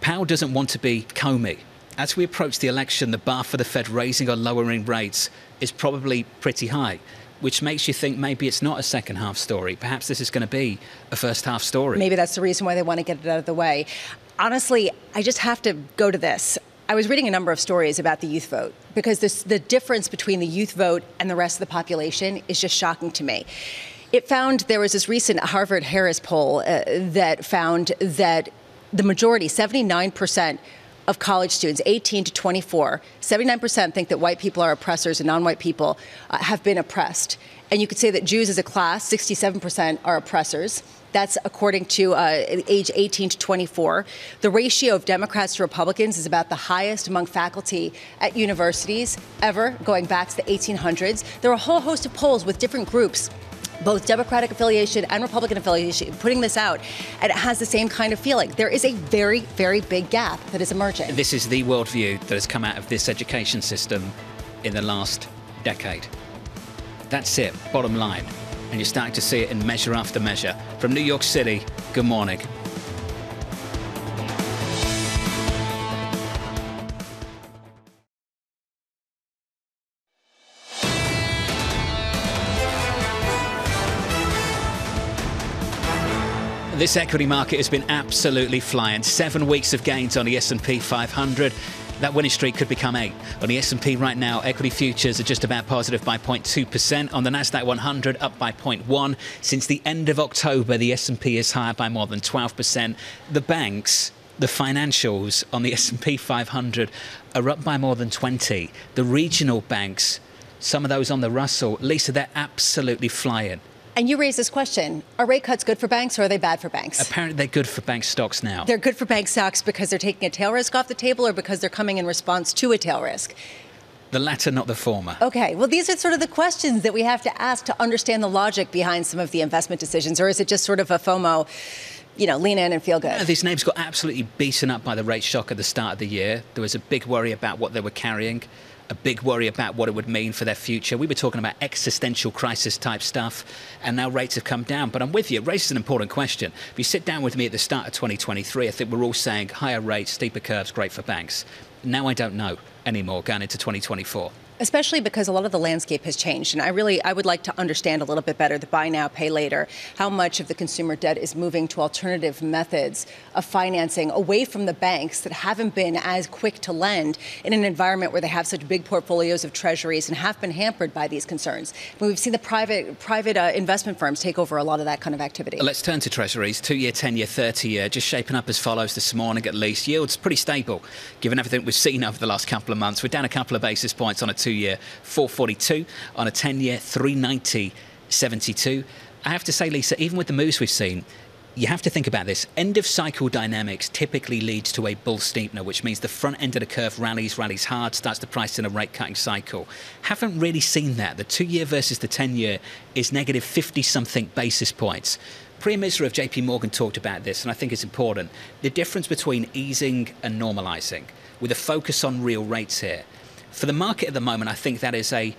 Powell doesn't want to be Comey. As we approach the election, the bar for the Fed raising or lowering rates is probably pretty high, which makes you think maybe it's not a second half story. Perhaps this is going to be a first half story. Maybe that's the reason why they want to get it out of the way. Honestly, I just have to go to this. I was reading a number of stories about the youth vote because the difference between the youth vote and the rest of the population is just shocking to me. It found there was this recent Harvard Harris poll that found that the majority, 79% of college students, 18 to 24, 79% think that white people are oppressors and non-white people have been oppressed. And you could say that Jews as a class, 67% are oppressors. That's according to age 18 to 24. The ratio of Democrats to Republicans is about the highest among faculty at universities ever, going back to the 1800s. There are a whole host of polls with different groups, both Democratic affiliation and Republican affiliation, putting this out, and it has the same kind of feeling. There is a very, very big gap that is emerging. This is the worldview that has come out of this education system in the last decade. That's it, bottom line. And you're starting to see it in measure after measure. From New York City, good morning. This equity market has been absolutely flying. 7 weeks of gains on the S&P 500. that winning streak could become 8. On the S&P right now, equity futures are just about positive by 0.2%. On the Nasdaq 100, up by 0.1%. Since the end of October, the S&P is higher by more than 12%. The banks, the financials on the S&P 500 are up by more than 20%. The regional banks, some of those on the Russell, Lisa, they're absolutely flying. And you raised this question, are rate cuts good for banks or are they bad for banks? Apparently they're good for bank stocks now. They're good for bank stocks because they're taking a tail risk off the table or because they're coming in response to a tail risk? The latter, not the former. Okay, well, these are sort of the questions that we have to ask to understand the logic behind some of the investment decisions, or is it just sort of a FOMO, you know, lean in and feel good? No, these names got absolutely beaten up by the rate shock at the start of the year. There was a big worry about what they were carrying, a big worry about what it would mean for their future. We were talking about existential crisis type stuff, and now rates have come down. But I'm with you, rates is an important question. If you sit down with me at the start of 2023, I think we're all saying higher rates, steeper curves, great for banks. Now I don't know anymore going into 2024. Especially because a lot of the landscape has changed. And I would like to understand a little bit better the buy now, pay later, how much of the consumer debt is moving to alternative methods of financing away from the banks that haven't been as quick to lend in an environment where they have such big portfolios of treasuries and have been hampered by these concerns. But we've seen the private investment firms take over a lot of that kind of activity. Let's turn to treasuries, 2-year, 10-year, 30-year, just shaping up as follows this morning at least. Yields pretty stable, given everything we've seen over the last couple of months. We're down a couple of basis points on a 2-year, 442, on a 10-year, 390.72. I have to say, Lisa, even with the moves we've seen, you have to think about this. End of cycle dynamics typically leads to a bull steepener, which means the front end of the curve rallies hard, starts to price in a rate cutting cycle. Haven't really seen that. The 2-year versus the 10-year is negative 50 something basis points. Priya Misra of JP Morgan talked about this, and I think it's important. The difference between easing and normalizing, with a focus on real rates here. For the market at the moment, I think that is a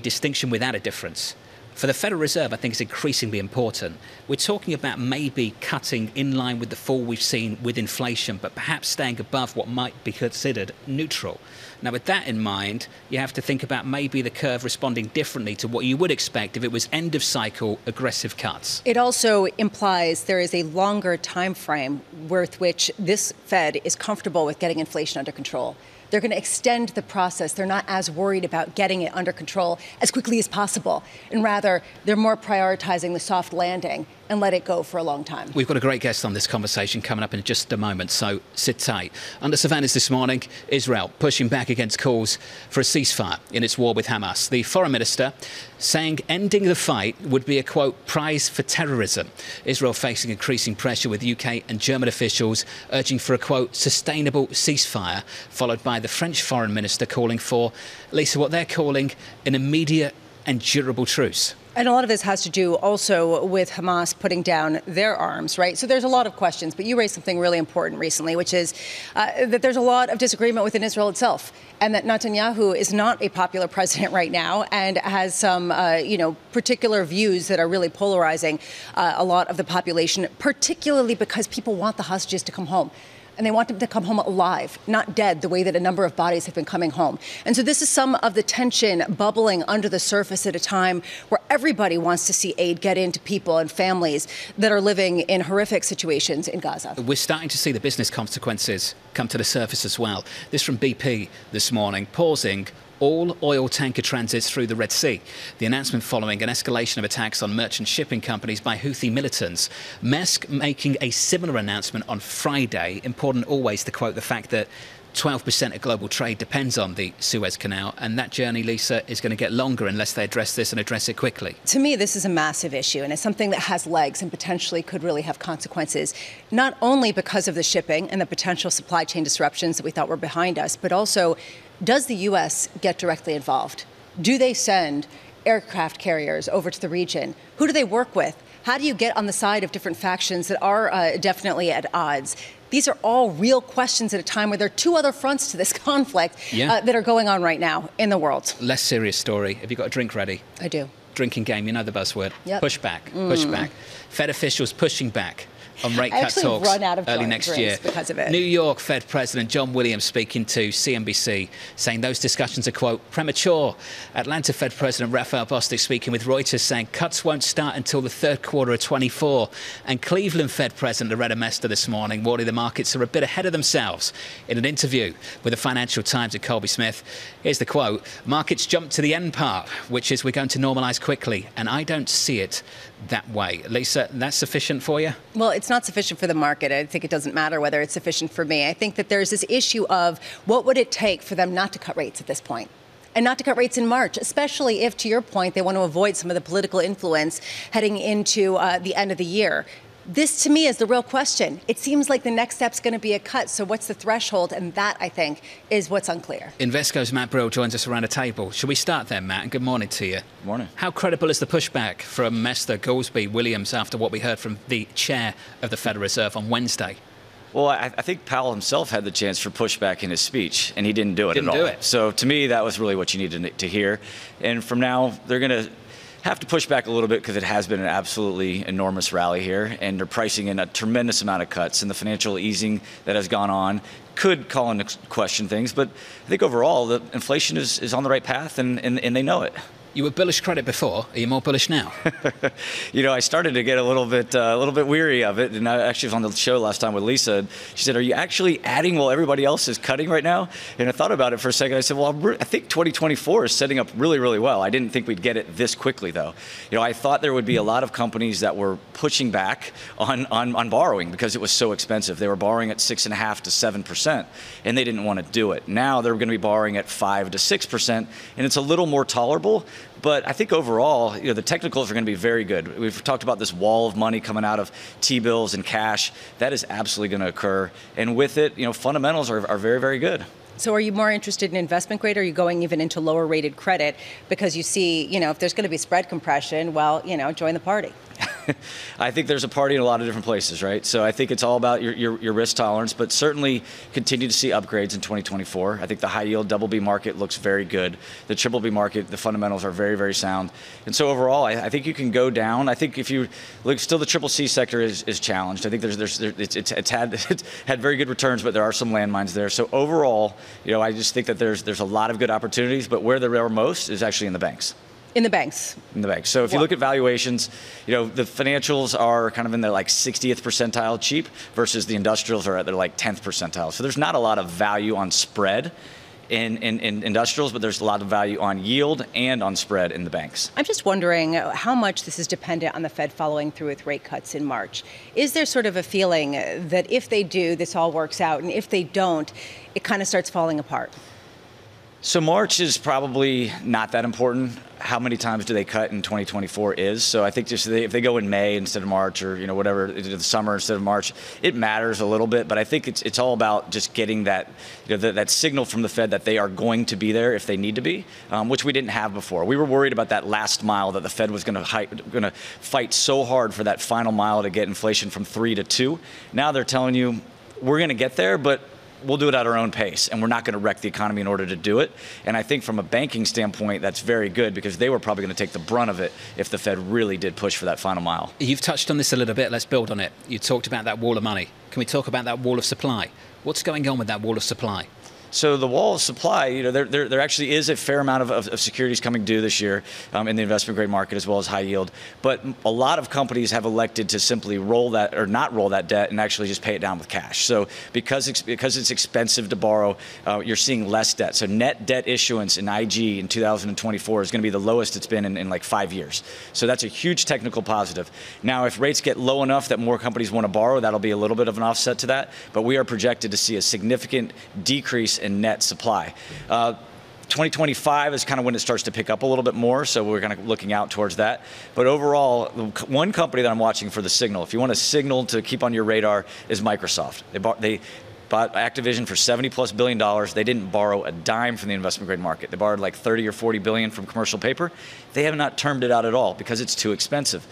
distinction without a difference. For the Federal Reserve, I think it's increasingly important. We're talking about maybe cutting in line with the fall we've seen with inflation, but perhaps staying above what might be considered neutral. Now, with that in mind, you have to think about maybe the curve responding differently to what you would expect if it was end-of-cycle aggressive cuts. It also implies there is a longer time frame with which this Fed is comfortable with getting inflation under control. They're going to extend the process. They're not as worried about getting it under control as quickly as possible. And rather, they're more prioritizing the soft landing and let it go for a long time. We've got a great guest on this conversation coming up in just a moment, so sit tight. Under surveillance this morning, Israel pushing back against calls for a ceasefire in its war with Hamas. The foreign minister saying ending the fight would be a, quote, prize for terrorism. Israel facing increasing pressure with UK and German officials urging for a, quote, sustainable ceasefire, followed by the French foreign minister calling for, Lisa, what they're calling an immediate and durable truce. And a lot of this has to do also with Hamas putting down their arms, right? So there's a lot of questions, but you raised something really important recently, which is that there's a lot of disagreement within Israel itself, and that Netanyahu is not a popular president right now and has some, particular views that are really polarizing a lot of the population, particularly because people want the hostages to come home. And they want them to come home alive, not dead, the way that a number of bodies have been coming home. And so this is some of the tension bubbling under the surface at a time where everybody wants to see aid get into people and families that are living in horrific situations in Gaza. We're starting to see the business consequences come to the surface as well. This from BP this morning, pausing all oil tanker transits through the Red Sea. The announcement following an escalation of attacks on merchant shipping companies by Houthi militants. Maersk making a similar announcement on Friday. Important always to quote the fact that 12% of global trade depends on the Suez Canal, and that journey, Lisa, is going to get longer unless they address this and address it quickly. To me, this is a massive issue, and it's something that has legs and potentially could really have consequences, not only because of the shipping and the potential supply chain disruptions that we thought were behind us, but also, does the U.S. get directly involved? Do they send aircraft carriers over to the region? Who do they work with? How do you get on the side of different factions that are definitely at odds? These are all real questions at a time where there are two other fronts to this conflict that are going on right now in the world. Less serious story. Have you got a drink ready? I do. drinking game, you know the buzzword, pushback. Fed officials pushing back on rate cut talks early next year. Because of it. New York Fed President John Williams speaking to CNBC, saying those discussions are, quote, premature. Atlanta Fed President Raphael Bostic speaking with Reuters, saying cuts won't start until the third quarter of 24. And Cleveland Fed President Loretta Mester this morning warning the markets are a bit ahead of themselves in an interview with the Financial Times at Colby Smith. Here's the quote, markets jumped to the end part, which is we're going to normalise quickly, and I don't see it that way. Lisa, that's sufficient for you? Well, it's not sufficient for the market. I think it doesn't matter whether it's sufficient for me. I think that there's this issue of what would it take for them not to cut rates at this point? And not to cut rates in March, especially if, to your point, they want to avoid some of the political influence heading into the end of the year. This, to me, is the real question. It seems like the next step's going to be a cut, so what's the threshold? And that, I think, is what's unclear. Invesco's Matt Brill joins us around a table. Should we start there, Matt? And good morning to you. Good morning. How credible is the pushback from Mester, Goolsbee, Williams after what we heard from the chair of the Federal Reserve on Wednesday? Well, I think Powell himself had the chance for pushback in his speech, and he didn't do it at all. So, to me, that was really what you needed to hear. And from now, they're going to have to push back a little bit because it has been an absolutely enormous rally here, and they're pricing in a tremendous amount of cuts, and the financial easing that has gone on could call into question things. But I think overall, the inflation is on the right path, and they know it. You were bullish credit before. Are you more bullish now? You know, I started to get a little bit weary of it. And I actually was on the show last time with Lisa. She said, are you actually adding while everybody else is cutting right now? And I thought about it for a second. I said, well, I think 2024 is setting up really, really well. I didn't think we'd get it this quickly, though. You know, I thought there would be a lot of companies that were pushing back on borrowing because it was so expensive. They were borrowing at 6.5 to 7%, and they didn't want to do it. Now they're going to be borrowing at 5 to 6%, and it's a little more tolerable. But I think overall, you know, the technicals are going to be very good. We've talked about this wall of money coming out of T-bills and cash. That is absolutely going to occur. And with it, you know, fundamentals are very, very good. So are you more interested in investment grade, or are you going even into lower rated credit? Because you see, you know, if there's going to be spread compression, well, you know, join the party. I think there's a party in a lot of different places, right? So I think it's all about your risk tolerance, but certainly continue to see upgrades in 2024. I think the high yield BB market looks very good. The BBB market, the fundamentals are very, very sound. And so overall, I think you can go down. I think if you look, still the CCC sector is challenged. I think it's had very good returns, but there are some landmines there. So overall, you know, I just think that there's a lot of good opportunities, but where there are most is actually in the banks. In the banks. In the banks. So if you look at valuations, you know, the financials are kind of in their like 60th percentile cheap versus the industrials are at their like 10th percentile. So there's not a lot of value on spread in industrials, but there's a lot of value on yield and on spread in the banks. I'm just wondering how much this is dependent on the Fed following through with rate cuts in March. Is there sort of a feeling that if they do, this all works out, and if they don't, it kind of starts falling apart? So March is probably not that important. How many times do they cut in 2024 is. So I think just if they go in May instead of March, or, you know, whatever, the summer instead of March, it matters a little bit. But I think it's all about just getting that, you know, that signal from the Fed that they are going to be there if they need to be, which we didn't have before. We were worried about that last mile, that the Fed was going to fight so hard for that final mile to get inflation from 3 to 2. Now they're telling you we're going to get there, but we'll do it at our own pace, and we're not going to wreck the economy in order to do it. And I think from a banking standpoint, that's very good, because they were probably going to take the brunt of it if the Fed really did push for that final mile. You've touched on this a little bit. Let's build on it. You talked about that wall of money. Can we talk about that wall of supply? What's going on with that wall of supply? So the wall of supply, you know, there actually is a fair amount of securities coming due this year in the investment grade market as well as high yield. But a lot of companies have elected to simply roll that, or not roll that debt, and actually just pay it down with cash. So because it's expensive to borrow, you're seeing less debt. So net debt issuance in IG in 2024 is going to be the lowest it's been in like 5 years. So that's a huge technical positive. Now, if rates get low enough that more companies want to borrow, that'll be a little bit of an offset to that. But we are projected to see a significant decrease in net supply. 2025 is kind of when it starts to pick up a little bit more, so we're kind of looking out towards that. But overall, one company that I'm watching for the signal, if you want a signal to keep on your radar, is Microsoft. They bought Activision for $70+ billion. They didn't borrow a dime from the investment grade market. They borrowed like 30 or 40 billion from commercial paper. They have not termed it out at all because it's too expensive.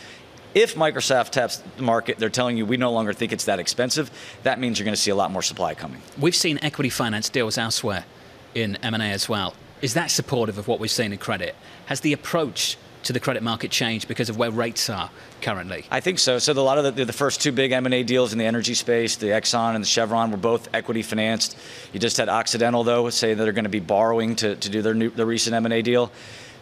If Microsoft taps the market, they're telling you we no longer think it's that expensive. That means you're going to see a lot more supply coming. We've seen equity finance deals elsewhere in M&A as well. Is that supportive of what we've seen in credit? Has the approach to the credit market change because of where rates are currently? I think so. So a lot of the first two big M&A deals in the energy space, the Exxon and the Chevron, were both equity financed. You just had Occidental, though, say that they're going to be borrowing to do their recent M&A deal.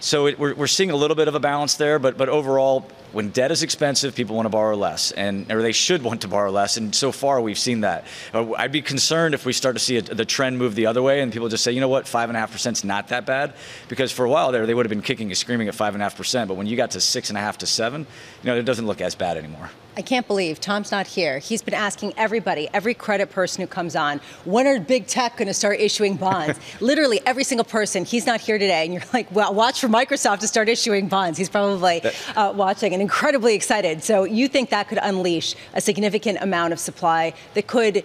So we're seeing a little bit of a balance there, but overall, when debt is expensive, people want to borrow less, or they should want to borrow less, and so far we've seen that. I'd be concerned if we start to see the trend move the other way and people just say, you know what, 5.5% is not that bad, because for a while there, they would have been kicking and screaming at 5.5%, but when you got to 6.5 to 7, you know, it doesn't look as bad anymore. I can't believe Tom's not here. He's been asking everybody, every credit person who comes on, when are big tech going to start issuing bonds? Literally every single person. He's not here today. And you're like, well, watch for Microsoft to start issuing bonds. He's probably watching and incredibly excited. So you think that could unleash a significant amount of supply that could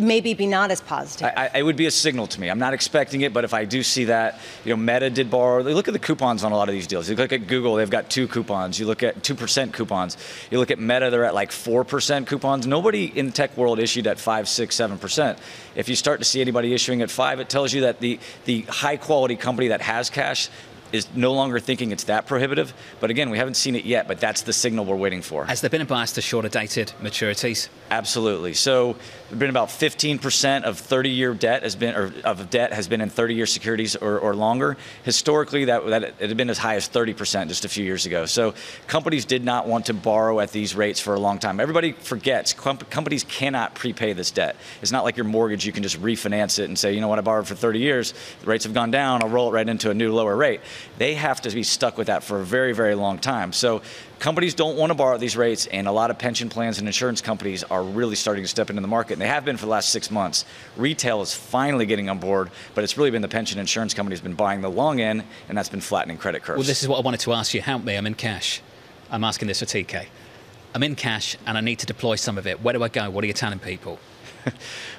maybe be not as positive? It would be a signal to me. I'm not expecting it, but if I do see that, you know, Meta did borrow. Look at the coupons on a lot of these deals. You look at Google, they've got 2 coupons. You look at 2% coupons. You look at Meta, they're at like 4% coupons. Nobody in the tech world issued at 5, 6, 7%. If you start to see anybody issuing at 5, it tells you that the high quality company that has cash is no longer thinking it's that prohibitive. But again, we haven't seen it yet, but that's the signal we're waiting for. Has there been a bias to shorter dated maturities? Absolutely. So there's been about 15% of 30-year debt has been, or of debt has been in 30-year securities or longer. Historically, that it had been as high as 30% just a few years ago. So companies did not want to borrow at these rates for a long time. Everybody forgets companies cannot prepay this debt. It's not like your mortgage; you can just refinance it and say, you know what, I borrowed for 30 years. The rates have gone down. I'll roll it right into a new lower rate. They have to be stuck with that for a very, very long time. So companies don't want to borrow at these rates, and a lot of pension plans and insurance companies are really starting to step into the market, and they have been for the last 6 months. Retail is finally getting on board, but it's really been the pension insurance companies been buying the long end, and that's been flattening credit curves. Well, this is what I wanted to ask you. Help me. I'm in cash. I'm asking this for TK. I'm in cash, and I need to deploy some of it. Where do I go? What are you telling people?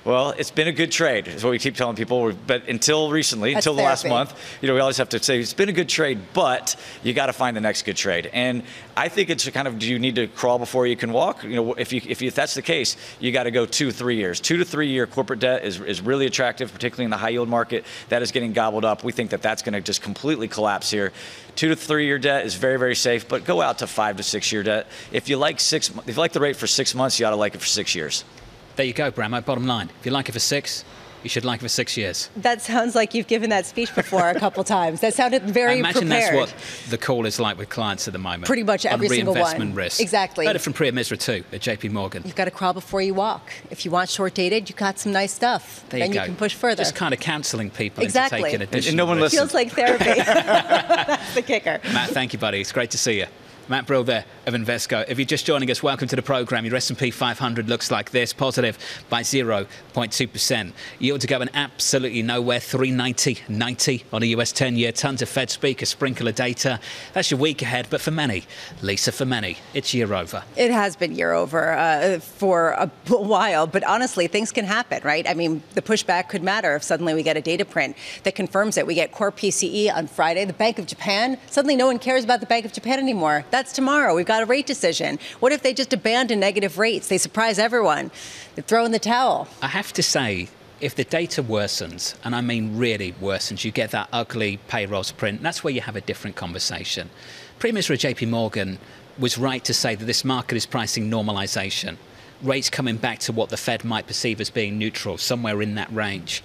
Well, it's been a good trade, is what we keep telling people. But until recently, until the last month, you know, we always have to say it's been a good trade, but you got to find the next good trade. And I think it's kind of, do you need to crawl before you can walk? You know, if that's the case, you got to go 2 to 3 years. 2 to 3 year corporate debt is really attractive, particularly in the high yield market. That is getting gobbled up. We think that that's going to just completely collapse here. 2 to 3 year debt is very, very safe, but go out to 5 to 6 year debt. If you like the rate for 6 months, you ought to like it for 6 years. There you go, Brammo. Bottom line, if you like it for 6, you should like it for 6 years. That sounds like you've given that speech before a couple times. That sounded very prepared. That's what the call is like with clients at the moment. Pretty much every single one. On reinvestment risk. Exactly. Heard it from Priya Misra too at JP Morgan. You've got to crawl before you walk. If you want short dated, you got some nice stuff. There you go. Then you can push further. Just kind of counselling people into taking additional risk. No one listens. It feels like therapy. That's the kicker. Matt, thank you, buddy. It's great to see you. Matt Brill there of Invesco. If you're just joining us, welcome to the programme. Your S&P 500 looks like this, positive by 0.2%. Yield to go in absolutely nowhere, 390.90 on a US 10-year. Tons of Fed speak, a sprinkle of data. That's your week ahead, but for many, Lisa, for many, it's year over. It has been year over for a while, but honestly, things can happen, right? I mean, the pushback could matter if suddenly we get a data print that confirms it. We get core PCE on Friday. The Bank of Japan, suddenly no one cares about the Bank of Japan anymore. That's tomorrow. We've got a rate decision. What if they just abandon negative rates? They surprise everyone. They throw in the towel. I have to say, if the data worsens, and I mean really worsens, you get that ugly payrolls print, that's where you have a different conversation. Priya Misra of JP Morgan was right to say that this market is pricing normalization. Rates coming back to what the Fed might perceive as being neutral, somewhere in that range.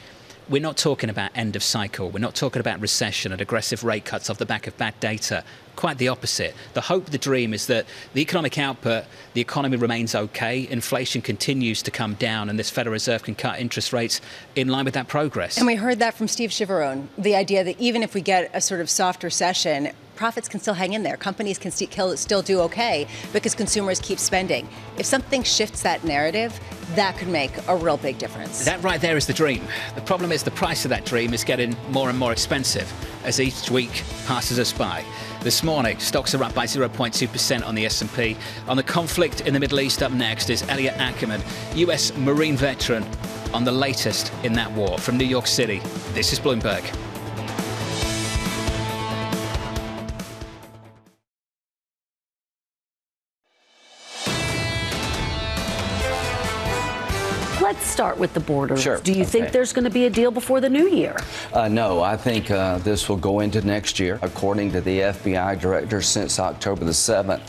We're not talking about end of cycle. We're not talking about recession and aggressive rate cuts off the back of bad data. Quite the opposite. The hope, the dream is that the economic output, the economy remains okay, inflation continues to come down, and this Federal Reserve can cut interest rates in line with that progress. And we heard that from Steve Chivarone, the idea that even if we get a sort of soft recession, profits can still hang in there. Companies can still do okay because consumers keep spending. If something shifts that narrative, that could make a real big difference. That right there is the dream. The problem is the price of that dream is getting more and more expensive as each week passes us by. This morning, stocks are up by 0.2% on the S&P. On the conflict in the Middle East, up next is Elliot Ackerman, US Marine veteran, on the latest in that war. From New York City, this is Bloomberg. Let's start with the border. Sure. Do you think there's going to be a deal before the new year? No, I think this will go into next year. According to the FBI director, since October the 7th,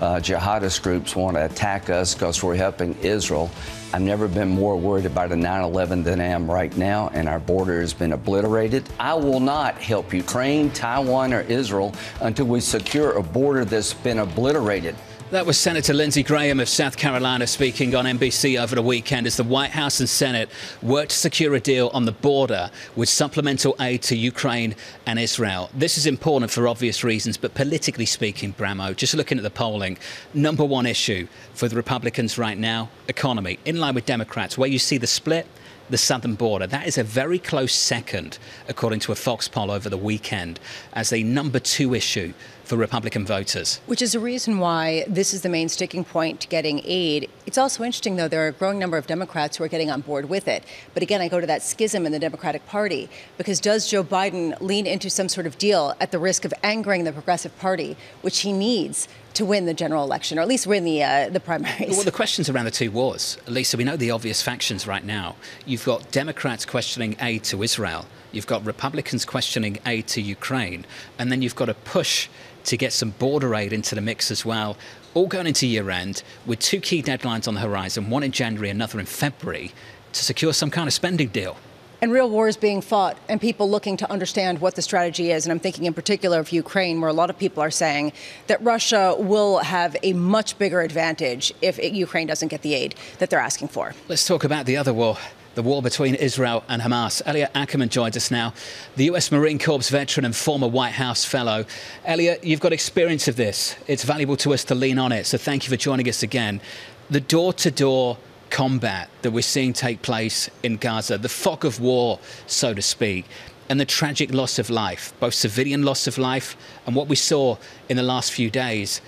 jihadist groups want to attack us because we're helping Israel. I've never been more worried about a 9/11 than I am right now, and our border has been obliterated. I will not help Ukraine, Taiwan, or Israel until we secure a border that's been obliterated. That was Senator Lindsey Graham of South Carolina speaking on NBC over the weekend as the White House and Senate worked to secure a deal on the border with supplemental aid to Ukraine and Israel. This is important for obvious reasons, but politically speaking, Bramo, just looking at the polling, number one issue for the Republicans right now, economy, in line with Democrats, where you see the split. The southern border. That is a very close second, according to a Fox poll over the weekend, as the number two issue for Republican voters. Which is a reason why this is the main sticking point to getting aid. It's also interesting, though, there are a growing number of Democrats who are getting on board with it. But again, I go to that schism in the Democratic Party, because does Joe Biden lean into some sort of deal at the risk of angering the Progressive Party, which he needs to win the general election, or at least win the primaries? Well, the questions around the two wars, Lisa, we know the obvious factions right now. You've got Democrats questioning aid to Israel. You've got Republicans questioning aid to Ukraine. And then you've got a push to get some border aid into the mix as well, all going into year end with two key deadlines on the horizon, one in January, another in February, to secure some kind of spending deal. And real wars being fought and people looking to understand what the strategy is. And I'm thinking in particular of Ukraine, where a lot of people are saying that Russia will have a much bigger advantage if Ukraine doesn't get the aid that they're asking for. Let's talk about the other war, the war between Israel and Hamas. Elliot Ackerman joins us now, the U.S. Marine Corps veteran and former White House fellow. Elliot, you've got experience of this. It's valuable to us to lean on it. So thank you for joining us again. The door-to-door combat that we're seeing take place in Gaza, the fog of war, so to speak, and the tragic loss of life, both civilian loss of life and what we saw in the last few days,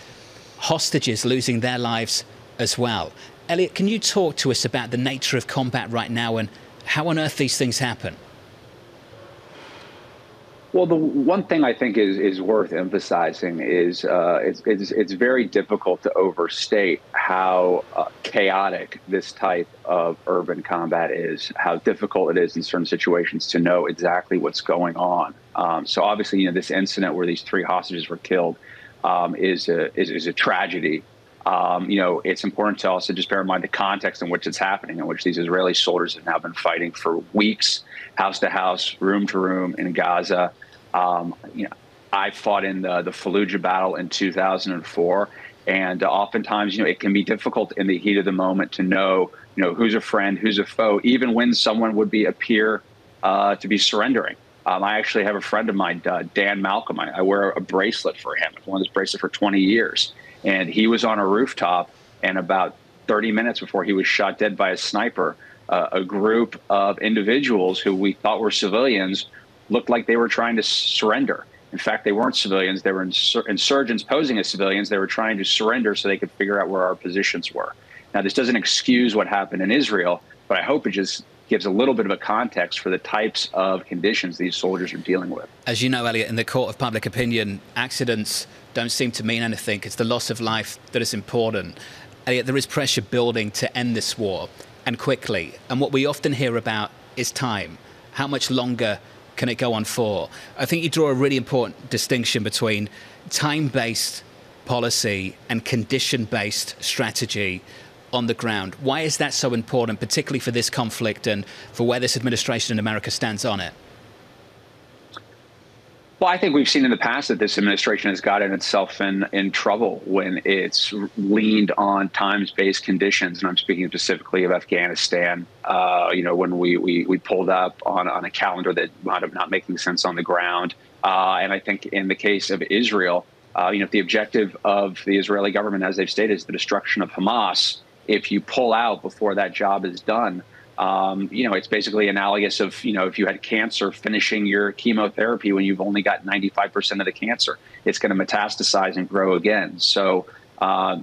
hostages losing their lives as well. Elliot, can you talk to us about the nature of combat right now and how on earth these things happen? Well, the one thing I think is worth emphasizing is it's very difficult to overstate how chaotic this type of urban combat is, how difficult it is in certain situations to know exactly what's going on. So obviously, you know, this incident where these three hostages were killed is a tragedy. You know, it's important to also just bear in mind the context in which it's happening, in which these Israeli soldiers have now been fighting for weeks, house to house, room to room in Gaza. You know, I fought in the Fallujah battle in 2004, and oftentimes, you know, it can be difficult in the heat of the moment to know, you know, who's a friend, who's a foe, even when someone would appear to be surrendering. I actually have a friend of mine, Dan Malcolm. I wear a bracelet for him. I've worn this bracelet for 20 years. And he was on a rooftop, and about 30 minutes before he was shot dead by a sniper, a group of individuals who we thought were civilians looked like they were trying to surrender. In fact, they weren't civilians. They were insurgents posing as civilians. They were trying to surrender so they could figure out where our positions were. Now, this doesn't excuse what happened in Israel, but I hope it just gives a little bit of a context for the types of conditions these soldiers are dealing with. As you know, Elliot, in the court of public opinion, accidents don't seem to mean anything. It's the loss of life that is important. Elliot, there is pressure building to end this war, and quickly. And what we often hear about is time. How much longer can it go on for? I think you draw a really important distinction between time-based policy and condition-based strategy on the ground. Why is that so important, particularly for this conflict and for where this administration in America stands on it? Well, I think we've seen in the past that this administration has gotten itself in trouble when it's leaned on times-based conditions. And I'm speaking specifically of Afghanistan, you know, when we pulled up on a calendar that wound up not making sense on the ground. And I think in the case of Israel, you know, if the objective of the Israeli government, as they've stated, is the destruction of Hamas, if you pull out before that job is done, you know, it's basically analogous of, you know, if you had cancer, finishing your chemotherapy when you've only got 95% of the cancer. It's going to metastasize and grow again. So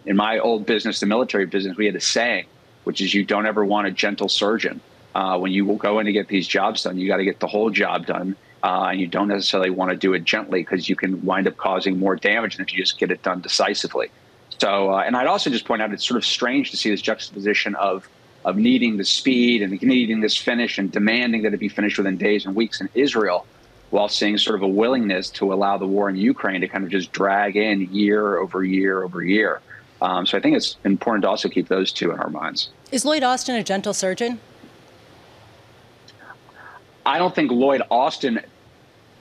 in my old business, the military business, we had a saying, which is you don't ever want a gentle surgeon. When you go in to get these jobs done, you got to get the whole job done. And you don't necessarily want to do it gently, because you can wind up causing more damage than if you just get it done decisively. So, and I'd also just point out, it's sort of strange to see this juxtaposition of of needing the speed and needing this finish and demanding that it be finished within days and weeks in Israel, while seeing sort of a willingness to allow the war in Ukraine to kind of just drag in year over year over year. So I think it's important to also keep those two in our minds. Is Lloyd Austin a gentle surgeon? I don't think Lloyd Austin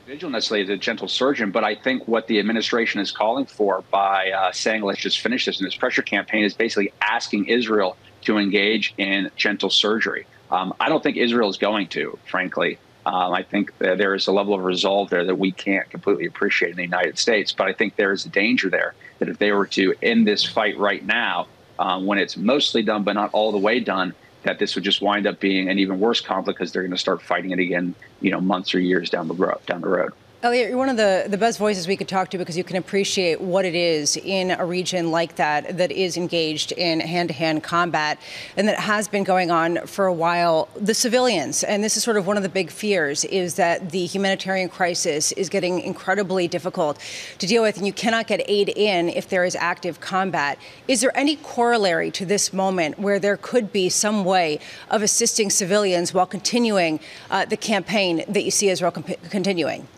necessarily is a gentle surgeon, but I think what the administration is calling for by saying, let's just finish this in this pressure campaign, is basically asking Israel to engage in gentle surgery. I don't think Israel is going to, frankly. I think that there is a level of resolve there that we can't completely appreciate in the United States. But I think there is a danger there that if they were to end this fight right now, when it's mostly done but not all the way done, that this would just wind up being an even worse conflict because they're going to start fighting it again, you know, months or years down the road. Elliot, you're one of the best voices we could talk to because you can appreciate what it is in a region like that that is engaged in hand-to-hand combat and that has been going on for a while. The civilians, and this is sort of one of the big fears, is that the humanitarian crisis is getting incredibly difficult to deal with, and you cannot get aid in if there is active combat. Is there any corollary to this moment where there could be some way of assisting civilians while continuing the campaign that you see Israel continuing?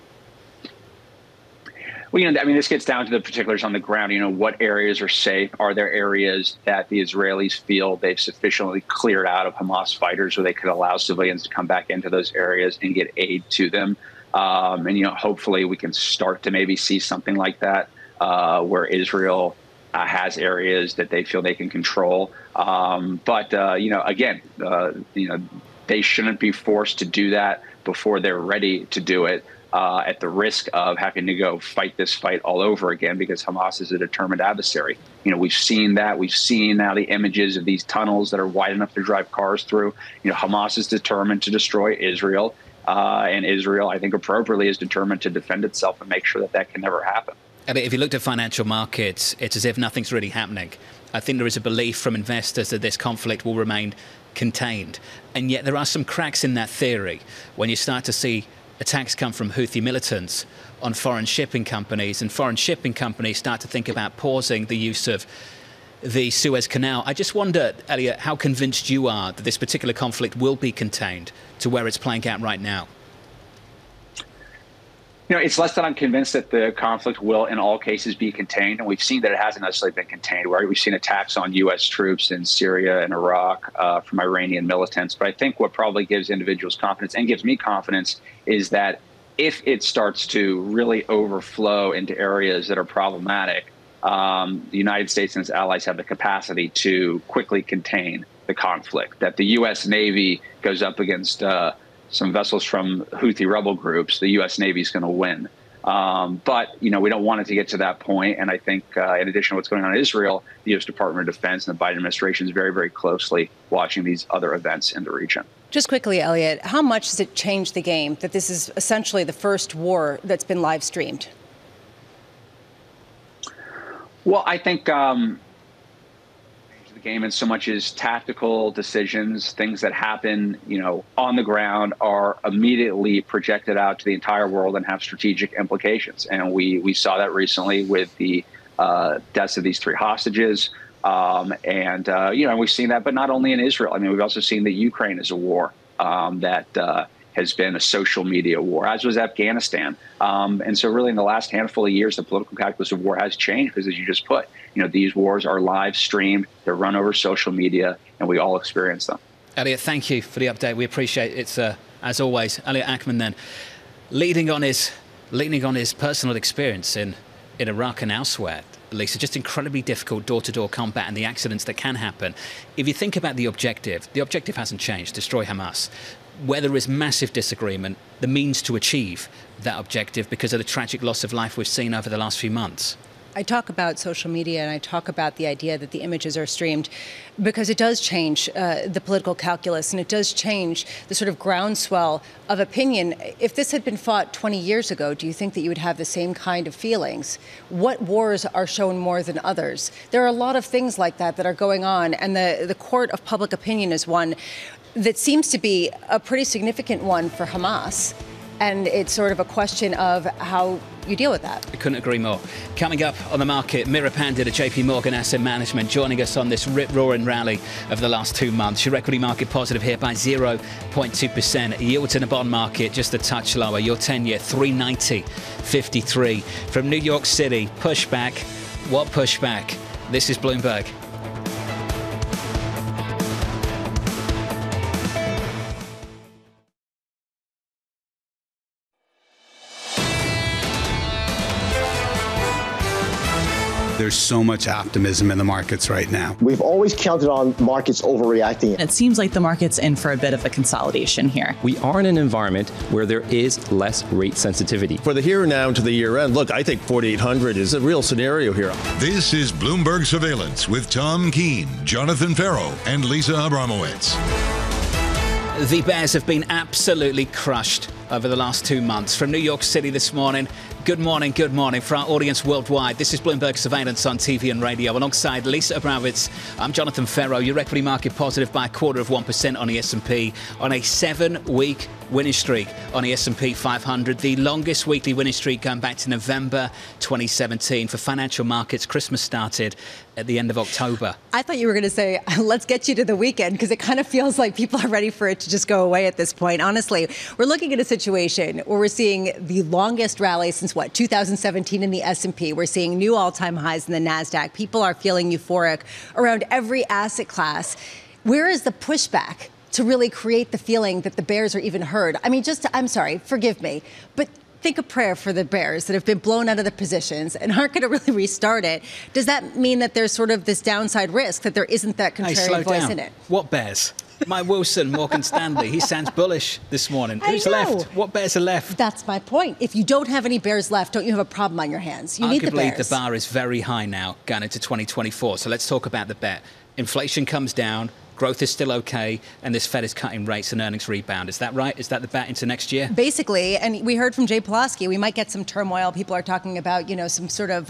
Well, you know, I mean, this gets down to the particulars on the ground. You know, what areas are safe? Are there areas that the Israelis feel they've sufficiently cleared out of Hamas fighters where they could allow civilians to come back into those areas and get aid to them? And, you know, hopefully we can start to maybe see something like that where Israel has areas that they feel they can control. You know, again, you know, they shouldn't be forced to do that before they're ready to do it. At the risk of having to go fight this fight all over again because Hamas is a determined adversary. You know, we've seen that. We've seen now the images of these tunnels that are wide enough to drive cars through. You know, Hamas is determined to destroy Israel, and Israel, I think appropriately, is determined to defend itself and make sure that that can never happen. I mean, if you looked at financial markets, it's as if nothing's really happening. I think there is a belief from investors that this conflict will remain contained. And yet there are some cracks in that theory when you start to see attacks come from Houthi militants on foreign shipping companies, and foreign shipping companies start to think about pausing the use of the Suez Canal. I just wonder, Elliot, how convinced you are that this particular conflict will be contained to where it's playing out right now? You know, it's less that I'm convinced that the conflict will, in all cases, be contained. And we've seen that it hasn't necessarily been contained, right? We've seen attacks on U.S. troops in Syria and Iraq from Iranian militants. But I think what probably gives individuals confidence and gives me confidence is that if it starts to really overflow into areas that are problematic, the United States and its allies have the capacity to quickly contain the conflict, that the U.S. Navy goes up against some vessels from Houthi rebel groups, the U.S. Navy is going to win. But, you know, we don't want it to get to that point. And I think in addition to what's going on in Israel, the U.S. Department of Defense and the Biden administration is very, very closely watching these other events in the region. Just quickly, Elliot, how much does it change the game that this is essentially the first war that's been live streamed? Well, I think game in so much as tactical decisions, things that happen, you know, on the ground are immediately projected out to the entire world and have strategic implications. And we saw that recently with the deaths of these three hostages. You know, we've seen that, but not only in Israel. I mean, we've also seen that Ukraine is a war that has been a social media war, as was Afghanistan. And so really in the last handful of years, the political calculus of war has changed because, as you just put, you know, these wars are live streamed, they're run over social media, and we all experience them. Elliot, thank you for the update. We appreciate it, as always. Elliot Ackerman then, leaning on his personal experience in Iraq and elsewhere. Lisa, just incredibly difficult door-to-door combat and the accidents that can happen. If you think about the objective hasn't changed, destroy Hamas. Where there is massive disagreement, the means to achieve that objective because of the tragic loss of life we've seen over the last few months. I talk about social media and I talk about the idea that the images are streamed because it does change the political calculus and it does change the sort of groundswell of opinion. If this had been fought 20 years ago, do you think that you would have the same kind of feelings? What wars are shown more than others? There are a lot of things like that that are going on, and the court of public opinion is one that seems to be a pretty significant one for Hamas. And it's sort of a question of how you deal with that. I couldn't agree more. Coming up on the market, Mira Pandit at JP Morgan Asset Management joining us on this rip-roaring rally of the last 2 months. Your equity market positive here by 0.2%. Yields in the bond market just a touch lower. Your 10-year 390.53. From New York City, pushback. What pushback? This is Bloomberg. There's so much optimism in the markets right now. We've always counted on markets overreacting. It seems like the market's in for a bit of a consolidation here. We are in an environment where there is less rate sensitivity. For the here and now to the year end, look, I think 4,800 is a real scenario here. This is Bloomberg Surveillance with Tom Keene, Jonathan Ferro, and Lisa Abramowicz. The bears have been absolutely crushed over the last 2 months. From New York City this morning, good morning. For our audience worldwide, this is Bloomberg Surveillance on TV and radio. Alongside Lisa Abramowicz, I'm Jonathan Ferro. Your equity market positive by 0.25% on the S&P on a 7-week winning streak on the S&P 500, the longest weekly winning streak going back to November 2017. For financial markets, Christmas started at the end of October. I thought you were going to say, let's get you to the weekend, because it kind of feels like people are ready for it to just go away at this point. Honestly, we're looking at a situation where we're seeing the longest rally since, what, 2017 in the S&P. We're seeing new all-time highs in the NASDAQ. People are feeling euphoric around every asset class. Where is the pushback to really create the feeling that the bears are even heard? I mean, I'm sorry, forgive me, but think a prayer for the bears that have been blown out of the positions and aren't going to really restart it. Does that mean that there's sort of this downside risk that there isn't that contrarian voice in it? What bears? Mike Wilson, Morgan Stanley, he sounds bullish this morning. Who's left? What bears are left? That's my point. If you don't have any bears left, don't you have a problem on your hands? You need the bears. Arguably, the bar is very high now going into 2024, so let's talk about the bet. Inflation comes down, growth is still okay, and this Fed is cutting rates and earnings rebound. Is that right? Is that the bet into next year? Basically, and we heard from Jay Pelosky, we might get some turmoil. People are talking about, you know, some sort of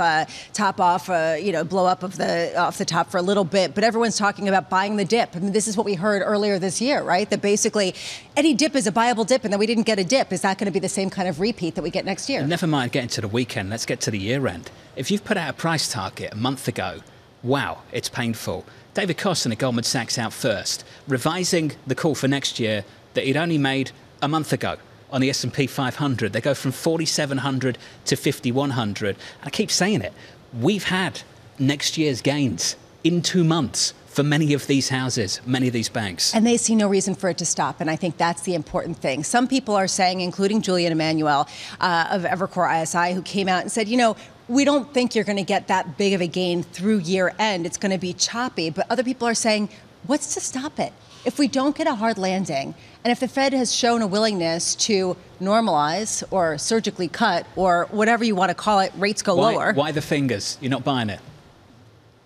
top off, blow up of the off the top for a little bit, but everyone's talking about buying the dip. I mean, this is what we heard earlier this year, right? That basically any dip is a buyable dip, and then we didn't get a dip. Is that going to be the same kind of repeat that we get next year? And never mind getting to the weekend. Let's get to the year end. If you've put out a price target a month ago, wow, it's painful. David Kostin at Goldman Sachs out first, revising the call for next year that he'd only made a month ago on the S&P 500. They go from 4,700 to 5,100. And I keep saying it, we've had next year's gains in 2 months for many of these houses, many of these banks. And they see no reason for it to stop, and I think that's the important thing. Some people are saying, including Julian Emanuel of Evercore ISI, who came out and said, you know, we don't think you're going to get that big of a gain through year end. It's going to be choppy. But other people are saying, what's to stop it? If we don't get a hard landing, and if the Fed has shown a willingness to normalize or surgically cut or whatever you want to call it, rates go lower. Why the fingers? You're not buying it.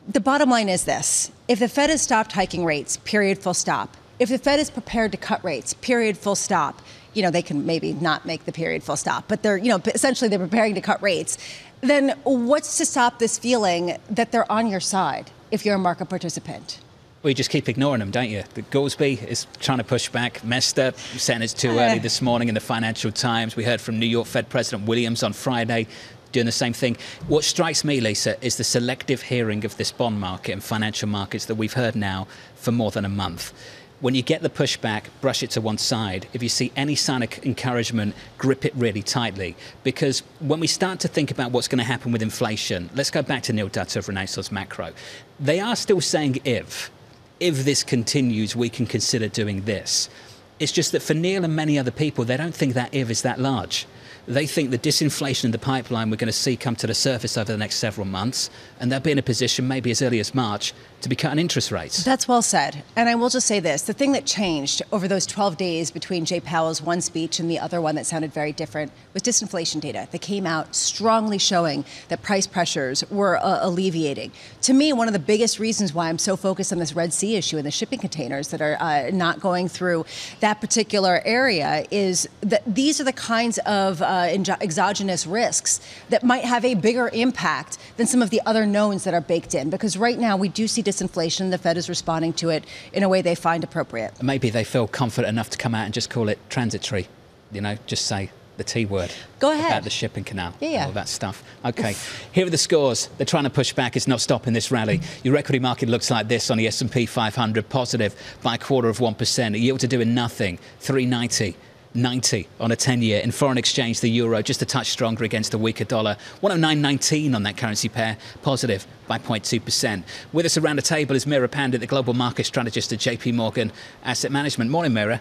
The bottom line is this. If the Fed has stopped hiking rates, period, full stop. If the Fed is prepared to cut rates, period, full stop. You know, they can maybe not make the period full stop, but they're, you know, essentially they're preparing to cut rates. Then what's to stop this feeling that they're on your side if you're a market participant? Well, you just keep ignoring them, don't you? Goolsbee is trying to push back. Mester saying it's too early this morning in the Financial Times. We heard from New York Fed President Williams on Friday doing the same thing. What strikes me, Lisa, is the selective hearing of this bond market and financial markets that we've heard now for more than a month. When you get the pushback, brush it to one side. If you see any sign of encouragement, grip it really tightly. Because when we start to think about what's going to happen with inflation, let's go back to Neil Dutta of Renaissance Macro. They are still saying if this continues, we can consider doing this. It's just that for Neil and many other people, they don't think that if is that large. They think the disinflation in the pipeline we're going to see come to the surface over the next several months, and they'll be in a position maybe as early as March to be cutting interest rates. That's well said. And I will just say this. The thing that changed over those 12 days between Jay Powell's one speech and the other one that sounded very different was disinflation data that came out strongly showing that price pressures were alleviating. To me, one of the biggest reasons why I'm so focused on this Red Sea issue and the shipping containers that are not going through that particular area is that these are the kinds of exogenous risks that might have a bigger impact than some of the other knowns that are baked in. Because right now we do see disinflation. The Fed is responding to it in a way they find appropriate. Maybe they feel confident enough to come out and just call it transitory, you know, just say the T word. Go ahead. About the shipping canal. Yeah. All that stuff. Okay. Here are the scores. They're trying to push back. It's not stopping this rally. Your equity market looks like this on the S&P 500, positive by 0.25%. A yield to doing nothing, 390. 90 on a 10-year. In foreign exchange, the euro just a touch stronger against a weaker dollar. 109.19 on that currency pair, positive by 0.2%. With us around the table is Mira Pandit, the global market strategist at JP Morgan Asset Management. Morning, Mira.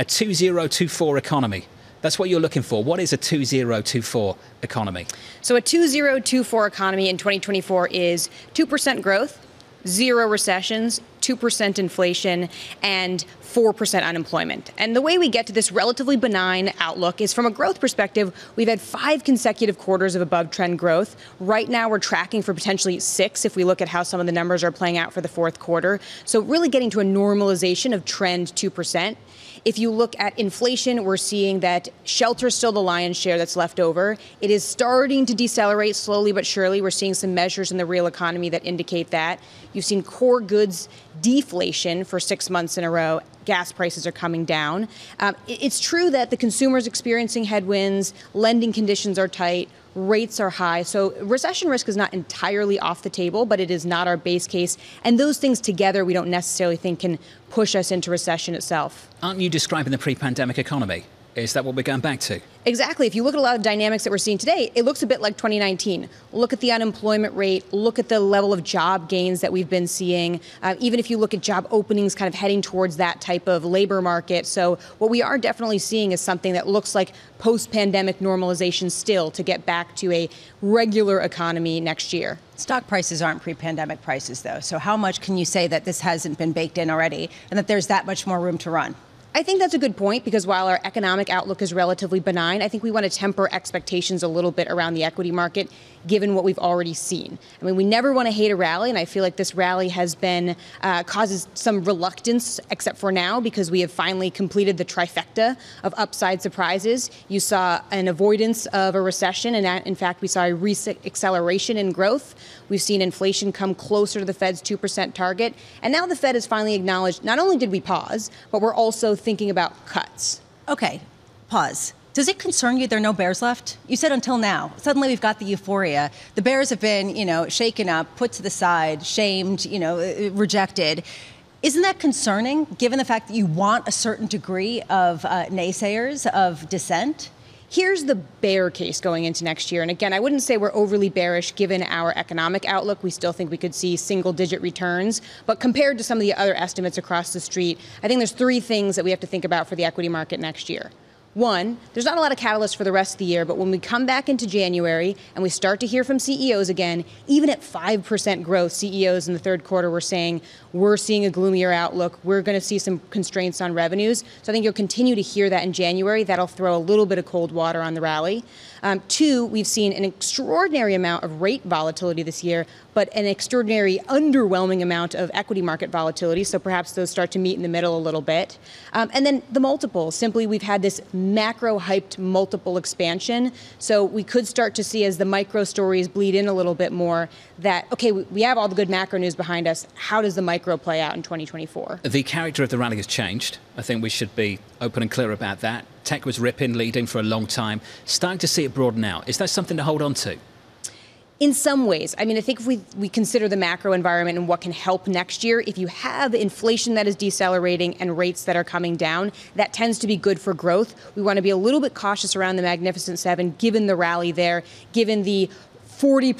A 2024 economy. That's what you're looking for. What is a 2024 economy? So a 2024 economy in 2024 is 2% growth, 0 recessions, 2% inflation, and 4% unemployment. And the way we get to this relatively benign outlook is from a growth perspective. We've had 5 consecutive quarters of above trend growth. Right now we're tracking for potentially 6 if we look at how some of the numbers are playing out for the fourth quarter. So really getting to a normalization of trend 2%. If you look at inflation, we're seeing that shelter is still the lion's share that's left over. It is starting to decelerate slowly but surely. We're seeing some measures in the real economy that indicate that. You've seen core goods deflation for 6 months in a row. Gas prices are coming down. It's true that the consumer is experiencing headwinds, lending conditions are tight, rates are high. So recession risk is not entirely off the table, but it is not our base case. And those things together, we don't necessarily think can push us into recession itself. Aren't you describing the pre-pandemic economy? Is that what we're going back to? Exactly. If you look at a lot of dynamics that we're seeing today, it looks a bit like 2019. Look at the unemployment rate. Look at the level of job gains that we've been seeing. Even if you look at job openings kind of heading towards that type of labor market. So what we are definitely seeing is something that looks like post-pandemic normalization still to get back to a regular economy next year. Stock prices aren't pre-pandemic prices, though. So how much can you say that this hasn't been baked in already and that there's that much more room to run? I think that's a good point, because while our economic outlook is relatively benign, I think we want to temper expectations a little bit around the equity market, given what we've already seen. I mean, we never want to hate a rally, and I feel like this rally has been, causes some reluctance, except for now, because we have finally completed the trifecta of upside surprises. You saw an avoidance of a recession, and in fact, we saw a recent acceleration in growth. We've seen inflation come closer to the Fed's 2% target, and now the Fed has finally acknowledged, not only did we pause, but we're also thinking about cuts. Okay, pause. Does it concern you there are no bears left? You said until now. Suddenly we've got the euphoria. The bears have been, shaken up, put to the side, shamed, rejected. Isn't that concerning, given the fact that you want a certain degree of naysayers, of dissent? Here's the bear case going into next year. And again, I wouldn't say we're overly bearish given our economic outlook. We still think we could see single-digit returns. But compared to some of the other estimates across the street, I think there's 3 things that we have to think about for the equity market next year. 1, there's not a lot of catalysts for the rest of the year, but when we come back into January and we start to hear from CEOs again, even at 5% growth, CEOs in the third quarter were saying, we're seeing a gloomier outlook, we're going to see some constraints on revenues. So I think you'll continue to hear that in January. That'll throw a little bit of cold water on the rally. 2, we've seen an extraordinary amount of rate volatility this year, but an extraordinary underwhelming amount of equity market volatility, so perhaps those start to meet in the middle a little bit. And then the multiple, simply we've had this macro-hyped multiple expansion. So we could start to see, as the micro stories bleed in a little bit more, that, okay, we have all the good macro news behind us. How does the micro play out in 2024? The character of the rally has changed. I think we should be open and clear about that. Tech was ripping, leading for a long time. Starting to see it broaden out. Is that something to hold on to? In some ways. I mean, I think if we consider the macro environment and what can help next year, if you have inflation that is decelerating and rates that are coming down, that tends to be good for growth. We want to be a little bit cautious around the Magnificent Seven, given the rally there, given the 40%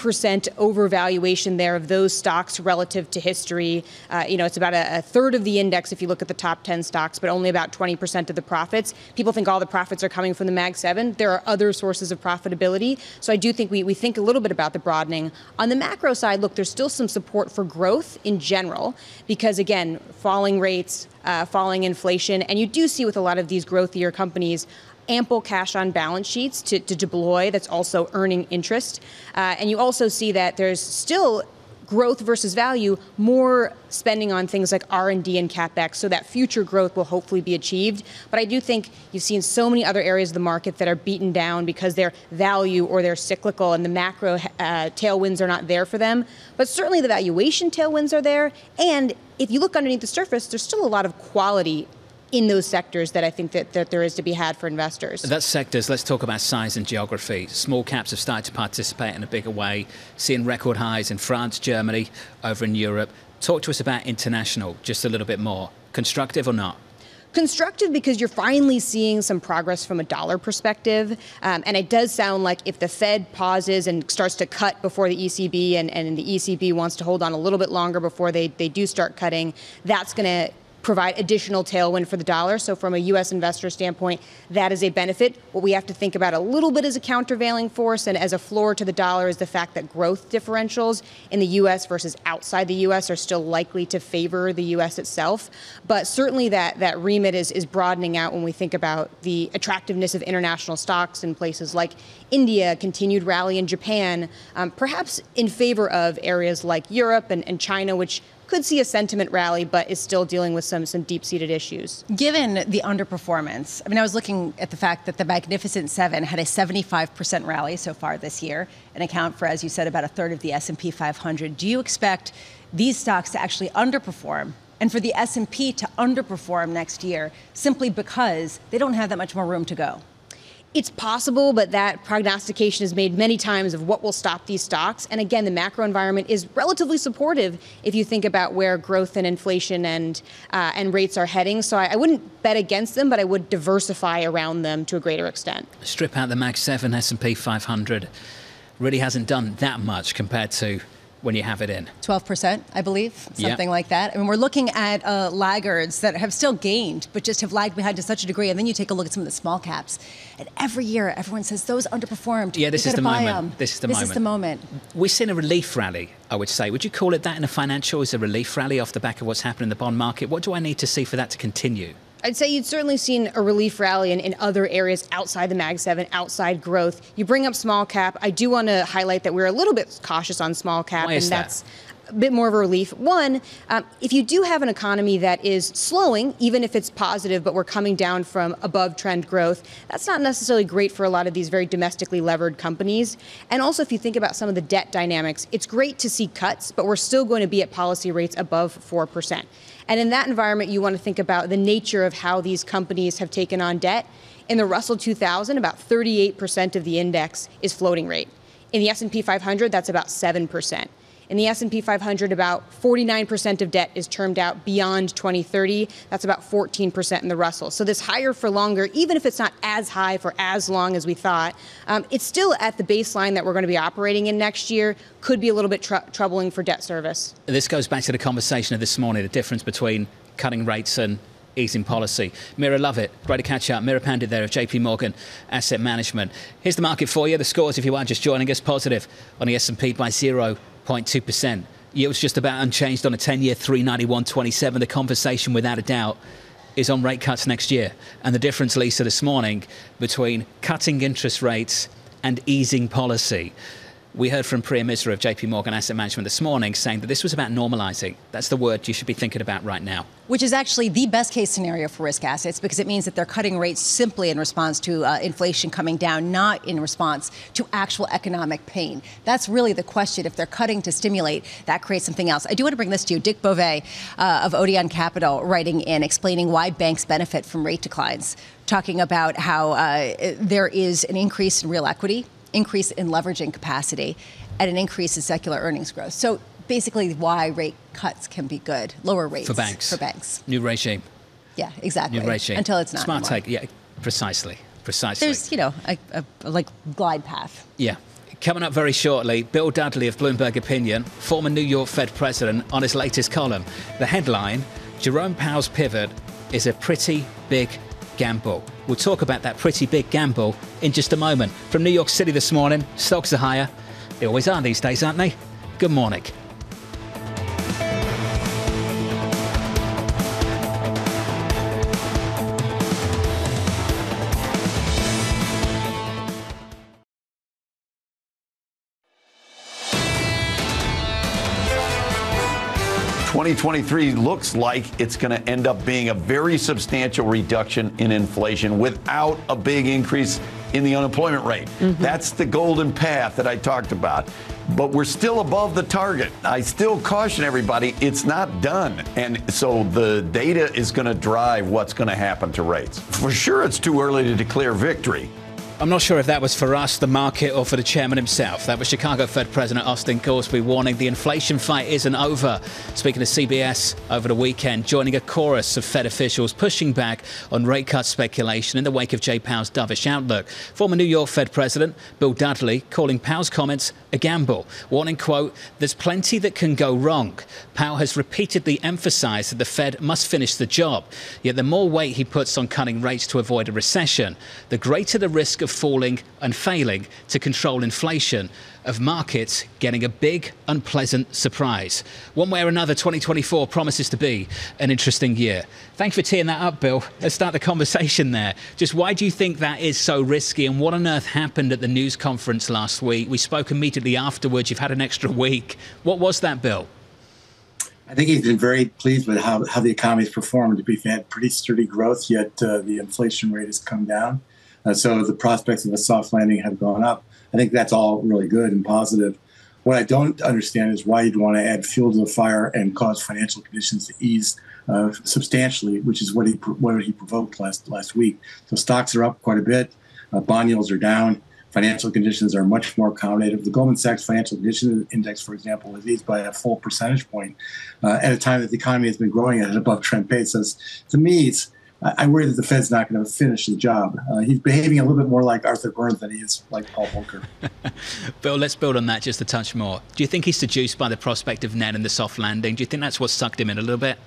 overvaluation there of those stocks relative to history. It's about a third of the index if you look at the top 10 stocks, but only about 20% of the profits. People think all the profits are coming from the Mag 7. There are other sources of profitability. So I do think we think a little bit about the broadening. On the macro side, look, there's still some support for growth in general, because again, falling rates, falling inflation, and you do see with a lot of these growthier companies, ample cash on balance sheets to deploy that's also earning interest. And you also see that there's still growth versus value, more spending on things like R&D and CapEx, so that future growth will hopefully be achieved. But I do think you've seen so many other areas of the market that are beaten down because they're value or they're cyclical and the macro tailwinds are not there for them. But certainly the valuation tailwinds are there. And if you look underneath the surface, there's still a lot of quality in those sectors that I think that there is to be had for investors. That's sectors. Let's talk about size and geography. Small caps have started to participate in a bigger way, seeing record highs in France, Germany, over in Europe. Talk to us about international just a little bit more. Constructive or not? Constructive, because you're finally seeing some progress from a dollar perspective. And it does sound like if the Fed pauses and starts to cut before the ECB, and the ECB wants to hold on a little bit longer before they do start cutting, that's going to provide additional tailwind for the dollar. So from a U.S. investor standpoint, that is a benefit. What we have to think about a little bit as a countervailing force and as a floor to the dollar is the fact that growth differentials in the U.S. versus outside the U.S. are still likely to favor the U.S. itself. But certainly that remit is broadening out when we think about the attractiveness of international stocks in places like India, continued rally in Japan, perhaps in favor of areas like Europe and China, which could see a sentiment rally, but is still dealing with some deep-seated issues. Given the underperformance, I was looking at the fact that the Magnificent Seven had a 75% rally so far this year, and account for, as you said, about a third of the S&P 500. Do you expect these stocks to actually underperform, and for the S&P to underperform next year, simply because they don't have that much more room to go? It's possible, but that prognostication is made many times of what will stop these stocks. And again, the macro environment is relatively supportive if you think about where growth and inflation and rates are heading. So I wouldn't bet against them, but I would diversify around them to a greater extent. Strip out the Mag 7, S&P 500 really hasn't done that much compared to when you have it in. 12%, I believe, something like that. We're looking at laggards that have still gained, but just have lagged behind to such a degree. And then you take a look at some of the small caps. And every year, everyone says those underperformed. Yeah, this is the moment. This is the moment. We've seen a relief rally, I would say. Would you call it that in a financial? Is a relief rally off the back of what's happened in the bond market? What do I need to see for that to continue? I'd say you'd certainly seen a relief rally in other areas outside the Mag 7, outside growth. You bring up small cap. I do want to highlight that we're a little bit cautious on small cap. Why is that? That's a bit more of a relief. One, if you do have an economy that is slowing, even if it's positive, but we're coming down from above trend growth, that's not necessarily great for a lot of these very domestically levered companies. And also, if you think about some of the debt dynamics, it's great to see cuts, but we're still going to be at policy rates above 4%. And in that environment, you want to think about the nature of how these companies have taken on debt. In the Russell 2000, about 38% of the index is floating rate. In the S&P 500, that's about 7%. In the S&P 500, about 49% of debt is termed out beyond 2030. That's about 14% in the Russell. So this higher for longer, even if it's not as high for as long as we thought, it's still at the baseline that we're going to be operating in next year. Could be a little bit troubling for debt service. This goes back to the conversation of this morning, the difference between cutting rates and easing policy. Mira, love it. Great to catch up. Mira Pandit there of JP Morgan Asset Management. Here's the market for you. The scores, if you are just joining us, positive on the S&P by 0.2%. Yields just about unchanged on a 10-year, 391.27. The conversation, without a doubt, is on rate cuts next year. And the difference, Lisa, this morning between cutting interest rates and easing policy. We heard from Priya Misra of JP Morgan Asset Management this morning saying that this was about normalizing. That's the word you should be thinking about right now. Which is actually the best case scenario for risk assets, because it means that they're cutting rates simply in response to inflation coming down, not in response to actual economic pain. That's really the question. If they're cutting to stimulate, that creates something else. I do want to bring this to you. Dick Beauvais of Odeon Capital writing in, explaining why banks benefit from rate declines, talking about how there is an increase in real equity, increase in leveraging capacity, and an increase in secular earnings growth. So basically why rate cuts can be good, lower rates. For banks. For banks. New regime. Yeah, exactly. New regime. Until it's not. Smart take, yeah, precisely, precisely. There's, you know, a glide path. Yeah. Coming up very shortly, Bill Dudley of Bloomberg Opinion, former New York Fed president, on his latest column. The headline, Jerome Powell's pivot is a pretty big gamble. We'll talk about that pretty big gamble in just a moment. From New York City this morning, stocks are higher. They always are these days, aren't they? Good morning. The 2023 looks like it's going to end up being a very substantial reduction in inflation without a big increase in the unemployment rate. That's the golden path that I talked about. but we're still above the target. I still caution everybody, it's not done. And so the data is going to drive what's going to happen to rates. For sure, it's too early to declare victory. I'm not sure if that was for us, the market, or for the chairman himself. That was Chicago Fed President Austan Goolsbee warning the inflation fight isn't over. Speaking to CBS over the weekend, joining a chorus of Fed officials pushing back on rate cut speculation in the wake of Jay Powell's dovish outlook. Former New York Fed President Bill Dudley calling Powell's comments a gamble, warning, quote, there's plenty that can go wrong. Powell has repeatedly emphasised that the Fed must finish the job. Yet the more weight he puts on cutting rates to avoid a recession, the greater the risk of falling and failing to control inflation, of markets getting a big, unpleasant surprise. One way or another, 2024 promises to be an interesting year. Thanks for teeing that up, Bill. Let's start the conversation there. Just why do you think that is so risky, and what on earth happened at the news conference last week? We spoke immediately afterwards. You've had an extra week. What was that, Bill? I think he's been very pleased with how the economy's performed. We've had pretty sturdy growth, yet the inflation rate has come down. So the prospects of a soft landing have gone up. I think that's all really good and positive. What I don't understand is why you'd want to add fuel to the fire and cause financial conditions to ease substantially, which is what he provoked last week. So stocks are up quite a bit. Bond yields are down. Financial conditions are much more accommodative. The Goldman Sachs Financial Conditions Index, for example, was eased by a full percentage point at a time that the economy has been growing at an above-trend pace. So to me, I worry that the Fed's not going to finish the job. He's behaving a little bit more like Arthur Burns than he is like Paul Volcker. Bill, let's build on that just a touch more. Do you think he's seduced by the prospect of Ned and the soft landing? Do you think that's what sucked him in a little bit?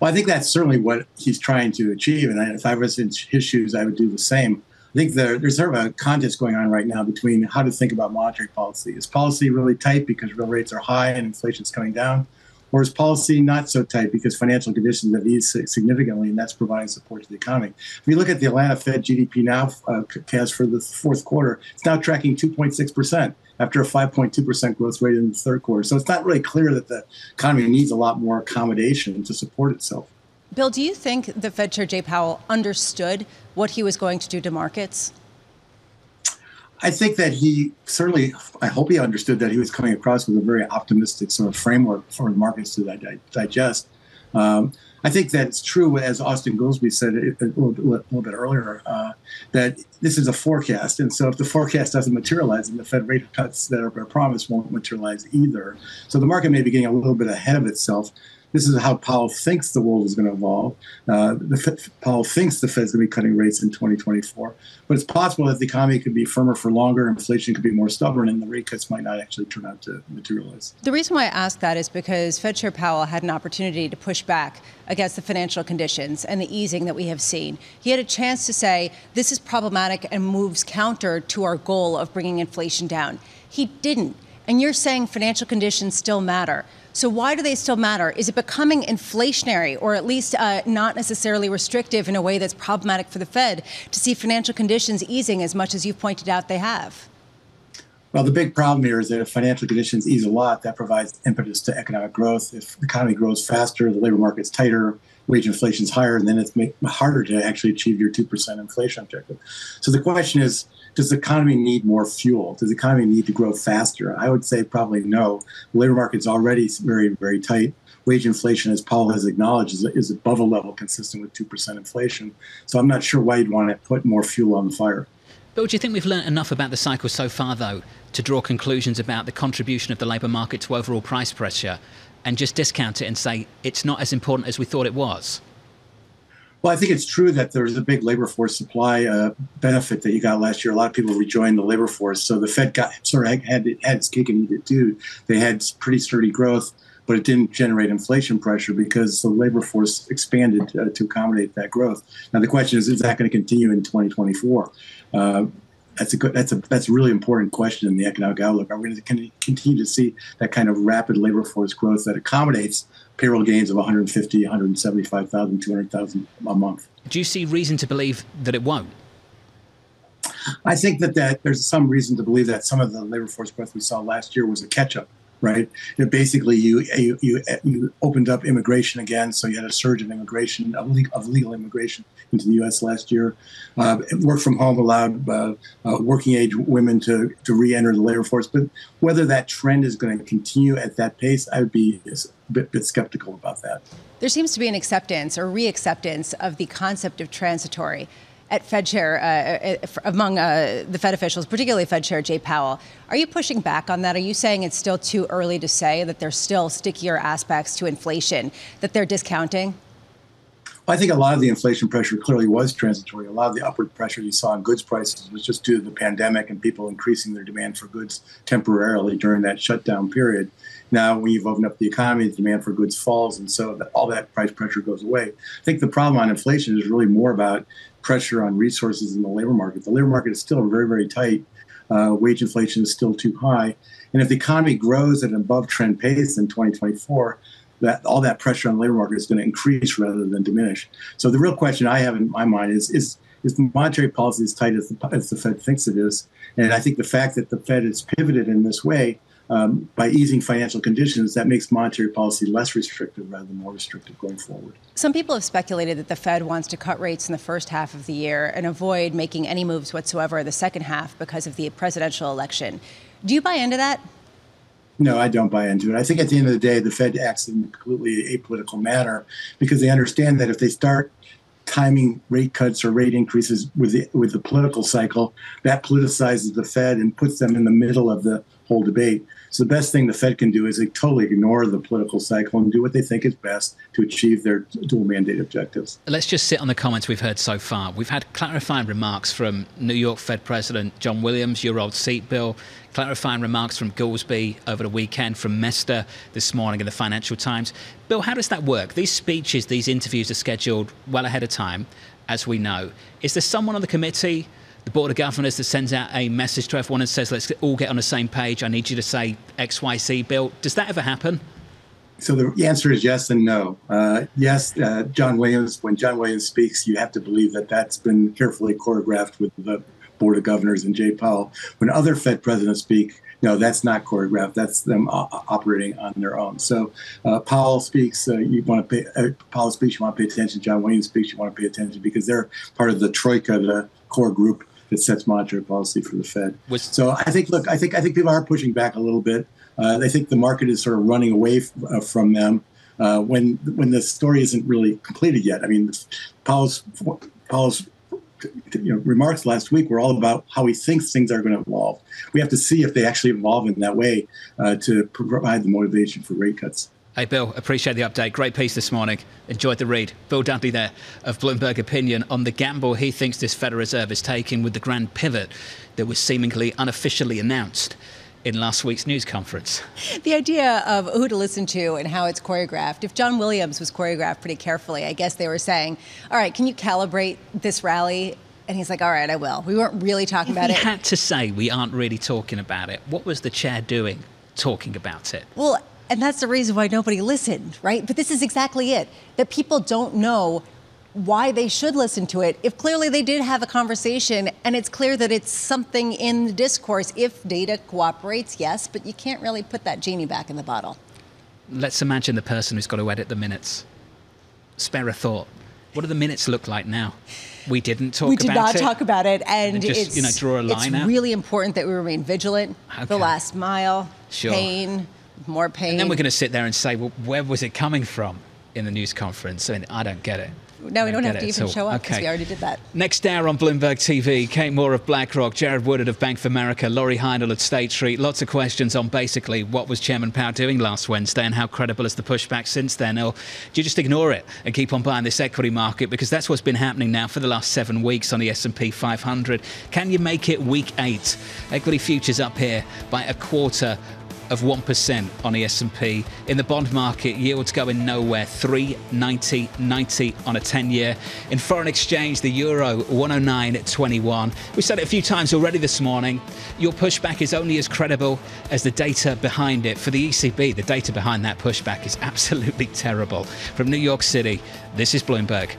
Well, I think that's certainly what he's trying to achieve. And if I was in his shoes, I would do the same. I think there's sort of a contest going on right now between how to think about monetary policy. Is policy really tight because real rates are high and inflation's coming down? Or is policy not so tight because financial conditions have eased significantly, and that's providing support to the economy? If you look at the Atlanta Fed GDP now forecast for the fourth quarter, it's now tracking 2.6% after a 5.2% growth rate in the third quarter. So it's not really clear that the economy needs a lot more accommodation to support itself. Bill, do you think the Fed Chair Jay Powell understood what he was going to do to markets? I think that he certainly, I hope he understood that he was coming across with a very optimistic sort of framework for the markets to digest. I think that it's true, as Austan Goolsbee said a little bit earlier, that this is a forecast. And so if the forecast doesn't materialize, then the Fed rate cuts that are promised won't materialize either. So the market may be getting a little bit ahead of itself. This is how Powell thinks the world is going to evolve. Powell thinks the Fed's going to be cutting rates in 2024. But it's possible that the economy could be firmer for longer, inflation could be more stubborn, and the rate cuts might not actually turn out to materialize. The reason why I ask that is because Fed Chair Powell had an opportunity to push back against the financial conditions and the easing that we have seen. He had a chance to say, this is problematic and moves counter to our goal of bringing inflation down. He didn't. And you're saying financial conditions still matter. So why do they still matter? Is it becoming inflationary, or at least not necessarily restrictive in a way that's problematic for the Fed to see financial conditions easing as much as you've pointed out they have? Well, the big problem here is that if financial conditions ease a lot, that provides impetus to economic growth. If the economy grows faster, the labor market's tighter, wage inflation's higher, and then it's harder to actually achieve your 2% inflation objective. So the question is, does the economy need more fuel? Does the economy need to grow faster? I would say probably no. The labor market's already very, very tight. Wage inflation, as Powell has acknowledged, is above a level consistent with 2% inflation. So I'm not sure why you'd want to put more fuel on the fire. Bill, do you think we've learned enough about the cycle so far, though, to draw conclusions about the contribution of the labor market to overall price pressure and just discount it and say it's not as important as we thought it was? Well, I think it's true that there's a big labor force supply benefit that you got last year. A lot of people rejoined the labor force. So the Fed had its cake and eat it too. They had pretty sturdy growth, but it didn't generate inflation pressure because the labor force expanded to accommodate that growth. Now, the question is that going to continue in 2024? That's a really important question in the economic outlook. Are we going to continue to see that kind of rapid labor force growth that accommodates payroll gains of 150, 175,000, 200,000 a month? Do you see reason to believe that it won't? I think that there's some reason to believe that some of the labor force growth we saw last year was a catch-up. right? You know, basically, you opened up immigration again, so you had a surge of immigration, of legal immigration into the U.S. last year. Work from home allowed working-age women to re-enter the labor force. But whether that trend is going to continue at that pace, I would be a bit skeptical about that. There seems to be an acceptance or reacceptance of the concept of transitory at Fed Chair, among the Fed officials, particularly Fed Chair Jay Powell. Are you pushing back on that? Are you saying it's still too early to say, that there's still stickier aspects to inflation that they're discounting? Well, I think a lot of the inflation pressure clearly was transitory. A lot of the upward pressure you saw in goods prices was just due to the pandemic and people increasing their demand for goods temporarily during that shutdown period. Now, when you've opened up the economy, the demand for goods falls, and so all that price pressure goes away. I think the problem on inflation is really more about pressure on resources in the labor market. The labor market is still very, very tight. Wage inflation is still too high. And if the economy grows at an above-trend pace in 2024, that all that pressure on the labor market is going to increase rather than diminish. So the real question I have in my mind is the monetary policy as tight as the Fed thinks it is? And I think the fact that the Fed has pivoted in this way, by easing financial conditions, that makes monetary policy less restrictive rather than more restrictive going forward. Some people have speculated that the Fed wants to cut rates in the first half of the year and avoid making any moves whatsoever in the second half because of the presidential election. Do you buy into that? No, I don't buy into it. I think at the end of the day, the Fed acts in a completely apolitical manner because they understand that if they start timing rate cuts or rate increases with the political cycle, that politicizes the Fed and puts them in the middle of the whole debate. So the best thing the Fed can do is they totally ignore the political cycle and do what they think is best to achieve their dual mandate objectives. Let's just sit on the comments we've heard so far. We've had clarifying remarks from New York Fed President John Williams, your old seat, Bill. Clarifying remarks from Goolsbee over the weekend, from Mester this morning in the Financial Times. Bill, how does that work? These speeches, these interviews are scheduled well ahead of time, as we know. Is there someone on the committee, the Board of Governors, that sends out a message to everyone and says, let's all get on the same page, I need you to say X, Y, Z, Bill? Does that ever happen? So the answer is yes and no. Yes, John Williams, when John Williams speaks, you have to believe that that's been carefully choreographed with the Board of Governors and Jay Powell. When other Fed presidents speak, no, that's not choreographed. That's them operating on their own. So Powell speaks. Powell speaks. You want to pay attention. John Williams speaks. You want to pay attention, because they're part of the troika, the core group that sets monetary policy for the Fed. So I think, look, I think people are pushing back a little bit. They think the market is sort of running away from them when the story isn't really completed yet. I mean, Powell's remarks last week were all about how he thinks things are going to evolve. We have to see if they actually evolve in that way to provide the motivation for rate cuts. Hey, Bill, appreciate the update. Great piece this morning. Enjoyed the read. Bill Dudley there of Bloomberg Opinion on the gamble he thinks this Federal Reserve is taking with the grand pivot that was seemingly unofficially announced in last week's news conference. The idea of who to listen to and how it's choreographed. If John Williams was choreographed pretty carefully, I guess they were saying, all right, can you calibrate this rally? And he's like, all right, I will. We weren't really talking about it. He had to say we aren't really talking about it. What was the chair doing talking about it? Well, and that's the reason why nobody listened, right? But this is exactly it, that people don't know why they should listen to it, if clearly they did have a conversation and it's clear that it's something in the discourse. If data cooperates, yes, but you can't really put that genie back in the bottle. Let's imagine the person who's got to edit the minutes. Spare a thought. What do the minutes look like now? We didn't talk about it. We did not talk about it. And just, it's, you know, draw a line out. It's really important that we remain vigilant. Okay. The last mile, sure. Pain, more pain. And then we're going to sit there and say, well, where was it coming from in the news conference? I mean, I don't get it. No, we don't have to even show up because we already did that. Next hour on Bloomberg TV, Kate Moore of BlackRock, Jared Woodard of Bank of America, Laurie Heindel at State Street. Lots of questions on basically what was Chairman Powell doing last Wednesday and how credible is the pushback since then? Or do you just ignore it and keep on buying this equity market? Because that's what's been happening now for the last 7 weeks on the S&P 500. Can you make it week 8? Equity futures up here by a quarter of 1% on the S&P. In the bond market, yields going nowhere, 3.90.90 on a 10-year. In foreign exchange, the euro, 109.21. We've said it a few times already this morning. Your pushback is only as credible as the data behind it. For the ECB, the data behind that pushback is absolutely terrible. From New York City, this is Bloomberg.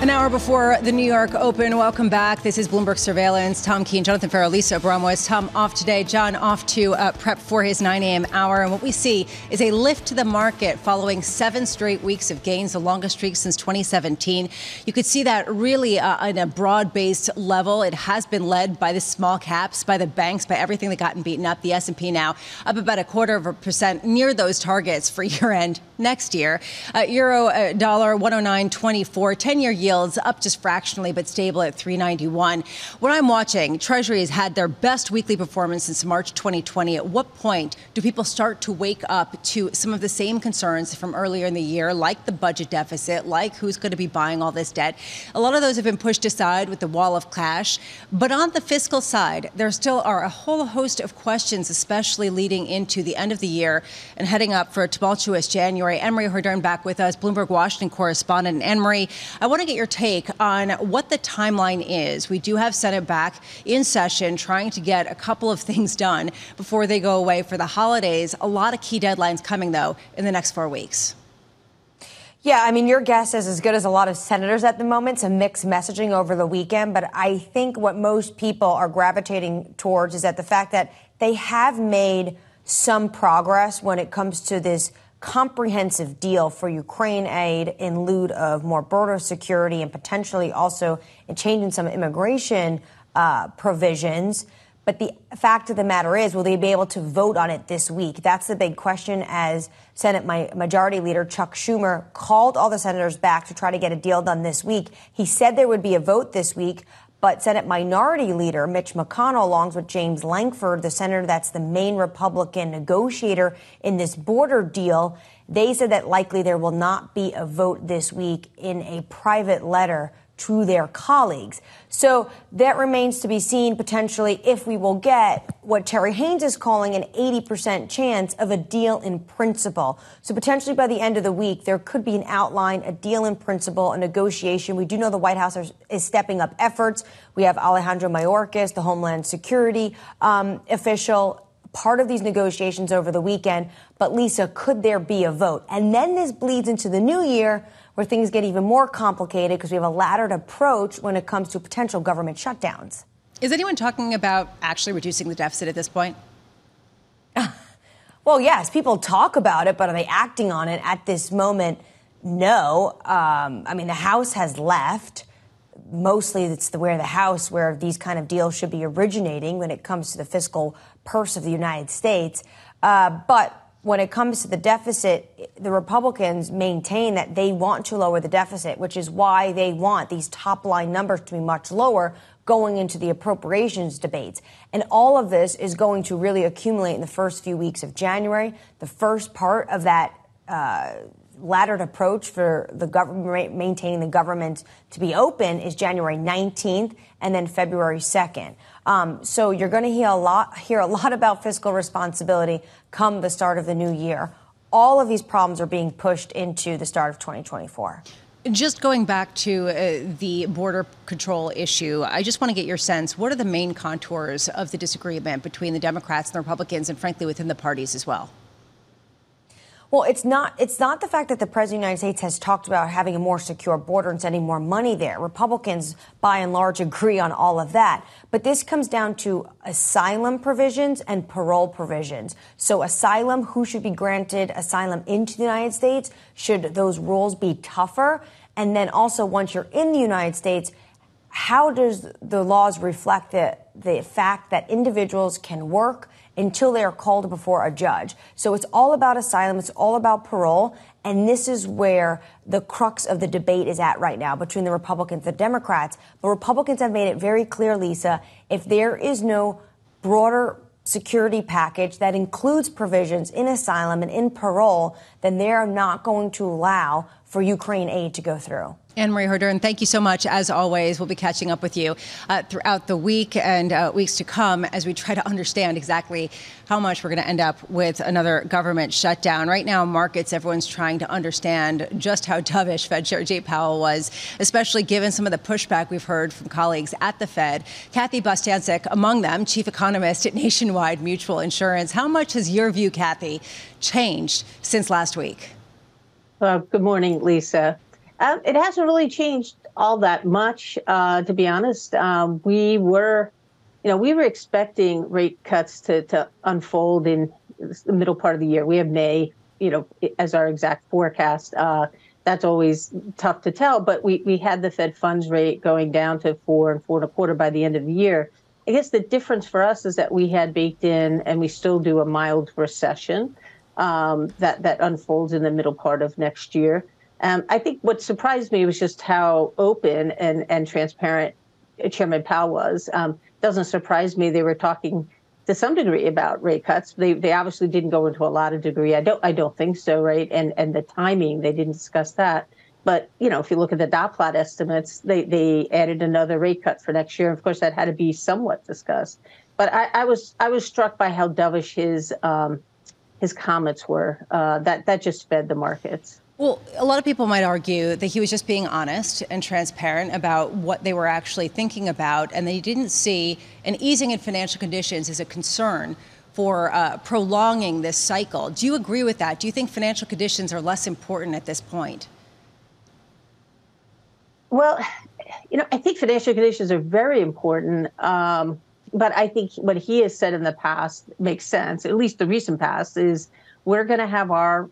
An hour before the New York Open, welcome back. This is Bloomberg Surveillance. Tom Keene, Jonathan Ferro, Lisa Abramowicz. Tom off today, John off to prep for his 9 a.m. hour. And what we see is a lift to the market following 7 straight weeks of gains, the longest streak since 2017. You could see that really on a broad-based level. It has been led by the small caps, by the banks, by everything that gotten beaten up. The S&P now up about 0.25%, near those targets for year-end next year. Euro dollar 109.24, 10-year yield. Yields up just fractionally, but stable at 391. What I'm watching, Treasuries had their best weekly performance since March 2020. At what point do people start to wake up to some of the same concerns from earlier in the year, like the budget deficit, like who's going to be buying all this debt? A lot of those have been pushed aside with the wall of cash. But on the fiscal side, there still are a whole host of questions, especially leading into the end of the year and heading up for a tumultuous January. Anne-Marie Houdin back with us, Bloomberg Washington correspondent. Anne-Marie, I want to get your take on what the timeline is. We do have Senate back in session trying to get a couple of things done before they go away for the holidays. A lot of key deadlines coming, though, in the next 4 weeks. Yeah, I mean, your guess is as good as a lot of senators at the moment. Some mixed messaging over the weekend. But I think what most people are gravitating towards is that the fact that they have made some progress when it comes to this comprehensive deal for Ukraine aid in lieu of more border security and potentially also a change in some immigration provisions. But the fact of the matter is, will they be able to vote on it this week? That's the big question, as Senate Majority Leader Chuck Schumer called all the senators back to try to get a deal done this week. He said there would be a vote this week, but Senate Minority Leader Mitch McConnell, along with James Lankford, the senator that's the main Republican negotiator in this border deal, they said that likely there will not be a vote this week in a private letter to their colleagues. So that remains to be seen, potentially, if we will get what Terry Haynes is calling an 80% chance of a deal in principle. So potentially by the end of the week, there could be an outline, a deal in principle, a negotiation. We do know the White House is stepping up efforts. We have Alejandro Mayorkas, the Homeland Security official, part of these negotiations over the weekend. But Lisa, could there be a vote? And then this bleeds into the new year, where things get even more complicated because we have a laddered approach when it comes to potential government shutdowns. Is anyone talking about actually reducing the deficit at this point? Well, yes, people talk about it, but are they acting on it at this moment? No. I mean, the House has left. Mostly it's the House where these kind of deals should be originating when it comes to the fiscal purse of the United States. But when it comes to the deficit, the Republicans maintain that they want to lower the deficit, which is why they want these top-line numbers to be much lower going into the appropriations debates. And all of this is going to really accumulate in the first few weeks of January. The first part of that laddered approach for the government, maintaining the government to be open, is January 19th and then February 2nd. So you're going to hear a lot about fiscal responsibility come the start of the new year. All of these problems are being pushed into the start of 2024. Just going back to the border control issue, I just want to get your sense. What are the main contours of the disagreement between the Democrats and the Republicans, and frankly within the parties as well? Well, it's not the fact that the President of the United States has talked about having a more secure border and sending more money there. Republicans, by and large, agree on all of that. But this comes down to asylum provisions and parole provisions. So asylum, who should be granted asylum into the United States? Should those rules be tougher? And then also, once you're in the United States, how does the laws reflect the fact that individuals can work until they are called before a judge? So it's all about asylum. It's all about parole. And this is where the crux of the debate is at right now between the Republicans and the Democrats. But Republicans have made it very clear, Lisa, if there is no broader security package that includes provisions in asylum and in parole, then they are not going to allow for Ukraine aid to go through. Anne-Marie Houdin, thank you so much. As always, we'll be catching up with you throughout the week and weeks to come as we try to understand exactly how much we're going to end up with another government shutdown. Right now, markets, everyone's trying to understand just how dovish Fed Chair Jay Powell was, especially given some of the pushback we've heard from colleagues at the Fed. Kathy Bostancic, among them, chief economist at Nationwide Mutual Insurance. How much has your view, Kathy, changed since last week? Good morning, Lisa. It hasn't really changed all that much, to be honest. We were expecting rate cuts to unfold in the middle part of the year. We have May, as our exact forecast. That's always tough to tell, but we had the Fed funds rate going down to 4 and 4.25 by the end of the year. I guess the difference for us is that we had baked in, and we still do, a mild recession that unfolds in the middle part of next year. I think what surprised me was just how open and transparent Chairman Powell was. Doesn't surprise me. They were talking to some degree about rate cuts. They obviously didn't go into a lot of degree. I don't think so, right? And the timing, they didn't discuss that. But, if you look at the dot plot estimates, they added another rate cut for next year. Of course, that had to be somewhat discussed. But I was struck by how dovish his comments were. That just fed the markets. Well, a lot of people might argue that he was just being honest and transparent about what they were actually thinking about, and they didn't see an easing in financial conditions as a concern for prolonging this cycle. Do you agree with that? Do you think financial conditions are less important at this point? Well, I think financial conditions are very important, but I think what he has said in the past makes sense, at least the recent past, is we're going to have our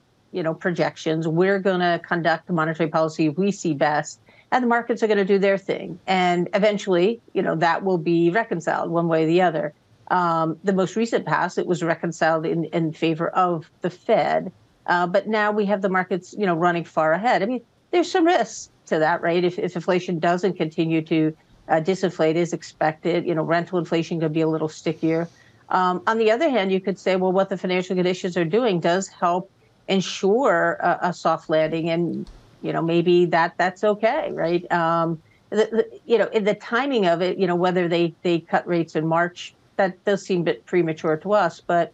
projections. We're going to conduct the monetary policy we see best, and the markets are going to do their thing. And eventually, that will be reconciled one way or the other. The most recent past, it was reconciled in favor of the Fed. But now we have the markets, running far ahead. I mean, there's some risks to that, right? If inflation doesn't continue to disinflate as expected, rental inflation could be a little stickier. On the other hand, you could say, well, what the financial conditions are doing does help ensure a soft landing, and maybe that's okay, right? In the timing of it, whether they cut rates in March, that does seem a bit premature to us, but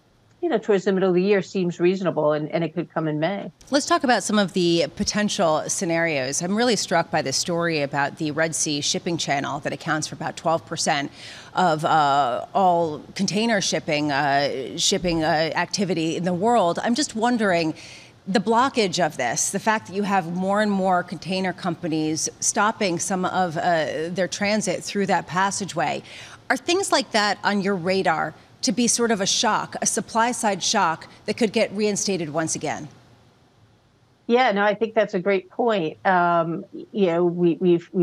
towards the middle of the year seems reasonable, and it could come in May. Let's talk about some of the potential scenarios. I'm really struck by this story about the Red Sea shipping channel that accounts for about 12% of all container shipping activity in the world. I'm just wondering, the blockage of this, the fact that you have more and more container companies stopping some of their transit through that passageway. Are things like that on your radar to be sort of a shock, a supply-side shock that could get reinstated once again? Yeah, no, I think that's a great point. We've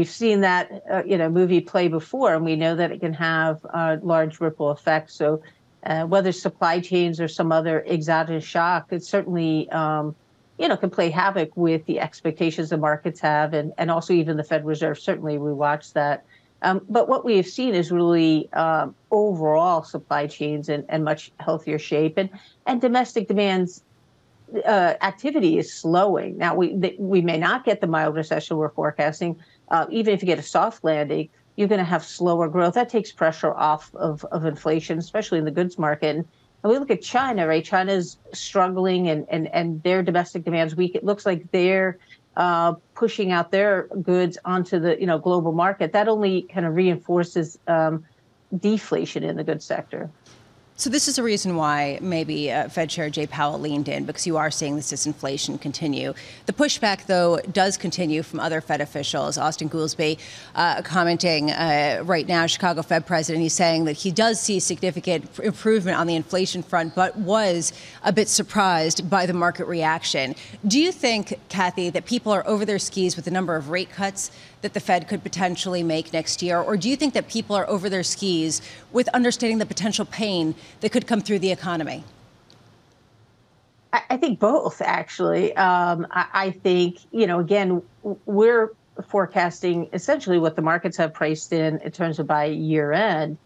seen that movie play before, and we know that it can have large ripple effects. So whether supply chains or some other exogenous shock, it certainly can play havoc with the expectations the markets have, and also even the Fed Reserve. Certainly, we watch that. But what we have seen is really overall supply chains in much healthier shape, and domestic demand's activity is slowing. Now, we may not get the mild recession we're forecasting. Even if you get a soft landing, you're going to have slower growth. That takes pressure off of inflation, especially in the goods market. And we look at China, right? China's struggling, and their domestic demand's weak. It looks like they're pushing out their goods onto the global market. That only kind of reinforces deflation in the goods sector. So this is a reason why maybe Fed Chair Jay Powell leaned in, because you are seeing this disinflation continue. The pushback, though, does continue from other Fed officials. Austan Goolsbee commenting right now, Chicago Fed president, he's saying that he does see significant improvement on the inflation front, but was a bit surprised by the market reaction. Do you think, Kathy, that people are over their skis with the number of rate cuts that the Fed could potentially make next year? Or do you think that people are over their skis with understanding the potential pain that could come through the economy? I think both, actually. I think, again, we're forecasting essentially what the markets have priced in terms of by year end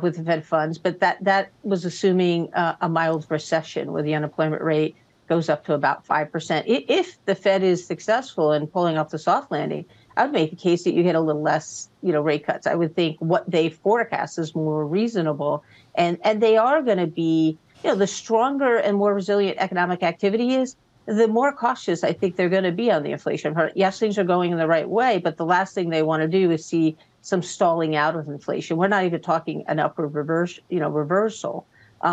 with the Fed funds. But that was assuming a mild recession where the unemployment rate goes up to about 5%. If the Fed is successful in pulling off the soft landing, I would make the case that you get a little less, rate cuts. I would think what they forecast is more reasonable, and they are going to be, the stronger and more resilient economic activity is, the more cautious I think they're going to be on the inflation front. Yes, things are going in the right way, but the last thing they want to do is see some stalling out of inflation. We're not even talking an upward reversal,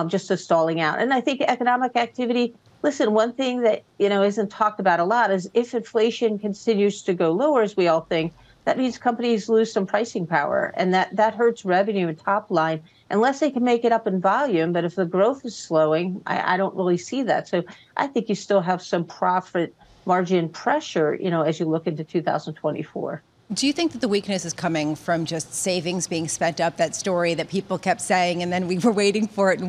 just a stalling out. And I think economic activity listen, one thing that, isn't talked about a lot is if inflation continues to go lower, as we all think, that means companies lose some pricing power, and that hurts revenue and top line unless they can make it up in volume. But if the growth is slowing, I don't really see that. So I think you still have some profit margin pressure, as you look into 2024. Do you think that the weakness is coming from just savings being spent up, that story that people kept saying, and then we were waiting for it?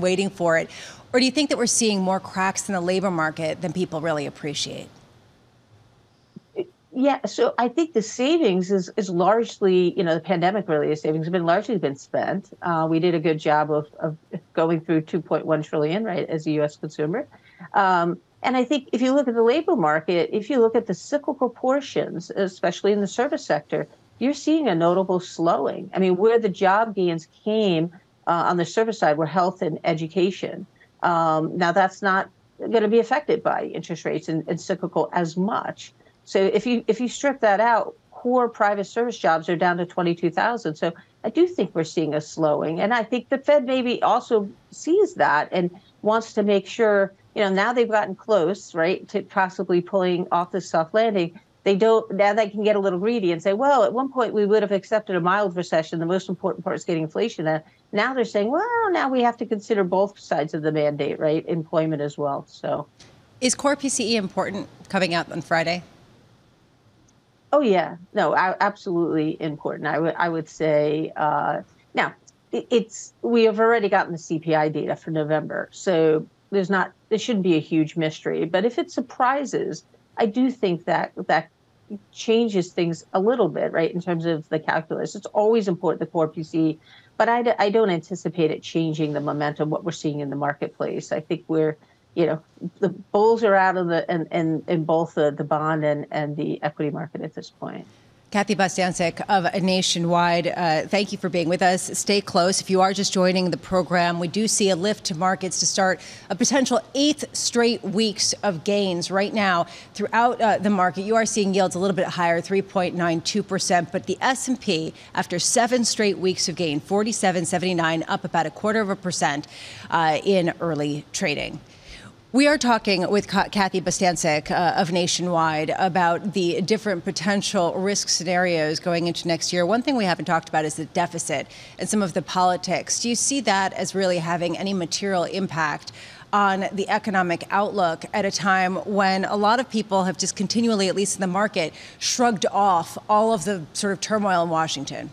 Or do you think that we're seeing more cracks in the labor market than people really appreciate? Yeah, so I think the savings is largely, the pandemic really is savings have been largely been spent. We did a good job of going through $2.1 trillion, right, as a U.S. consumer. And I think if you look at the labor market, if you look at the cyclical portions, especially in the service sector, you're seeing a notable slowing. I mean, where the job gains came on the service side were health and education. Now, that's not going to be affected by interest rates and cyclical as much. So if you strip that out, core private service jobs are down to 22,000. So I do think we're seeing a slowing. And I think the Fed maybe also sees that and wants to make sure, now they've gotten close, right, to possibly pulling off this soft landing. Now they can get a little greedy and say, well, at one point we would have accepted a mild recession. The most important part is getting inflation. And now they're saying, well, now we have to consider both sides of the mandate, right, employment as well. So is core PCE important coming out on Friday? Oh, yeah. No, absolutely important. I would say now we have already gotten the CPI data for November, so there shouldn't be a huge mystery. But if it surprises, I do think that changes things a little bit, right, in terms of the calculus. It's always important, the core PCE, but I don't anticipate it changing the momentum, what we're seeing in the marketplace. I think we're the bulls are out of in both the bond and the equity market at this point. Kathy Bostancic of Nationwide, thank you for being with us. Stay close. If you are just joining the program, we do see a lift to markets to start a potential 8th straight weeks of gains right now throughout the market. You are seeing yields a little bit higher, 3.92%, but the S&P, after 7 straight weeks of gain, 47.79, up about 0.25% in early trading. We are talking with Kathy Bostancic of Nationwide about the different potential risk scenarios going into next year. One thing we haven't talked about is the deficit and some of the politics. Do you see that as really having any material impact on the economic outlook at a time when a lot of people have just continually, at least in the market, shrugged off all of the sort of turmoil in Washington?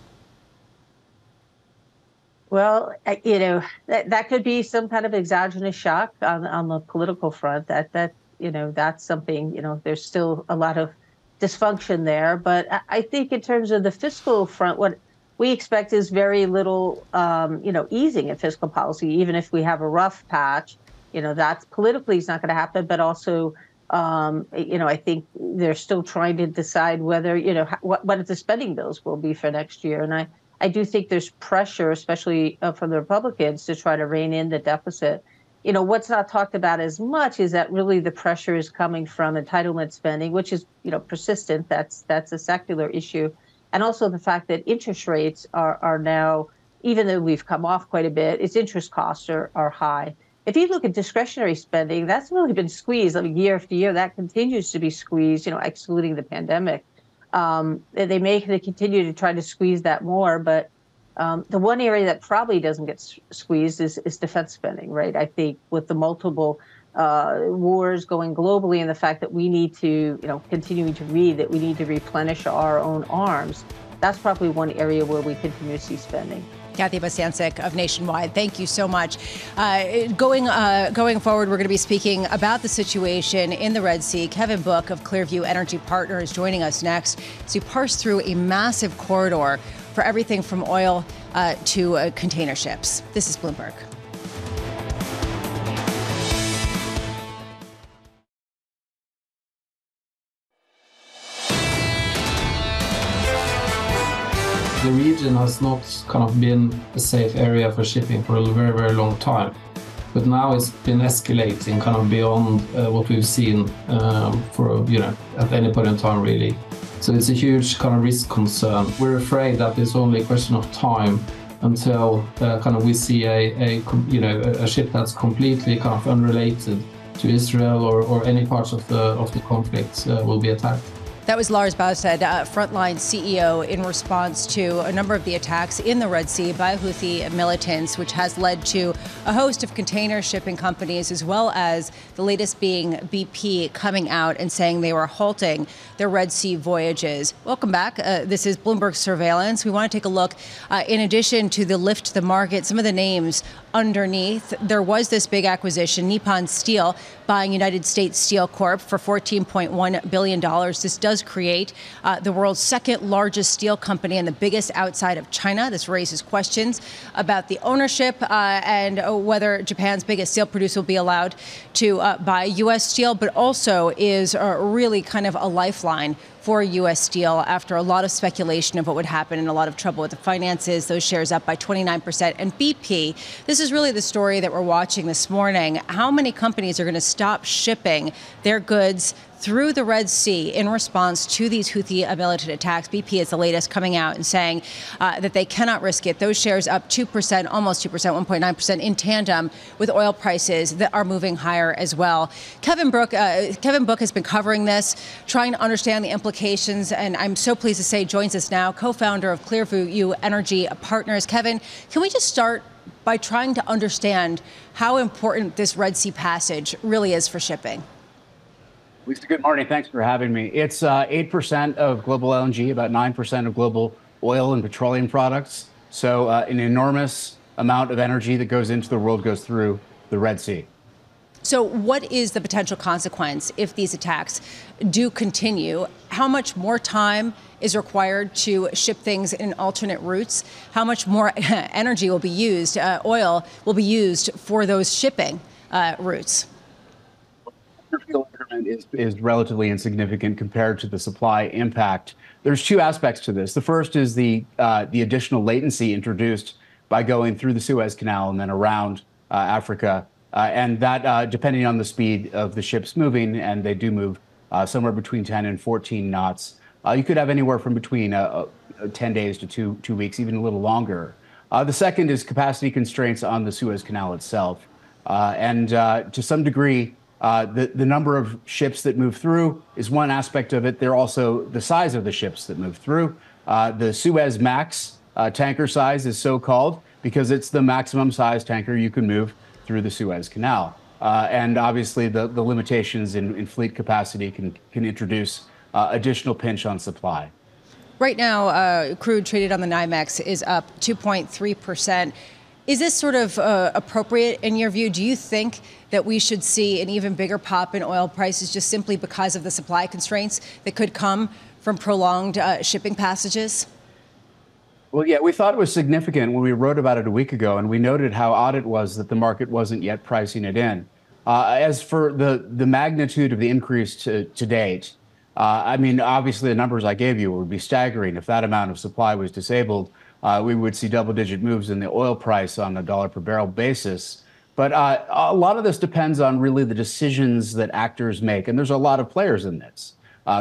Well, that could be some kind of exogenous shock on the political front. That's something, there's still a lot of dysfunction there. But I think in terms of the fiscal front, what we expect is very little, easing in fiscal policy, even if we have a rough patch. That's politically is not going to happen. But also, I think they're still trying to decide whether, what the spending bills will be for next year. And I do think there's pressure, especially from the Republicans, to try to rein in the deficit. What's not talked about as much is that really the pressure is coming from entitlement spending, which is, persistent. That's a secular issue. And also the fact that interest rates are now, even though we've come off quite a bit, its interest costs are high. If you look at discretionary spending, that's really been squeezed. Year after year, that continues to be squeezed, excluding the pandemic. They may continue to try to squeeze that more, but the one area that probably doesn't get squeezed is defense spending, right? I think with the multiple wars going globally and the fact that we need to, continuing to read that we need to replenish our own arms, that's probably one area where we continue to see spending. Kathy Bostancic of Nationwide, thank you so much. Going forward, we're going to be speaking about the situation in the Red Sea. Kevin Book of Clearview Energy Partners joining us next as we parse through a massive corridor for everything from oil to container ships. This is Bloomberg. The region has not kind of been a safe area for shipping for a very, very long time, but now it's been escalating kind of beyond what we've seen at any point in time really. So it's a huge kind of risk concern. We're afraid that it's only a question of time until we see a ship that's completely kind of unrelated to Israel or any parts of the conflict will be attacked. That was Lars Baustad, Frontline CEO, in response to a number of the attacks in the Red Sea by Houthi militants, which has led to a host of container shipping companies, as well as the latest being BP coming out and saying they were halting their Red Sea voyages. Welcome back. This is Bloomberg Surveillance. We want to take a look, in addition to the lift the market, some of the names underneath. There was this big acquisition, Nippon Steel, buying United States Steel Corp for $14.1 billion. This does create the world's second largest steel company and the biggest outside of China. This raises questions about the ownership and whether Japan's biggest steel producer will be allowed to buy U.S. steel, but also is really kind of a lifeline for U.S. Steel after a lot of speculation of what would happen and a lot of trouble with the finances. Those shares up by 29%. And BP, this is really the story that we're watching this morning. How many companies are going to stop shipping their goods through the Red Sea in response to these Houthi militant attacks? BP is the latest coming out and saying that they cannot risk it. Those shares up 2%, almost 2%, 1.9% in tandem with oil prices that are moving higher as well. Kevin Brook has been covering this, trying to understand the implications. And I'm so pleased to say joins us now, co-founder of Clearview Energy Partners. Kevin, can we just start by trying to understand how important this Red Sea passage really is for shipping? Lisa, good morning. Thanks for having me. It's 8% of global LNG, about 9% of global oil and petroleum products. So an enormous amount of energy that goes into the world goes through the Red Sea. So what is the potential consequence if these attacks do continue? How much more time is required to ship things in alternate routes? How much more energy will be used, oil will be used for those shipping routes? Well, is relatively insignificant compared to the supply impact. There's two aspects to this. The first is the additional latency introduced by going through the Suez Canal and then around Africa. And that, depending on the speed of the ships moving, and they do move somewhere between 10 and 14 knots, you could have anywhere from between 10 days to two weeks, even a little longer. The second is capacity constraints on the Suez Canal itself. And to some degree, the number of ships that move through is one aspect of it. They're also the size of the ships that move through. The Suez Max tanker size is so called because it's the maximum size tanker you can move through the Suez Canal. And obviously the limitations in fleet capacity can introduce additional pinch on supply. Right now, crude traded on the NYMEX is up 2.3%. Is this sort of appropriate in your view? Do you think that we should see an even bigger pop in oil prices just simply because of the supply constraints that could come from prolonged shipping passages? Well, yeah, we thought it was significant when we wrote about it a week ago, and we noted how odd it was that the market wasn't yet pricing it in. As for the magnitude of the increase to date, I mean, obviously the numbers I gave you would be staggering. If that amount of supply was disabled, we would see double-digit moves in the oil price on a dollar-per-barrel basis. But a lot of this depends on really the decisions that actors make, and there's a lot of players in this.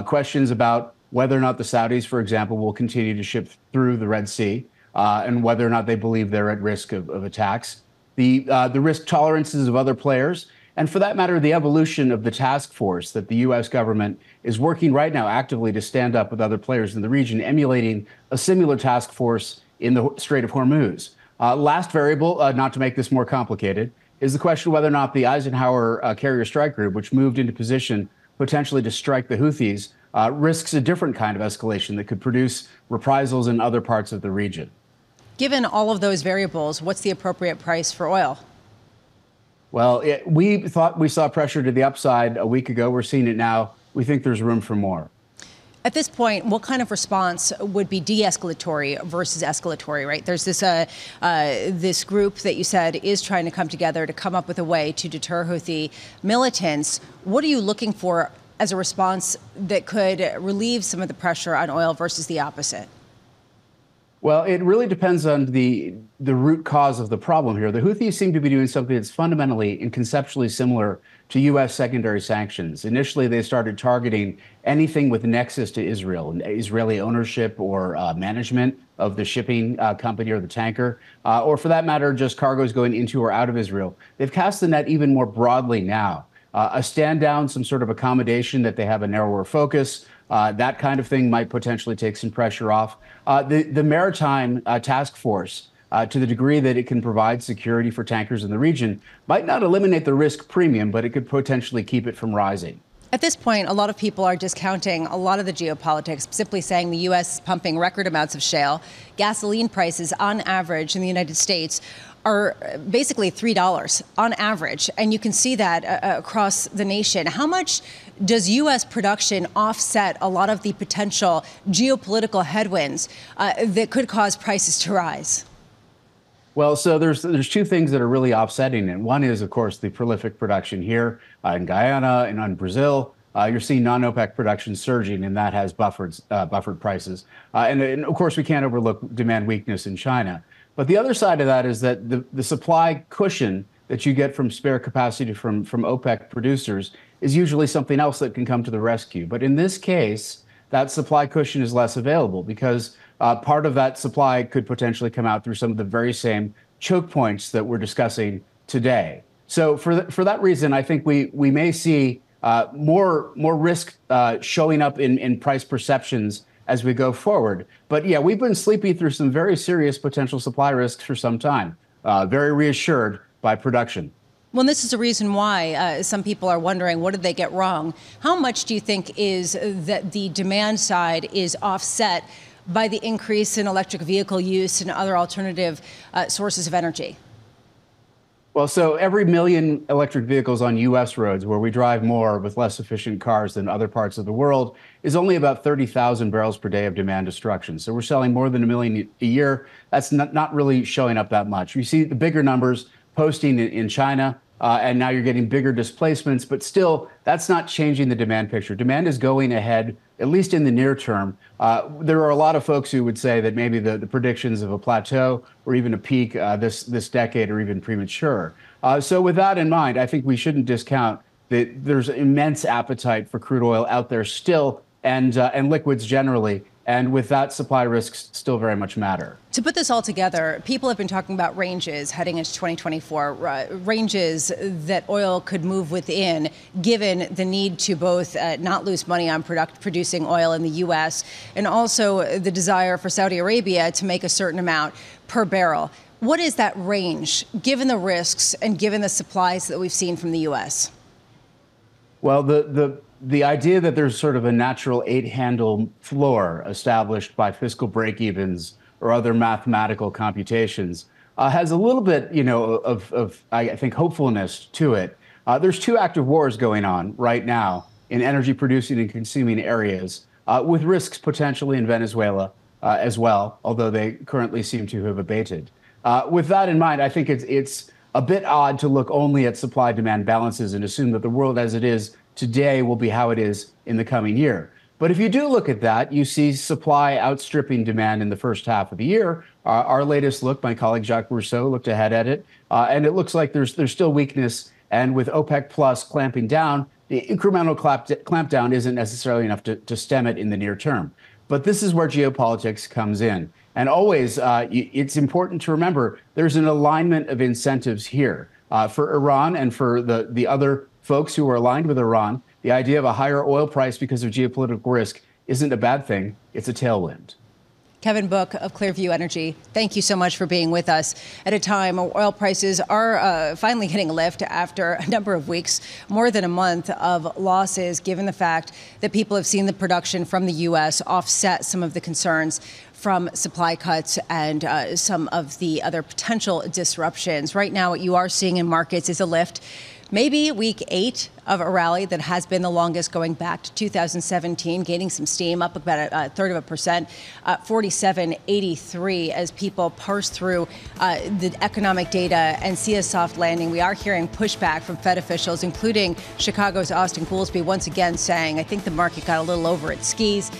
Questions about whether or not the Saudis, for example, will continue to ship through the Red Sea and whether or not they believe they're at risk of attacks, the risk tolerances of other players, and for that matter, the evolution of the task force that the U.S. government is working right now actively to stand up with other players in the region, emulating a similar task force in the Strait of Hormuz. Last variable, not to make this more complicated, is the question whether or not the Eisenhower Carrier Strike Group, which moved into position potentially to strike the Houthis, risks a different kind of escalation that could produce reprisals in other parts of the region. Given all of those variables, what's the appropriate price for oil? Well, we thought we saw pressure to the upside a week ago. We're seeing it now. We think there's room for more. At this point, what kind of response would be de-escalatory versus escalatory, right? There's this this group that you said is trying to come together to come up with a way to deter Houthi militants. What are you looking for as a response that could relieve some of the pressure on oil versus the opposite? Well, it really depends on the root cause of the problem here. The Houthis seem to be doing something that's fundamentally and conceptually similar to U.S. secondary sanctions. Initially, they started targeting anything with nexus to Israel, Israeli ownership or management of the shipping company or the tanker, or for that matter, just cargoes going into or out of Israel. They've cast the net even more broadly now. a stand down, some sort of accommodation that they have a narrower focus. That kind of thing might potentially take some pressure off. The maritime task force, to the degree that it can provide security for tankers in the region, might not eliminate the risk premium, but it could potentially keep it from rising. At this point, a lot of people are discounting a lot of the geopolitics, simply saying the U.S. is pumping record amounts of shale. Gasoline prices, on average, in the United States are basically $3 on average, and you can see that across the nation. How much does U.S. production offset a lot of the potential geopolitical headwinds that could cause prices to rise? Well, so there's two things that are really offsetting it. One is, of course, the prolific production here in Guyana and in Brazil. You're seeing non-OPEC production surging, and that has buffered prices. And of course, we can't overlook demand weakness in China. But the other side of that is that the supply cushion that you get from spare capacity from OPEC producers is usually something else that can come to the rescue. But in this case, that supply cushion is less available because part of that supply could potentially come out through some of the very same choke points that we're discussing today. So for that reason, I think we may see more risk showing up in price perceptions as we go forward. But yeah, we've been sleeping through some very serious potential supply risks for some time, very reassured by production. Well, this is the reason why some people are wondering, what did they get wrong? How much do you think is that the demand side is offset by the increase in electric vehicle use and other alternative sources of energy? Well, so every million electric vehicles on U.S. roads, where we drive more with less efficient cars than other parts of the world, is only about 30,000 barrels per day of demand destruction. So we're selling more than a million a year. That's not really showing up that much. You see the bigger numbers posting in China, and now you're getting bigger displacements, but still, that's not changing the demand picture. Demand is going ahead, at least in the near term. There are a lot of folks who would say that maybe the predictions of a plateau or even a peak this decade are even premature. So with that in mind, I think we shouldn't discount that there's immense appetite for crude oil out there still, and liquids generally. And with that, supply risks still very much matter. To put this all together, people have been talking about ranges heading into 2024, ranges that oil could move within, given the need to both not lose money on producing oil in the U.S. and also the desire for Saudi Arabia to make a certain amount per barrel. What is that range, given the risks and given the supplies that we've seen from the U.S.? Well, the idea that there's sort of a natural eight-handle floor established by fiscal break-evens or other mathematical computations has a little bit, of I think, hopefulness to it. There's two active wars going on right now in energy-producing and consuming areas, with risks potentially in Venezuela as well, although they currently seem to have abated. With that in mind, I think it's a bit odd to look only at supply-demand balances and assume that the world as it is today will be how it is in the coming year. But if you do look at that, you see supply outstripping demand in the first half of the year. Our latest look, my colleague Jacques Rousseau looked ahead at it, and it looks like there's still weakness. And with OPEC Plus clamping down, the incremental clampdown isn't necessarily enough to stem it in the near term. But this is where geopolitics comes in. And always, it's important to remember there's an alignment of incentives here for Iran and for the other folks who are aligned with Iran. The idea of a higher oil price because of geopolitical risk isn't a bad thing. It's a tailwind. Kevin Book of Clearview Energy, thank you so much for being with us at a time where oil prices are finally getting a lift after a number of weeks, more than a month of losses, given the fact that people have seen the production from the U.S. offset some of the concerns from supply cuts and some of the other potential disruptions. Right now, what you are seeing in markets is a lift. Maybe week 8 of a rally that has been the longest going back to 2017, gaining some steam, up about a third of a percent, 47.83, as people parse through the economic data and see a soft landing. We are hearing pushback from Fed officials, including Chicago's Austan Goolsbee, once again saying, I think the market got a little over its skis.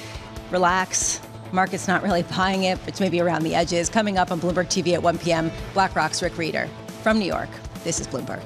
Relax. Market's not really buying it. It's maybe around the edges. Coming up on Bloomberg TV at 1 p.m., BlackRock's Rick Rieder. From New York, this is Bloomberg.